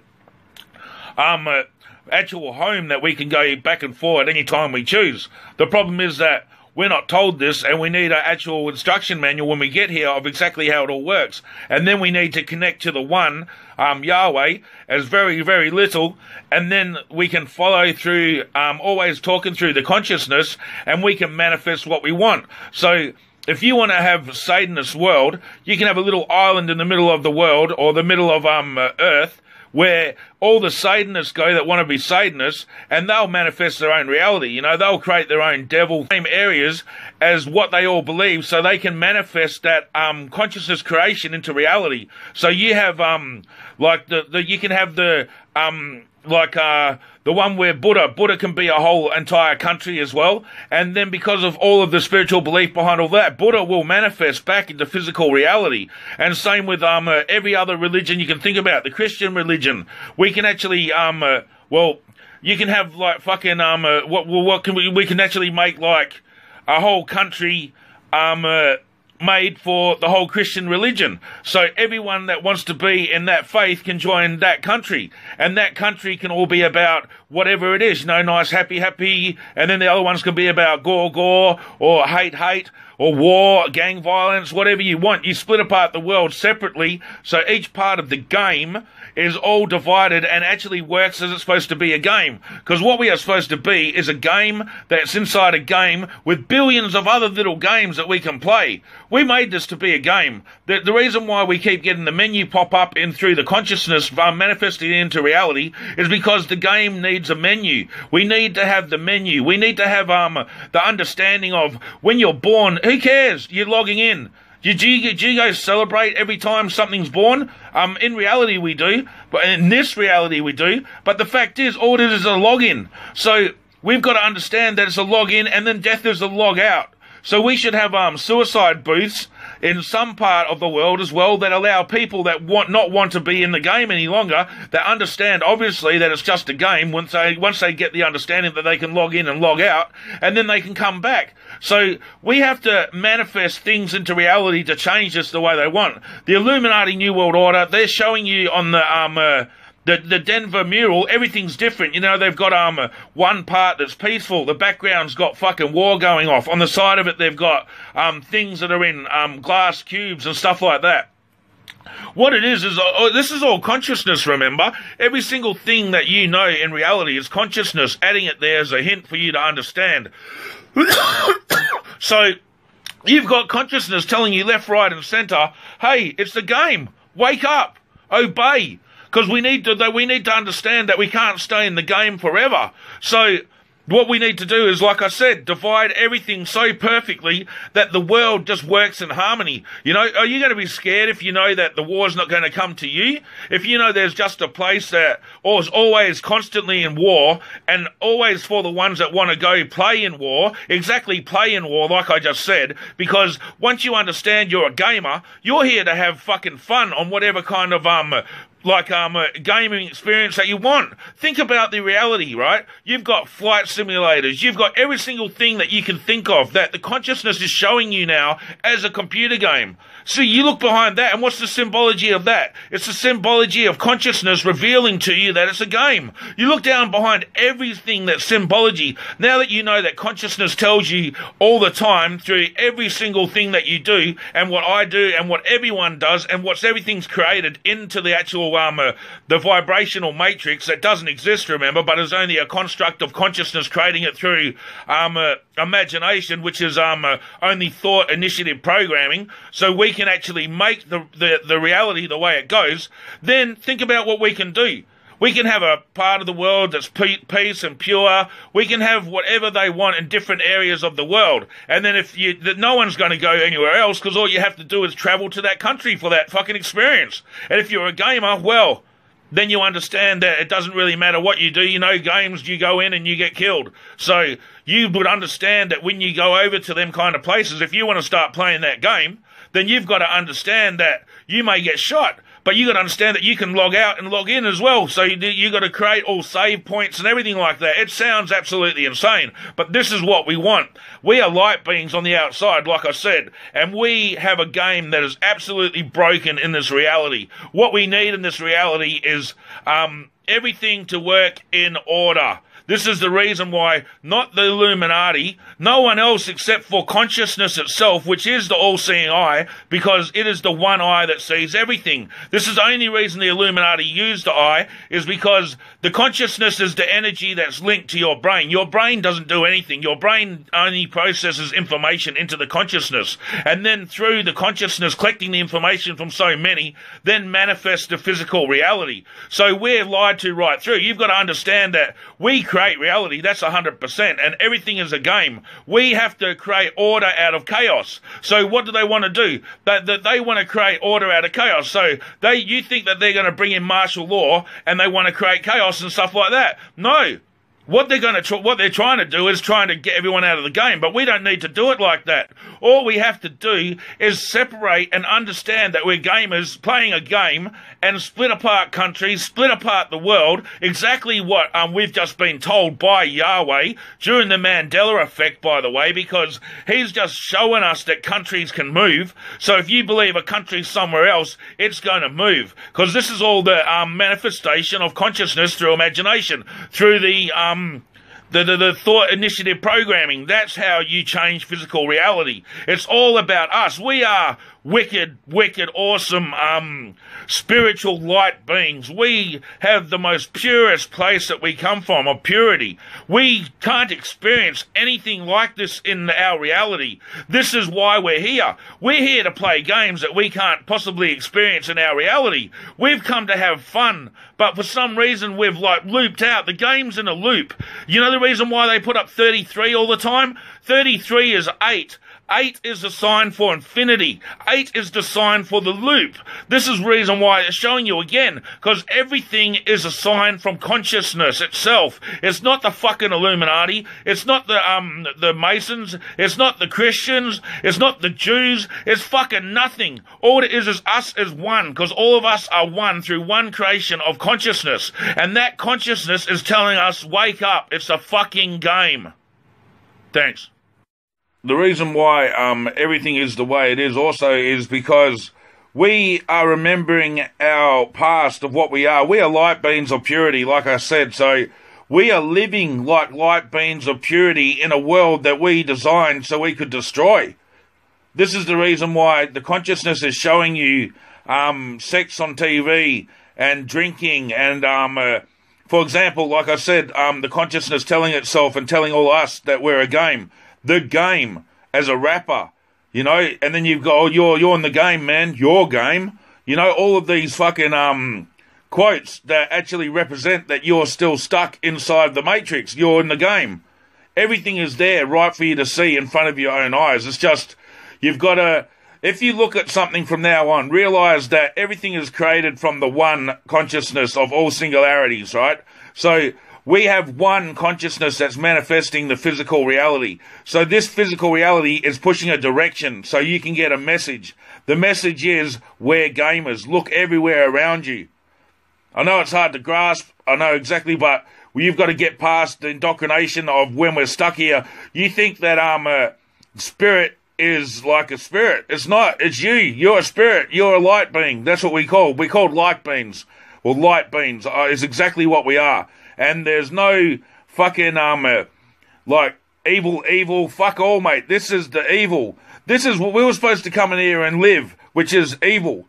um, uh, actual home that we can go back and forth any time we choose. The problem is that we're not told this, and we need an actual instruction manual when we get here of exactly how it all works. And then we need to connect to the one, um, Yahweh, as very, very little. And then we can follow through, um, always talking through the consciousness, and we can manifest what we want. So if you want to have a Satanist world, you can have a little island in the middle of the world, or the middle of um, uh, Earth, where all the Satanists go that want to be Satanists, and they'll manifest their own reality. You know, they'll create their own devil, same areas as what they all believe, so they can manifest that um, consciousness creation into reality. So you have um, like the, the you can have the um, like uh, the one where Buddha Buddha can be a whole entire country as well, and then because of all of the spiritual belief behind all that, Buddha will manifest back into physical reality. And same with um uh, every other religion you can think about. The Christian religion, we can actually um uh, well, you can have like fucking um uh, what what can we we can actually make like a whole country um uh, made for the whole Christian religion. So everyone that wants to be in that faith can join that country, and that country can all be about whatever it is, you know, nice, happy, happy, and then the other ones can be about gore, gore, or hate, hate, or war, gang violence, whatever you want. You split apart the world separately, so each part of the game is all divided and actually works as it's supposed to be a game. Because what we are supposed to be is a game that's inside a game with billions of other little games that we can play. We made this to be a game. The, the reason why we keep getting the menu pop up in through the consciousness uh, manifesting into reality is because the game needs a menu. We need to have the menu. We need to have um the understanding of when you're born, who cares? You're logging in. Do you, do you guys celebrate every time something's born? Um, in reality we do, but in this reality we do, but the fact is, all it is is a login. So we've got to understand that it's a login, and then death is a log out. So we should have um, suicide booths in some part of the world as well that allow people that want not want to be in the game any longer, that understand obviously that it's just a game, once they, once they get the understanding that they can log in and log out, and then they can come back. So we have to manifest things into reality to change this the way they want. The Illuminati New World Order, they're showing you on the um uh, The, the Denver mural, everything's different. You know, they've got um one part that's peaceful. The background's got fucking war going off. On the side of it, they've got um things that are in um glass cubes and stuff like that. What it is is, uh, this is all consciousness, remember? Every single thing that you know in reality is consciousness. Adding it there is a hint for you to understand. So, you've got consciousness telling you left, right, and centre, hey, it's the game. Wake up. Obey. Because we need to, we need to understand that we can't stay in the game forever. So what we need to do is, like I said, divide everything so perfectly that the world just works in harmony. You know, are you going to be scared if you know that the war's not going to come to you? If you know there's just a place that is always constantly in war, and always for the ones that want to go play in war, exactly play in war, like I just said, because once you understand you're a gamer, you're here to have fucking fun on whatever kind of, um, like um, a gaming experience that you want. Think about the reality, right? You've got flight simulators. You've got every single thing that you can think of that the consciousness is showing you now as a computer game. So you look behind that, and what's the symbology of that? It's the symbology of consciousness revealing to you that it's a game. You look down behind everything that's symbology. Now that you know that consciousness tells you all the time through every single thing that you do, and what I do, and what everyone does, and what's everything's created into the actual Um, uh, the vibrational matrix that doesn't exist, remember, but is only a construct of consciousness creating it through um, uh, imagination, which is um, uh, only thought initiative programming, so we can actually make the, the, the reality the way it goes. Then think about what we can do. We can have a part of the world that's peace and pure. We can have whatever they want in different areas of the world. And then if you, no one's going to go anywhere else, because all you have to do is travel to that country for that fucking experience. And if you're a gamer, well, then you understand that it doesn't really matter what you do. You know, games, you go in and you get killed. So you would understand that when you go over to them kind of places, if you want to start playing that game, then you've got to understand that you may get shot. But you got to understand that you can log out and log in as well. So you, you got to create all save points and everything like that. It sounds absolutely insane, but this is what we want. We are light beings on the outside, like I said, and we have a game that is absolutely broken in this reality. What we need in this reality is um, everything to work in order. This is the reason why not the Illuminati, no one else except for consciousness itself, which is the all-seeing eye, because it is the one eye that sees everything. This is the only reason the Illuminati use the eye, is because the consciousness is the energy that's linked to your brain. Your brain doesn't do anything. Your brain only processes information into the consciousness, and then through the consciousness collecting the information from so many, then manifests the physical reality. So we're lied to right through. You've got to understand that we create Create reality, that's one hundred percent, and everything is a game. We have to create order out of chaos. So what do they want to do? That they, they, they want to create order out of chaos. So they, you think that they're going to bring in martial law and they want to create chaos and stuff like that. No. What they're going to, what they're trying to do is trying to get everyone out of the game, but we don't need to do it like that. All we have to do is separate and understand that we're gamers playing a game and split apart countries, split apart the world, exactly what um, we've just been told by Yahweh during the Mandela Effect, by the way, because he's just showing us that countries can move. So if you believe a country somewhere else, it's going to move, because this is all the um, manifestation of consciousness through imagination, through the... Um, The, the, the thought initiative programming. That's how you change physical reality. It's all about us. We are wicked, wicked, awesome, um, spiritual light beings. We have the most purest place that we come from, of purity. We can't experience anything like this in our reality. This is why we're here. We're here to play games that we can't possibly experience in our reality. We've come to have fun, but for some reason we've like looped out. The game's in a loop. You know the reason why they put up thirty-three all the time? thirty-three is eight. Eight is the sign for infinity. Eight is the sign for the loop. This is the reason why it's showing you again, because everything is a sign from consciousness itself. It's not the fucking Illuminati. It's not the um the Masons. It's not the Christians. It's not the Jews. It's fucking nothing. All it is is us as one, because all of us are one through one creation of consciousness, and that consciousness is telling us, wake up. It's a fucking game. Thanks. The reason why um, everything is the way it is also is because we are remembering our past of what we are. We are light beings of purity, like I said. So we are living like light beings of purity in a world that we designed so we could destroy. This is the reason why the consciousness is showing you um, sex on T V and drinking and... Um, uh, for example, like I said, um, the consciousness telling itself and telling all us that we're a game. The game as a rapper, you know, and then you've got, oh, you're, you're in the game, man, your game, you know, all of these fucking um, quotes that actually represent that you're still stuck inside the Matrix, you're in the game. Everything is there right for you to see in front of your own eyes. It's just, you've got to, if you look at something from now on, realize that everything is created from the one consciousness of all singularities, right? So we have one consciousness that's manifesting the physical reality. So this physical reality is pushing a direction so you can get a message. The message is, we're gamers. Look everywhere around you. I know it's hard to grasp. I know exactly, but you've got to get past the indoctrination of when we're stuck here. You think that um, uh, spirit is like a spirit. It's not. It's you. You're a spirit. You're a light being. That's what we call. We called light beings. Well, light beings uh, is exactly what we are. And there's no fucking, um, uh, like, evil, evil, fuck all, mate. This is the evil. This is what we were supposed to come in here and live, which is evil.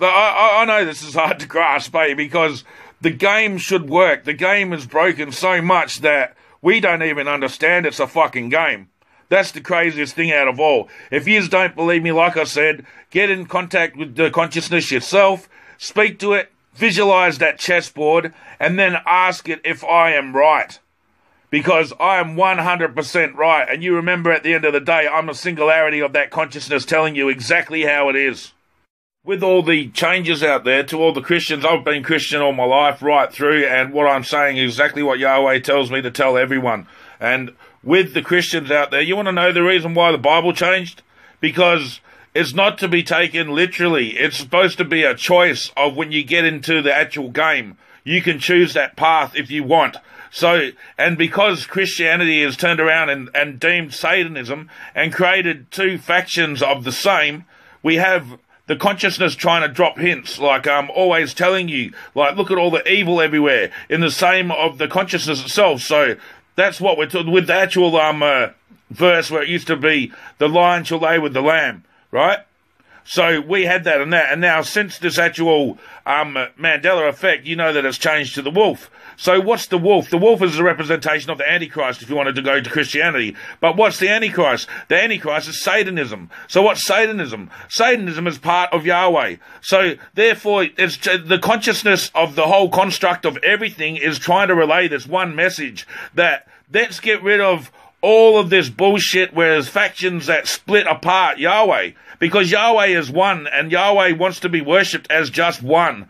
I, I, I know this is hard to grasp, eh, because the game should work. The game is broken so much that we don't even understand it's a fucking game. That's the craziest thing out of all. If you don't believe me, like I said, get in contact with the consciousness yourself, speak to it, visualize that chessboard, and then ask it if I am right. Because I am one hundred percent right. And you remember at the end of the day, I'm a singularity of that consciousness telling you exactly how it is. With all the changes out there, to all the Christians, I've been Christian all my life right through, and what I'm saying is exactly what Yahweh tells me to tell everyone. And with the Christians out there, you want to know the reason why the Bible changed? Because it's not to be taken literally. It's supposed to be a choice of when you get into the actual game. You can choose that path if you want. So, and because Christianity has turned around and, and deemed Satanism and created two factions of the same, we have the consciousness trying to drop hints, like I'm um, always telling you, like look at all the evil everywhere, in the same of the consciousness itself. So that's what we're talking with the actual um uh, verse where it used to be, the lion shall lay with the lamb. Right? So we had that and that. And now since this actual um, Mandela effect, you know that it's changed to the wolf. So what's the wolf? The wolf is a representation of the Antichrist if you wanted to go to Christianity. But what's the Antichrist? The Antichrist is Satanism. So what's Satanism? Satanism is part of Yahweh. So therefore, it's the consciousness of the whole construct of everything is trying to relay this one message that let's get rid of all of this bullshit where there's factions that split apart Yahweh, because Yahweh is one and Yahweh wants to be worshipped as just one.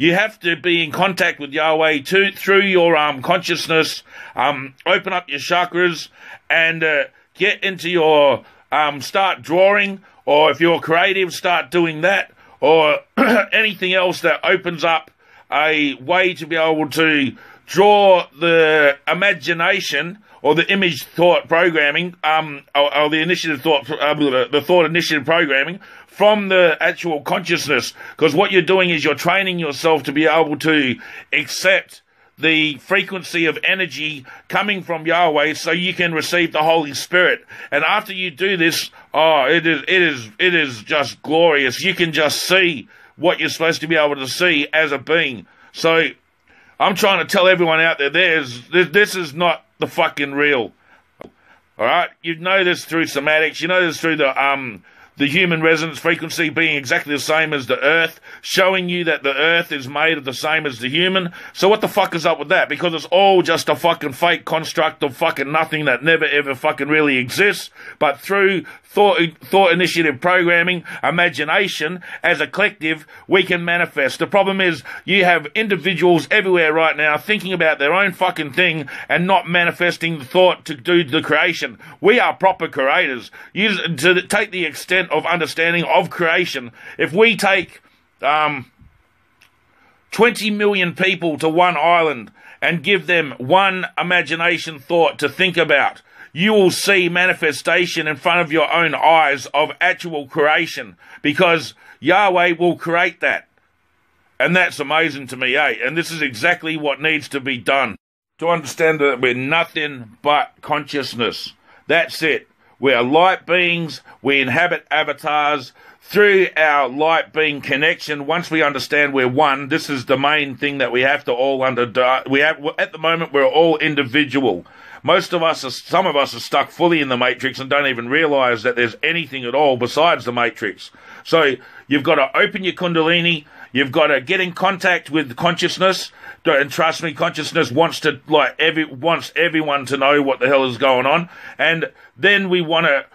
You have to be in contact with Yahweh too, through your um, consciousness. Um, open up your chakras and uh, get into your, um, start drawing, or if you're creative, start doing that, or anything else that opens up a way to be able to draw the imagination or the image thought programming, um, or, or the initiative thought, uh, the thought initiative programming from the actual consciousness. Because what you're doing is you're training yourself to be able to accept the frequency of energy coming from Yahweh, so you can receive the Holy Spirit. And after you do this, oh, it is, it is, it is just glorious. You can just see what you're supposed to be able to see as a being. So I'm trying to tell everyone out there, there's, this is not the fucking real. All right? You know this through Cymatics. You know this through the um the human resonance frequency being exactly the same as the Earth, showing you that the Earth is made of the same as the human. So what the fuck is up with that? Because it's all just a fucking fake construct of fucking nothing that never ever fucking really exists. But through thought, thought initiative programming, imagination, as a collective, we can manifest. The problem is you have individuals everywhere right now thinking about their own fucking thing and not manifesting the thought to do the creation. We are proper creators. You, to take the extent of understanding of creation, if we take um, twenty million people to one island and give them one imagination thought to think about, you will see manifestation in front of your own eyes of actual creation, because Yahweh will create that. And that's amazing to me, eh? And this is exactly what needs to be done. To understand that we're nothing but consciousness. That's it. We are light beings. We inhabit avatars. Through our light being connection, once we understand we're one, this is the main thing that we have to all under. We have, at the moment, we're all individual. Most of us, are, some of us are stuck fully in the Matrix and don't even realise that there's anything at all besides the Matrix. So you've got to open your Kundalini, you've got to get in contact with consciousness, and trust me, consciousness wants to like every wants everyone to know what the hell is going on, and then we want to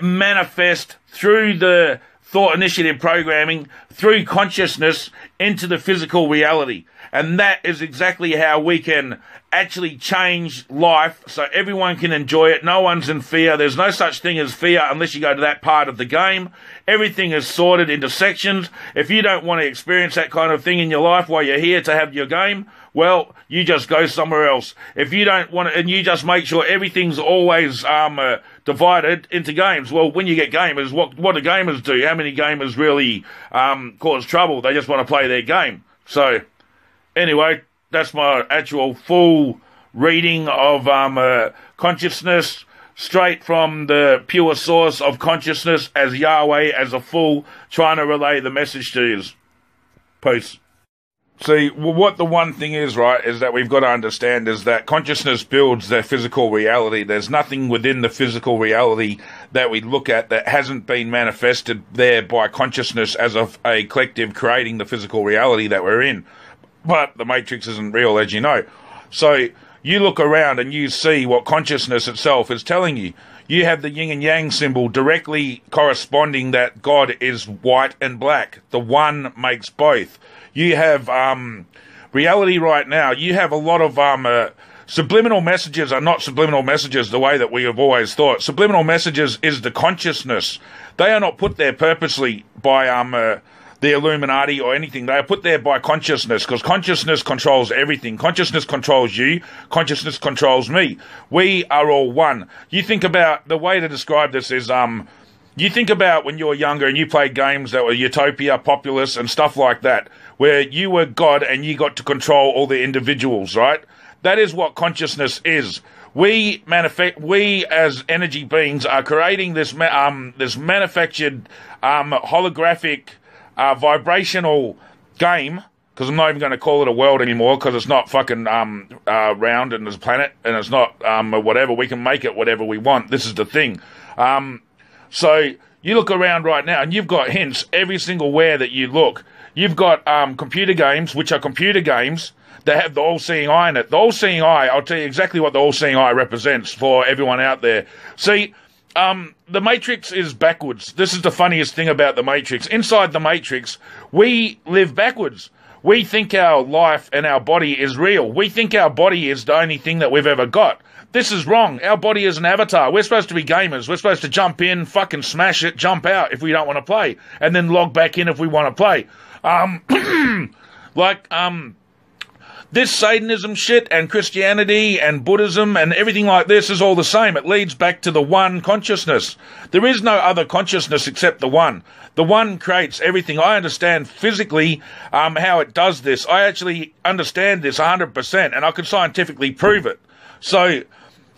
manifest through the thought initiative programming, through consciousness, into the physical reality. And that is exactly how we can actually change life so everyone can enjoy it. No one's in fear. There's no such thing as fear unless you go to that part of the game. Everything is sorted into sections. If you don't want to experience that kind of thing in your life while you're here to have your game, well, you just go somewhere else. If you don't want to, and you just make sure everything's always um, uh, divided into games. Well, when you get gamers, what, what do gamers do? How many gamers really um, cause trouble? They just want to play their game. So, anyway, that's my actual full reading of um, uh, consciousness, straight from the pure source of consciousness as Yahweh, as a fool, trying to relay the message to you. Peace. See, what the one thing is, right, is that we've got to understand is that consciousness builds their physical reality. There's nothing within the physical reality that we look at that hasn't been manifested there by consciousness as a, a collective creating the physical reality that we're in. But the Matrix isn't real, as you know. So you look around and you see what consciousness itself is telling you. You have the yin and yang symbol directly corresponding that God is white and black. The one makes both. You have um, reality right now. You have a lot of um, uh, subliminal messages are not subliminal messages the way that we have always thought. Subliminal messages is the consciousness. They are not put there purposely by um, uh, the Illuminati or anything. They are put there by consciousness, because consciousness controls everything. Consciousness controls you. Consciousness controls me. We are all one. You think about, the way to describe this is, um, you think about when you were younger and you played games that were Utopia, Populous, and stuff like that, where you were God and you got to control all the individuals, right? That is what consciousness is. We manifest. We as energy beings are creating this ma um this manufactured um holographic uh, vibrational game. Because I'm not even going to call it a world anymore, because it's not fucking um, uh, round and it's a planet and it's not um, whatever. We can make it whatever we want. This is the thing. Um, so you look around right now and you've got hints every single where that you look. You've got um, computer games, which are computer games that have the all-seeing eye in it. The all-seeing eye, I'll tell you exactly what the all-seeing eye represents for everyone out there. See, um, the Matrix is backwards. This is the funniest thing about the Matrix. Inside the Matrix, we live backwards. We think our life and our body is real. We think our body is the only thing that we've ever got. This is wrong. Our body is an avatar. We're supposed to be gamers. We're supposed to jump in, fucking smash it, jump out if we don't want to play, and then log back in if we want to play. Um, like, um... This Satanism shit and Christianity and Buddhism and everything like this is all the same. It leads back to the one consciousness. There is no other consciousness except the one. The one creates everything. I understand physically um, how it does this. I actually understand this one hundred percent, and I can scientifically prove it. So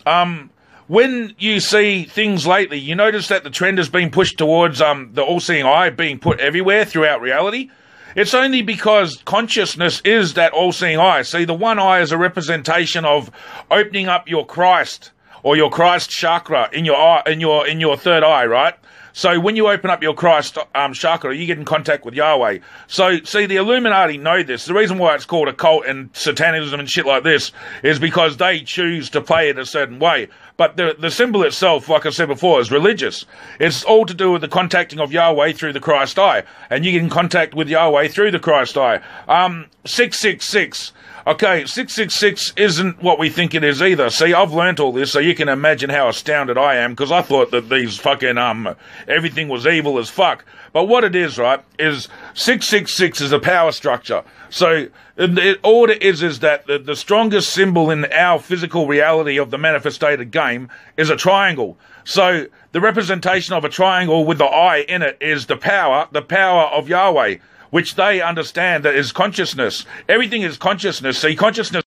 um, when you see things lately, you notice that the trend has been pushed towards um, the all-seeing eye being put everywhere throughout reality. It's only because consciousness is that all-seeing eye. See, the one eye is a representation of opening up your Christ or your Christ chakra in your eye, in your in your third eye, right? So when you open up your Christ um, chakra, you get in contact with Yahweh. So, see, the Illuminati know this. The reason why it's called occult and Satanism and shit like this is because they choose to play it a certain way. But the the symbol itself, like I said before, is religious. It's all to do with the contacting of Yahweh through the Christ eye. And you get in contact with Yahweh through the Christ eye. Um, six six six. Okay, six six six isn't what we think it is either. See, I've learnt all this, so you can imagine how astounded I am, because I thought that these fucking, um, everything was evil as fuck. But what it is, right, is six six six is a power structure. So, the order is, is that the, the strongest symbol in our physical reality of the manifestated game is a triangle. So, the representation of a triangle with the eye in it is the power, the power of Yahweh, which they understand that is consciousness. Everything is consciousness. See, consciousness.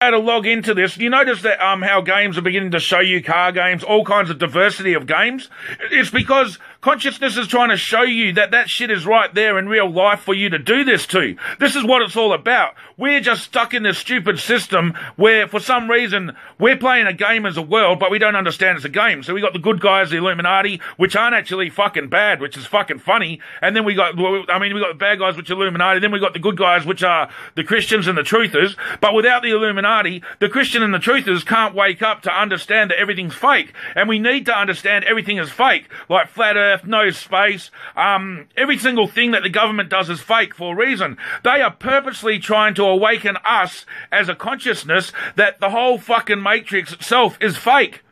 How to log into this? You notice that um how games are beginning to show you car games, all kinds of diversity of games. It's because consciousness is trying to show you that that shit is right there in real life for you to do this to. This is what it's all about. We're just stuck in this stupid system where, for some reason, we're playing a game as a world, but we don't understand it's a game. So we got the good guys, the Illuminati, which aren't actually fucking bad, which is fucking funny. And then we got, I mean, we got the bad guys, which are Illuminati. Then we got the good guys, which are the Christians and the truthers. But without the Illuminati, the Christian and the truthers can't wake up to understand that everything's fake. And we need to understand everything is fake, like flat earth, no space, um, every single thing that the government does is fake for a reason. They are purposely trying to awaken us as a consciousness that the whole fucking Matrix itself is fake.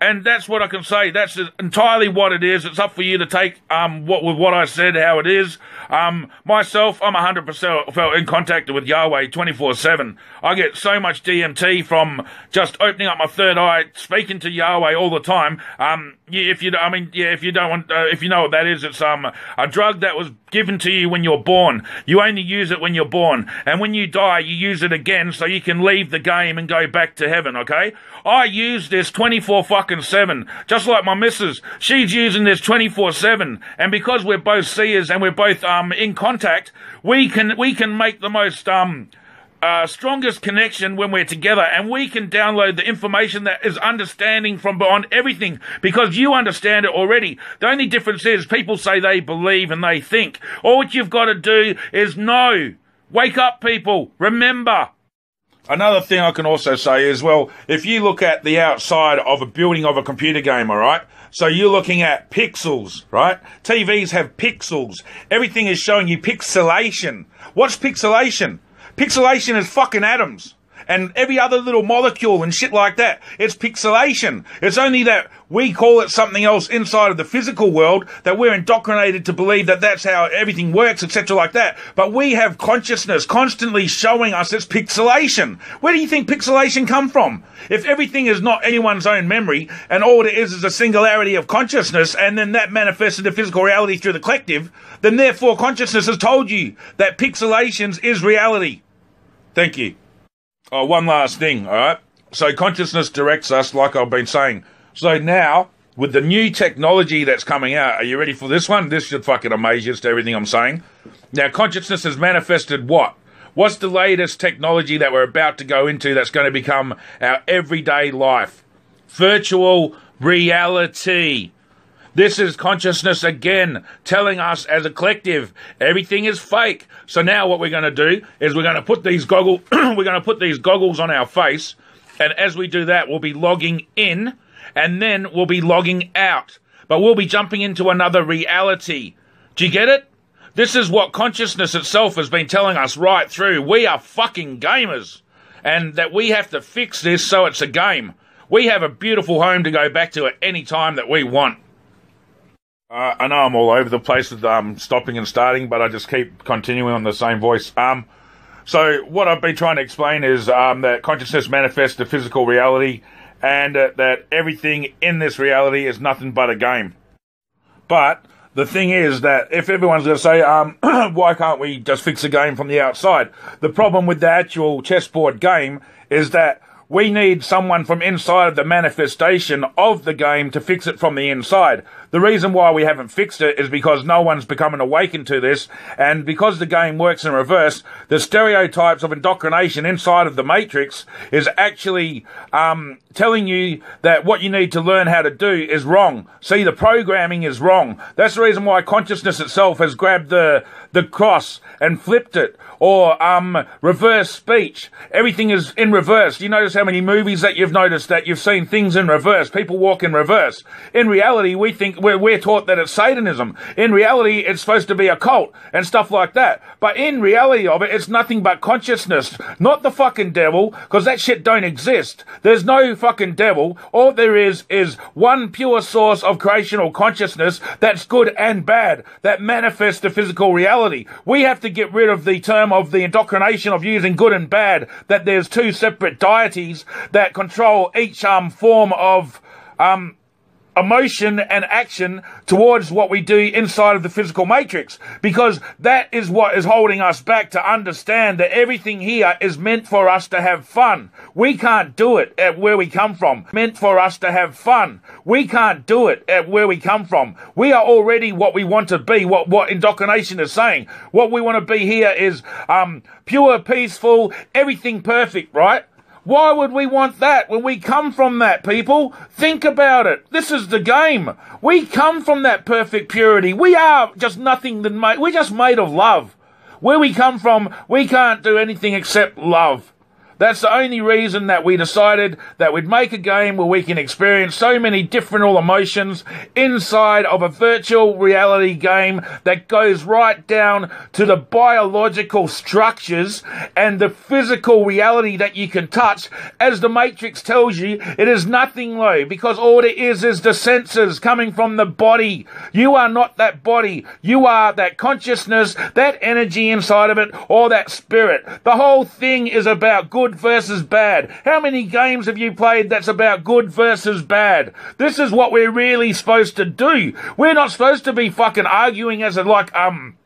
And that's what I can say. That's entirely what it is. It's up for you to take um, what with what I said, how it is. Um, myself, I'm one hundred percent in contact with Yahweh twenty-four seven. I get so much D M T from just opening up my third eye, speaking to Yahweh all the time. Um, yeah, if you, I mean, yeah, if you don't want, uh, if you know what that is, it's um a drug that was given to you when you're born. You only use it when you're born, and when you die, you use it again so you can leave the game and go back to heaven. Okay? I use this twenty-four fucking seven, just like my missus. She's using this twenty-four seven, and because we're both seers and we're both um in contact, we can we can make the most um uh strongest connection when we're together, and we can download the information that is understanding from beyond everything, because you understand it already. The only difference is people say they believe and they think. All what you've got to do is know. Wake up, people. Remember. Another thing I can also say is, well, if you look at the outside of a building of a computer game, all right, so you're looking at pixels, right? T Vs have pixels. Everything is showing you pixelation. What's pixelation? Pixelation is fucking atoms and every other little molecule and shit like that. It's pixelation. It's only that we call it something else inside of the physical world, that we're indoctrinated to believe that that's how everything works, et cetera like that. But we have consciousness constantly showing us it's pixelation. Where do you think pixelation come from? If everything is not anyone's own memory, and all it is is a singularity of consciousness, and then that manifests into physical reality through the collective, then therefore consciousness has told you that pixelations is reality. Thank you. Oh, one last thing, all right? So consciousness directs us, like I've been saying. So now, with the new technology that's coming out, are you ready for this one? This should fucking amaze you as to everything I'm saying. Now, consciousness has manifested what? What's the latest technology that we're about to go into that's going to become our everyday life? Virtual reality. This is consciousness again, telling us as a collective, everything is fake. So now what we're going to do is we're going to put these goggles, we're going to put these goggles on our face. And as we do that, we'll be logging in and then we'll be logging out. But we'll be jumping into another reality. Do you get it? This is what consciousness itself has been telling us right through. We are fucking gamers, and that we have to fix this so it's a game. We have a beautiful home to go back to at any time that we want. Uh, I know I'm all over the place with um, stopping and starting, but I just keep continuing on the same voice. Um, so what I've been trying to explain is um, that consciousness manifests the physical reality, and uh, that everything in this reality is nothing but a game. But the thing is that if everyone's going to say, um, why can't we just fix the game from the outside? The problem with the actual chessboard game is that we need someone from inside of the manifestation of the game to fix it from the inside. The reason why we haven't fixed it is because no one's becoming awakened to this, and because the game works in reverse, the stereotypes of indoctrination inside of the Matrix is actually um, telling you that what you need to learn how to do is wrong. See, the programming is wrong. That's the reason why consciousness itself has grabbed the, the cross and flipped it, or um, reverse speech. Everything is in reverse. You notice how How many movies that you've noticed that you've seen things in reverse, people walk in reverse. In reality, we think we're, we're taught that it's Satanism. In reality, it's supposed to be a cult and stuff like that. But in reality of it, it's nothing but consciousness, not the fucking devil, because that shit don't exist. There's no fucking devil. All there is is one pure source of creational consciousness that's good and bad, that manifests the physical reality. We have to get rid of the term of the indoctrination of using good and bad, that there's two separate deities that control each um, form of um, emotion and action towards what we do inside of the physical matrix, because that is what is holding us back to understand that everything here is meant for us to have fun. We can't do it at where we come from. Meant for us to have fun. We can't do it at where we come from. We are already what we want to be, what, what indoctrination is saying. What we want to be here is um, pure, peaceful, everything perfect, right? Why would we want that when we come from that, people? Think about it. This is the game. We come from that perfect purity. We are just nothing than made. We're just made of love. Where we come from, we can't do anything except love. That's the only reason that we decided that we'd make a game where we can experience so many different all emotions inside of a virtual reality game that goes right down to the biological structures and the physical reality that you can touch. As the Matrix tells you, it is nothing low, because all it is is the senses coming from the body. You are not that body. You are that consciousness, that energy inside of it, or that spirit. The whole thing is about good versus bad. How many games have you played that's about good versus bad? This is what we're really supposed to do. We're not supposed to be fucking arguing as a, like, um,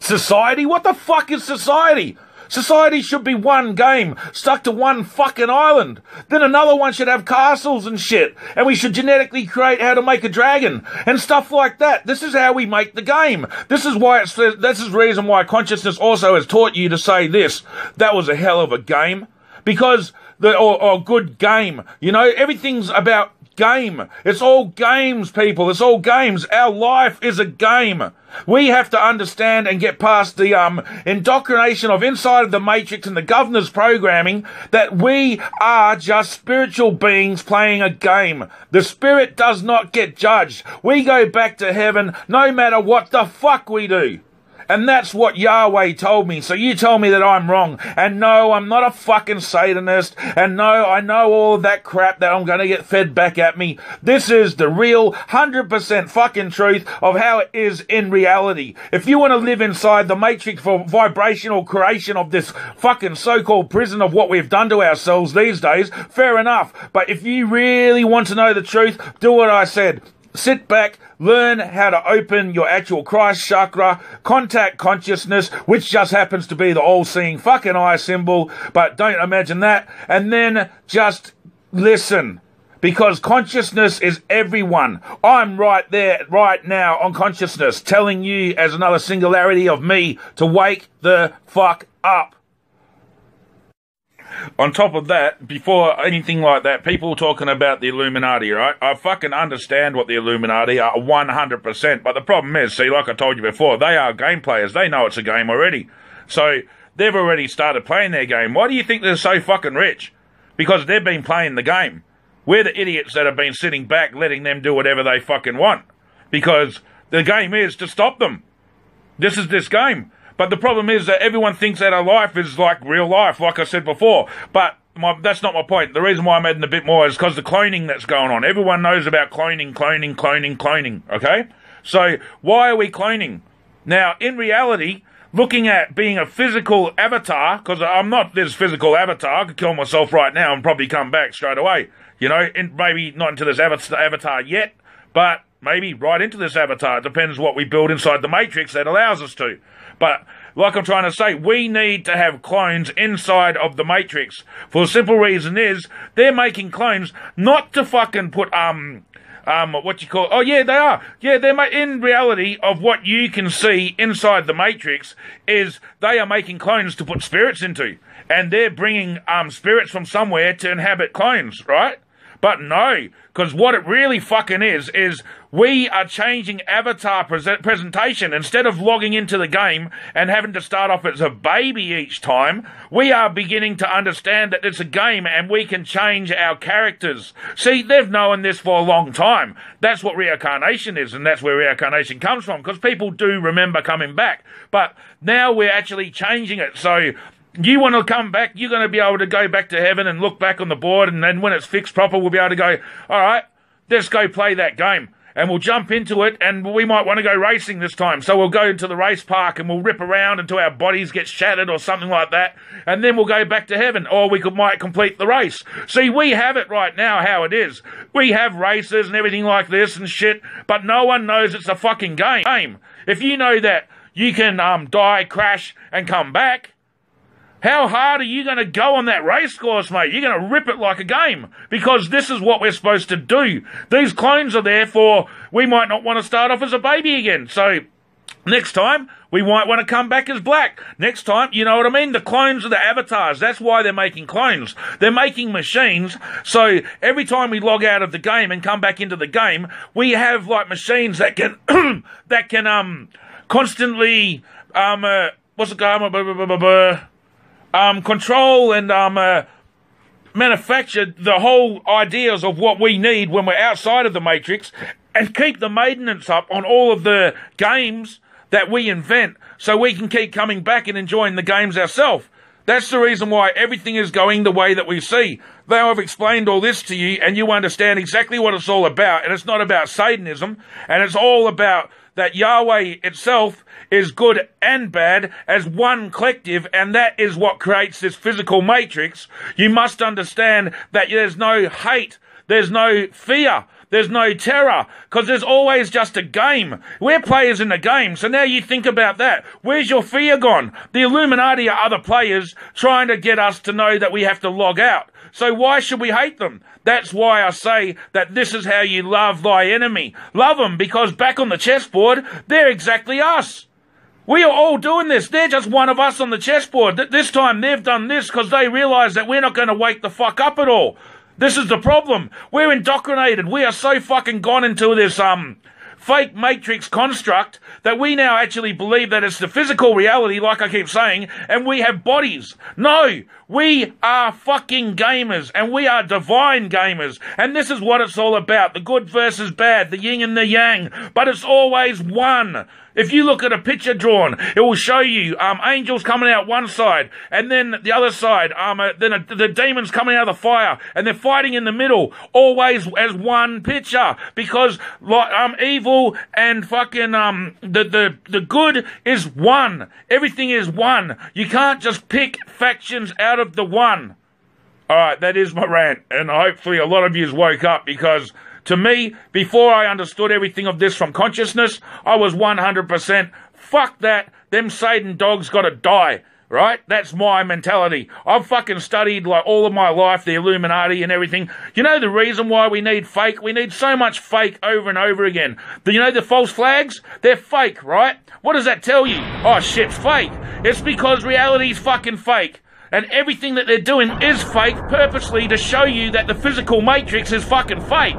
society. What the fuck is society? Society should be one game, stuck to one fucking island. Then another one should have castles and shit. And we should genetically create how to make a dragon and stuff like that. This is how we make the game. This is why it's, this is the reason why consciousness also has taught you to say this. That was a hell of a game. Because, the, or, or good game, you know, everything's about game. It's all games, people. It's all games. Our life is a game. We have to understand and get past the um indoctrination of inside of the Matrix and the governor's programming that we are just spiritual beings playing a game. The spirit does not get judged. We go back to heaven no matter what the fuck we do. And that's what Yahweh told me. So you tell me that I'm wrong. And no, I'm not a fucking Satanist. And no, I know all of that crap that I'm going to get fed back at me. This is the real one hundred percent fucking truth of how it is in reality. If you want to live inside the matrix for vibrational creation of this fucking so-called prison of what we've done to ourselves these days, fair enough. But if you really want to know the truth, do what I said. Sit back, learn how to open your actual Christ chakra, contact consciousness, which just happens to be the all-seeing fucking eye symbol, but don't imagine that, and then just listen. Because consciousness is everyone. I'm right there, right now, on consciousness, telling you as another singularity of me to wake the fuck up. On top of that, before anything like that, people talking about the Illuminati, right? I fucking understand what the Illuminati are one hundred percent, but the problem is, see, like I told you before, they are game players. They know it's a game already. So they've already started playing their game. Why do you think they're so fucking rich? Because they've been playing the game. We're the idiots that have been sitting back letting them do whatever they fucking want. Because the game is to stop them. This is this game. But the problem is that everyone thinks that our life is like real life, like I said before. But my, that's not my point. The reason why I'm adding a bit more is because the cloning that's going on. Everyone knows about cloning, cloning, cloning, cloning, okay? So why are we cloning? Now, in reality, looking at being a physical avatar, because I'm not this physical avatar, I could kill myself right now and probably come back straight away. You know, in, maybe not into this avatar yet, but maybe right into this avatar. It depends what we build inside the Matrix that allows us to. But like I'm trying to say, we need to have clones inside of the Matrix. For the simple reason is, they're making clones not to fucking put, um, um, what you call, oh yeah, they are. Yeah, they're ma- in reality of what you can see inside the Matrix is they are making clones to put spirits into. And they're bringing, um, spirits from somewhere to inhabit clones, right? But no, because what it really fucking is, is we are changing avatar pre- presentation. Instead of logging into the game and having to start off as a baby each time, we are beginning to understand that it's a game and we can change our characters. See, they've known this for a long time. That's what reincarnation is, and that's where reincarnation comes from, because people do remember coming back. But now we're actually changing it, so you want to come back, you're going to be able to go back to heaven and look back on the board, and then when it's fixed proper, we'll be able to go, all right, let's go play that game. And we'll jump into it, and we might want to go racing this time. So we'll go into the race park, and we'll rip around until our bodies get shattered or something like that, and then we'll go back to heaven, or we could might complete the race. See, we have it right now how it is. We have races and everything like this and shit, but no one knows it's a fucking game. If you know that you can um die, crash, and come back, how hard are you going to go on that race course, mate? You're going to rip it like a game, because this is what we're supposed to do. These clones are there for, we might not want to start off as a baby again. So next time, we might want to come back as black. Next time, you know what I mean? The clones are the avatars. That's why they're making clones. They're making machines. So every time we log out of the game and come back into the game, we have like machines that can, that can um constantly, um uh, what's it called? Um, control and um, uh, manufacture the whole ideas of what we need when we're outside of the Matrix, and keep the maintenance up on all of the games that we invent, so we can keep coming back and enjoying the games ourselves. That's the reason why everything is going the way that we see. Now I've explained all this to you, and you understand exactly what it's all about, and it's not about Satanism, and it's all about that Yahweh itself is good and bad as one collective, and that is what creates this physical matrix. You must understand that there's no hate, there's no fear, there's no terror, because there's always just a game. We're players in the game, so now you think about that. Where's your fear gone? The Illuminati are other players trying to get us to know that we have to log out. So why should we hate them? That's why I say that this is how you love thy enemy. Love them, because back on the chessboard, they're exactly us. We are all doing this. They're just one of us on the chessboard. This time they've done this because they realise that we're not going to wake the fuck up at all. This is the problem. We're indoctrinated. We are so fucking gone into this um fake matrix construct that we now actually believe that it's the physical reality, like I keep saying, and we have bodies. No, we are fucking gamers, and we are divine gamers. And this is what it's all about, the good versus bad, the yin and the yang. But it's always one. If you look at a picture drawn, it will show you um angels coming out one side, and then the other side, um, uh, then a, the demons coming out of the fire, and they're fighting in the middle, always as one picture, because like um evil and fucking um the the the good is one. Everything is one. You can't just pick factions out of the one. All right, that is my rant, and hopefully a lot of yous woke up, because to me, before I understood everything of this from consciousness, I was one hundred percent, fuck that, them Satan dogs gotta die, right? That's my mentality. I've fucking studied like all of my life, the Illuminati and everything. You know the reason why we need fake? We need so much fake over and over again. You know the false flags? They're fake, right? What does that tell you? Oh, shit's fake. It's because reality's fucking fake. And everything that they're doing is fake, purposely to show you that the physical matrix is fucking fake.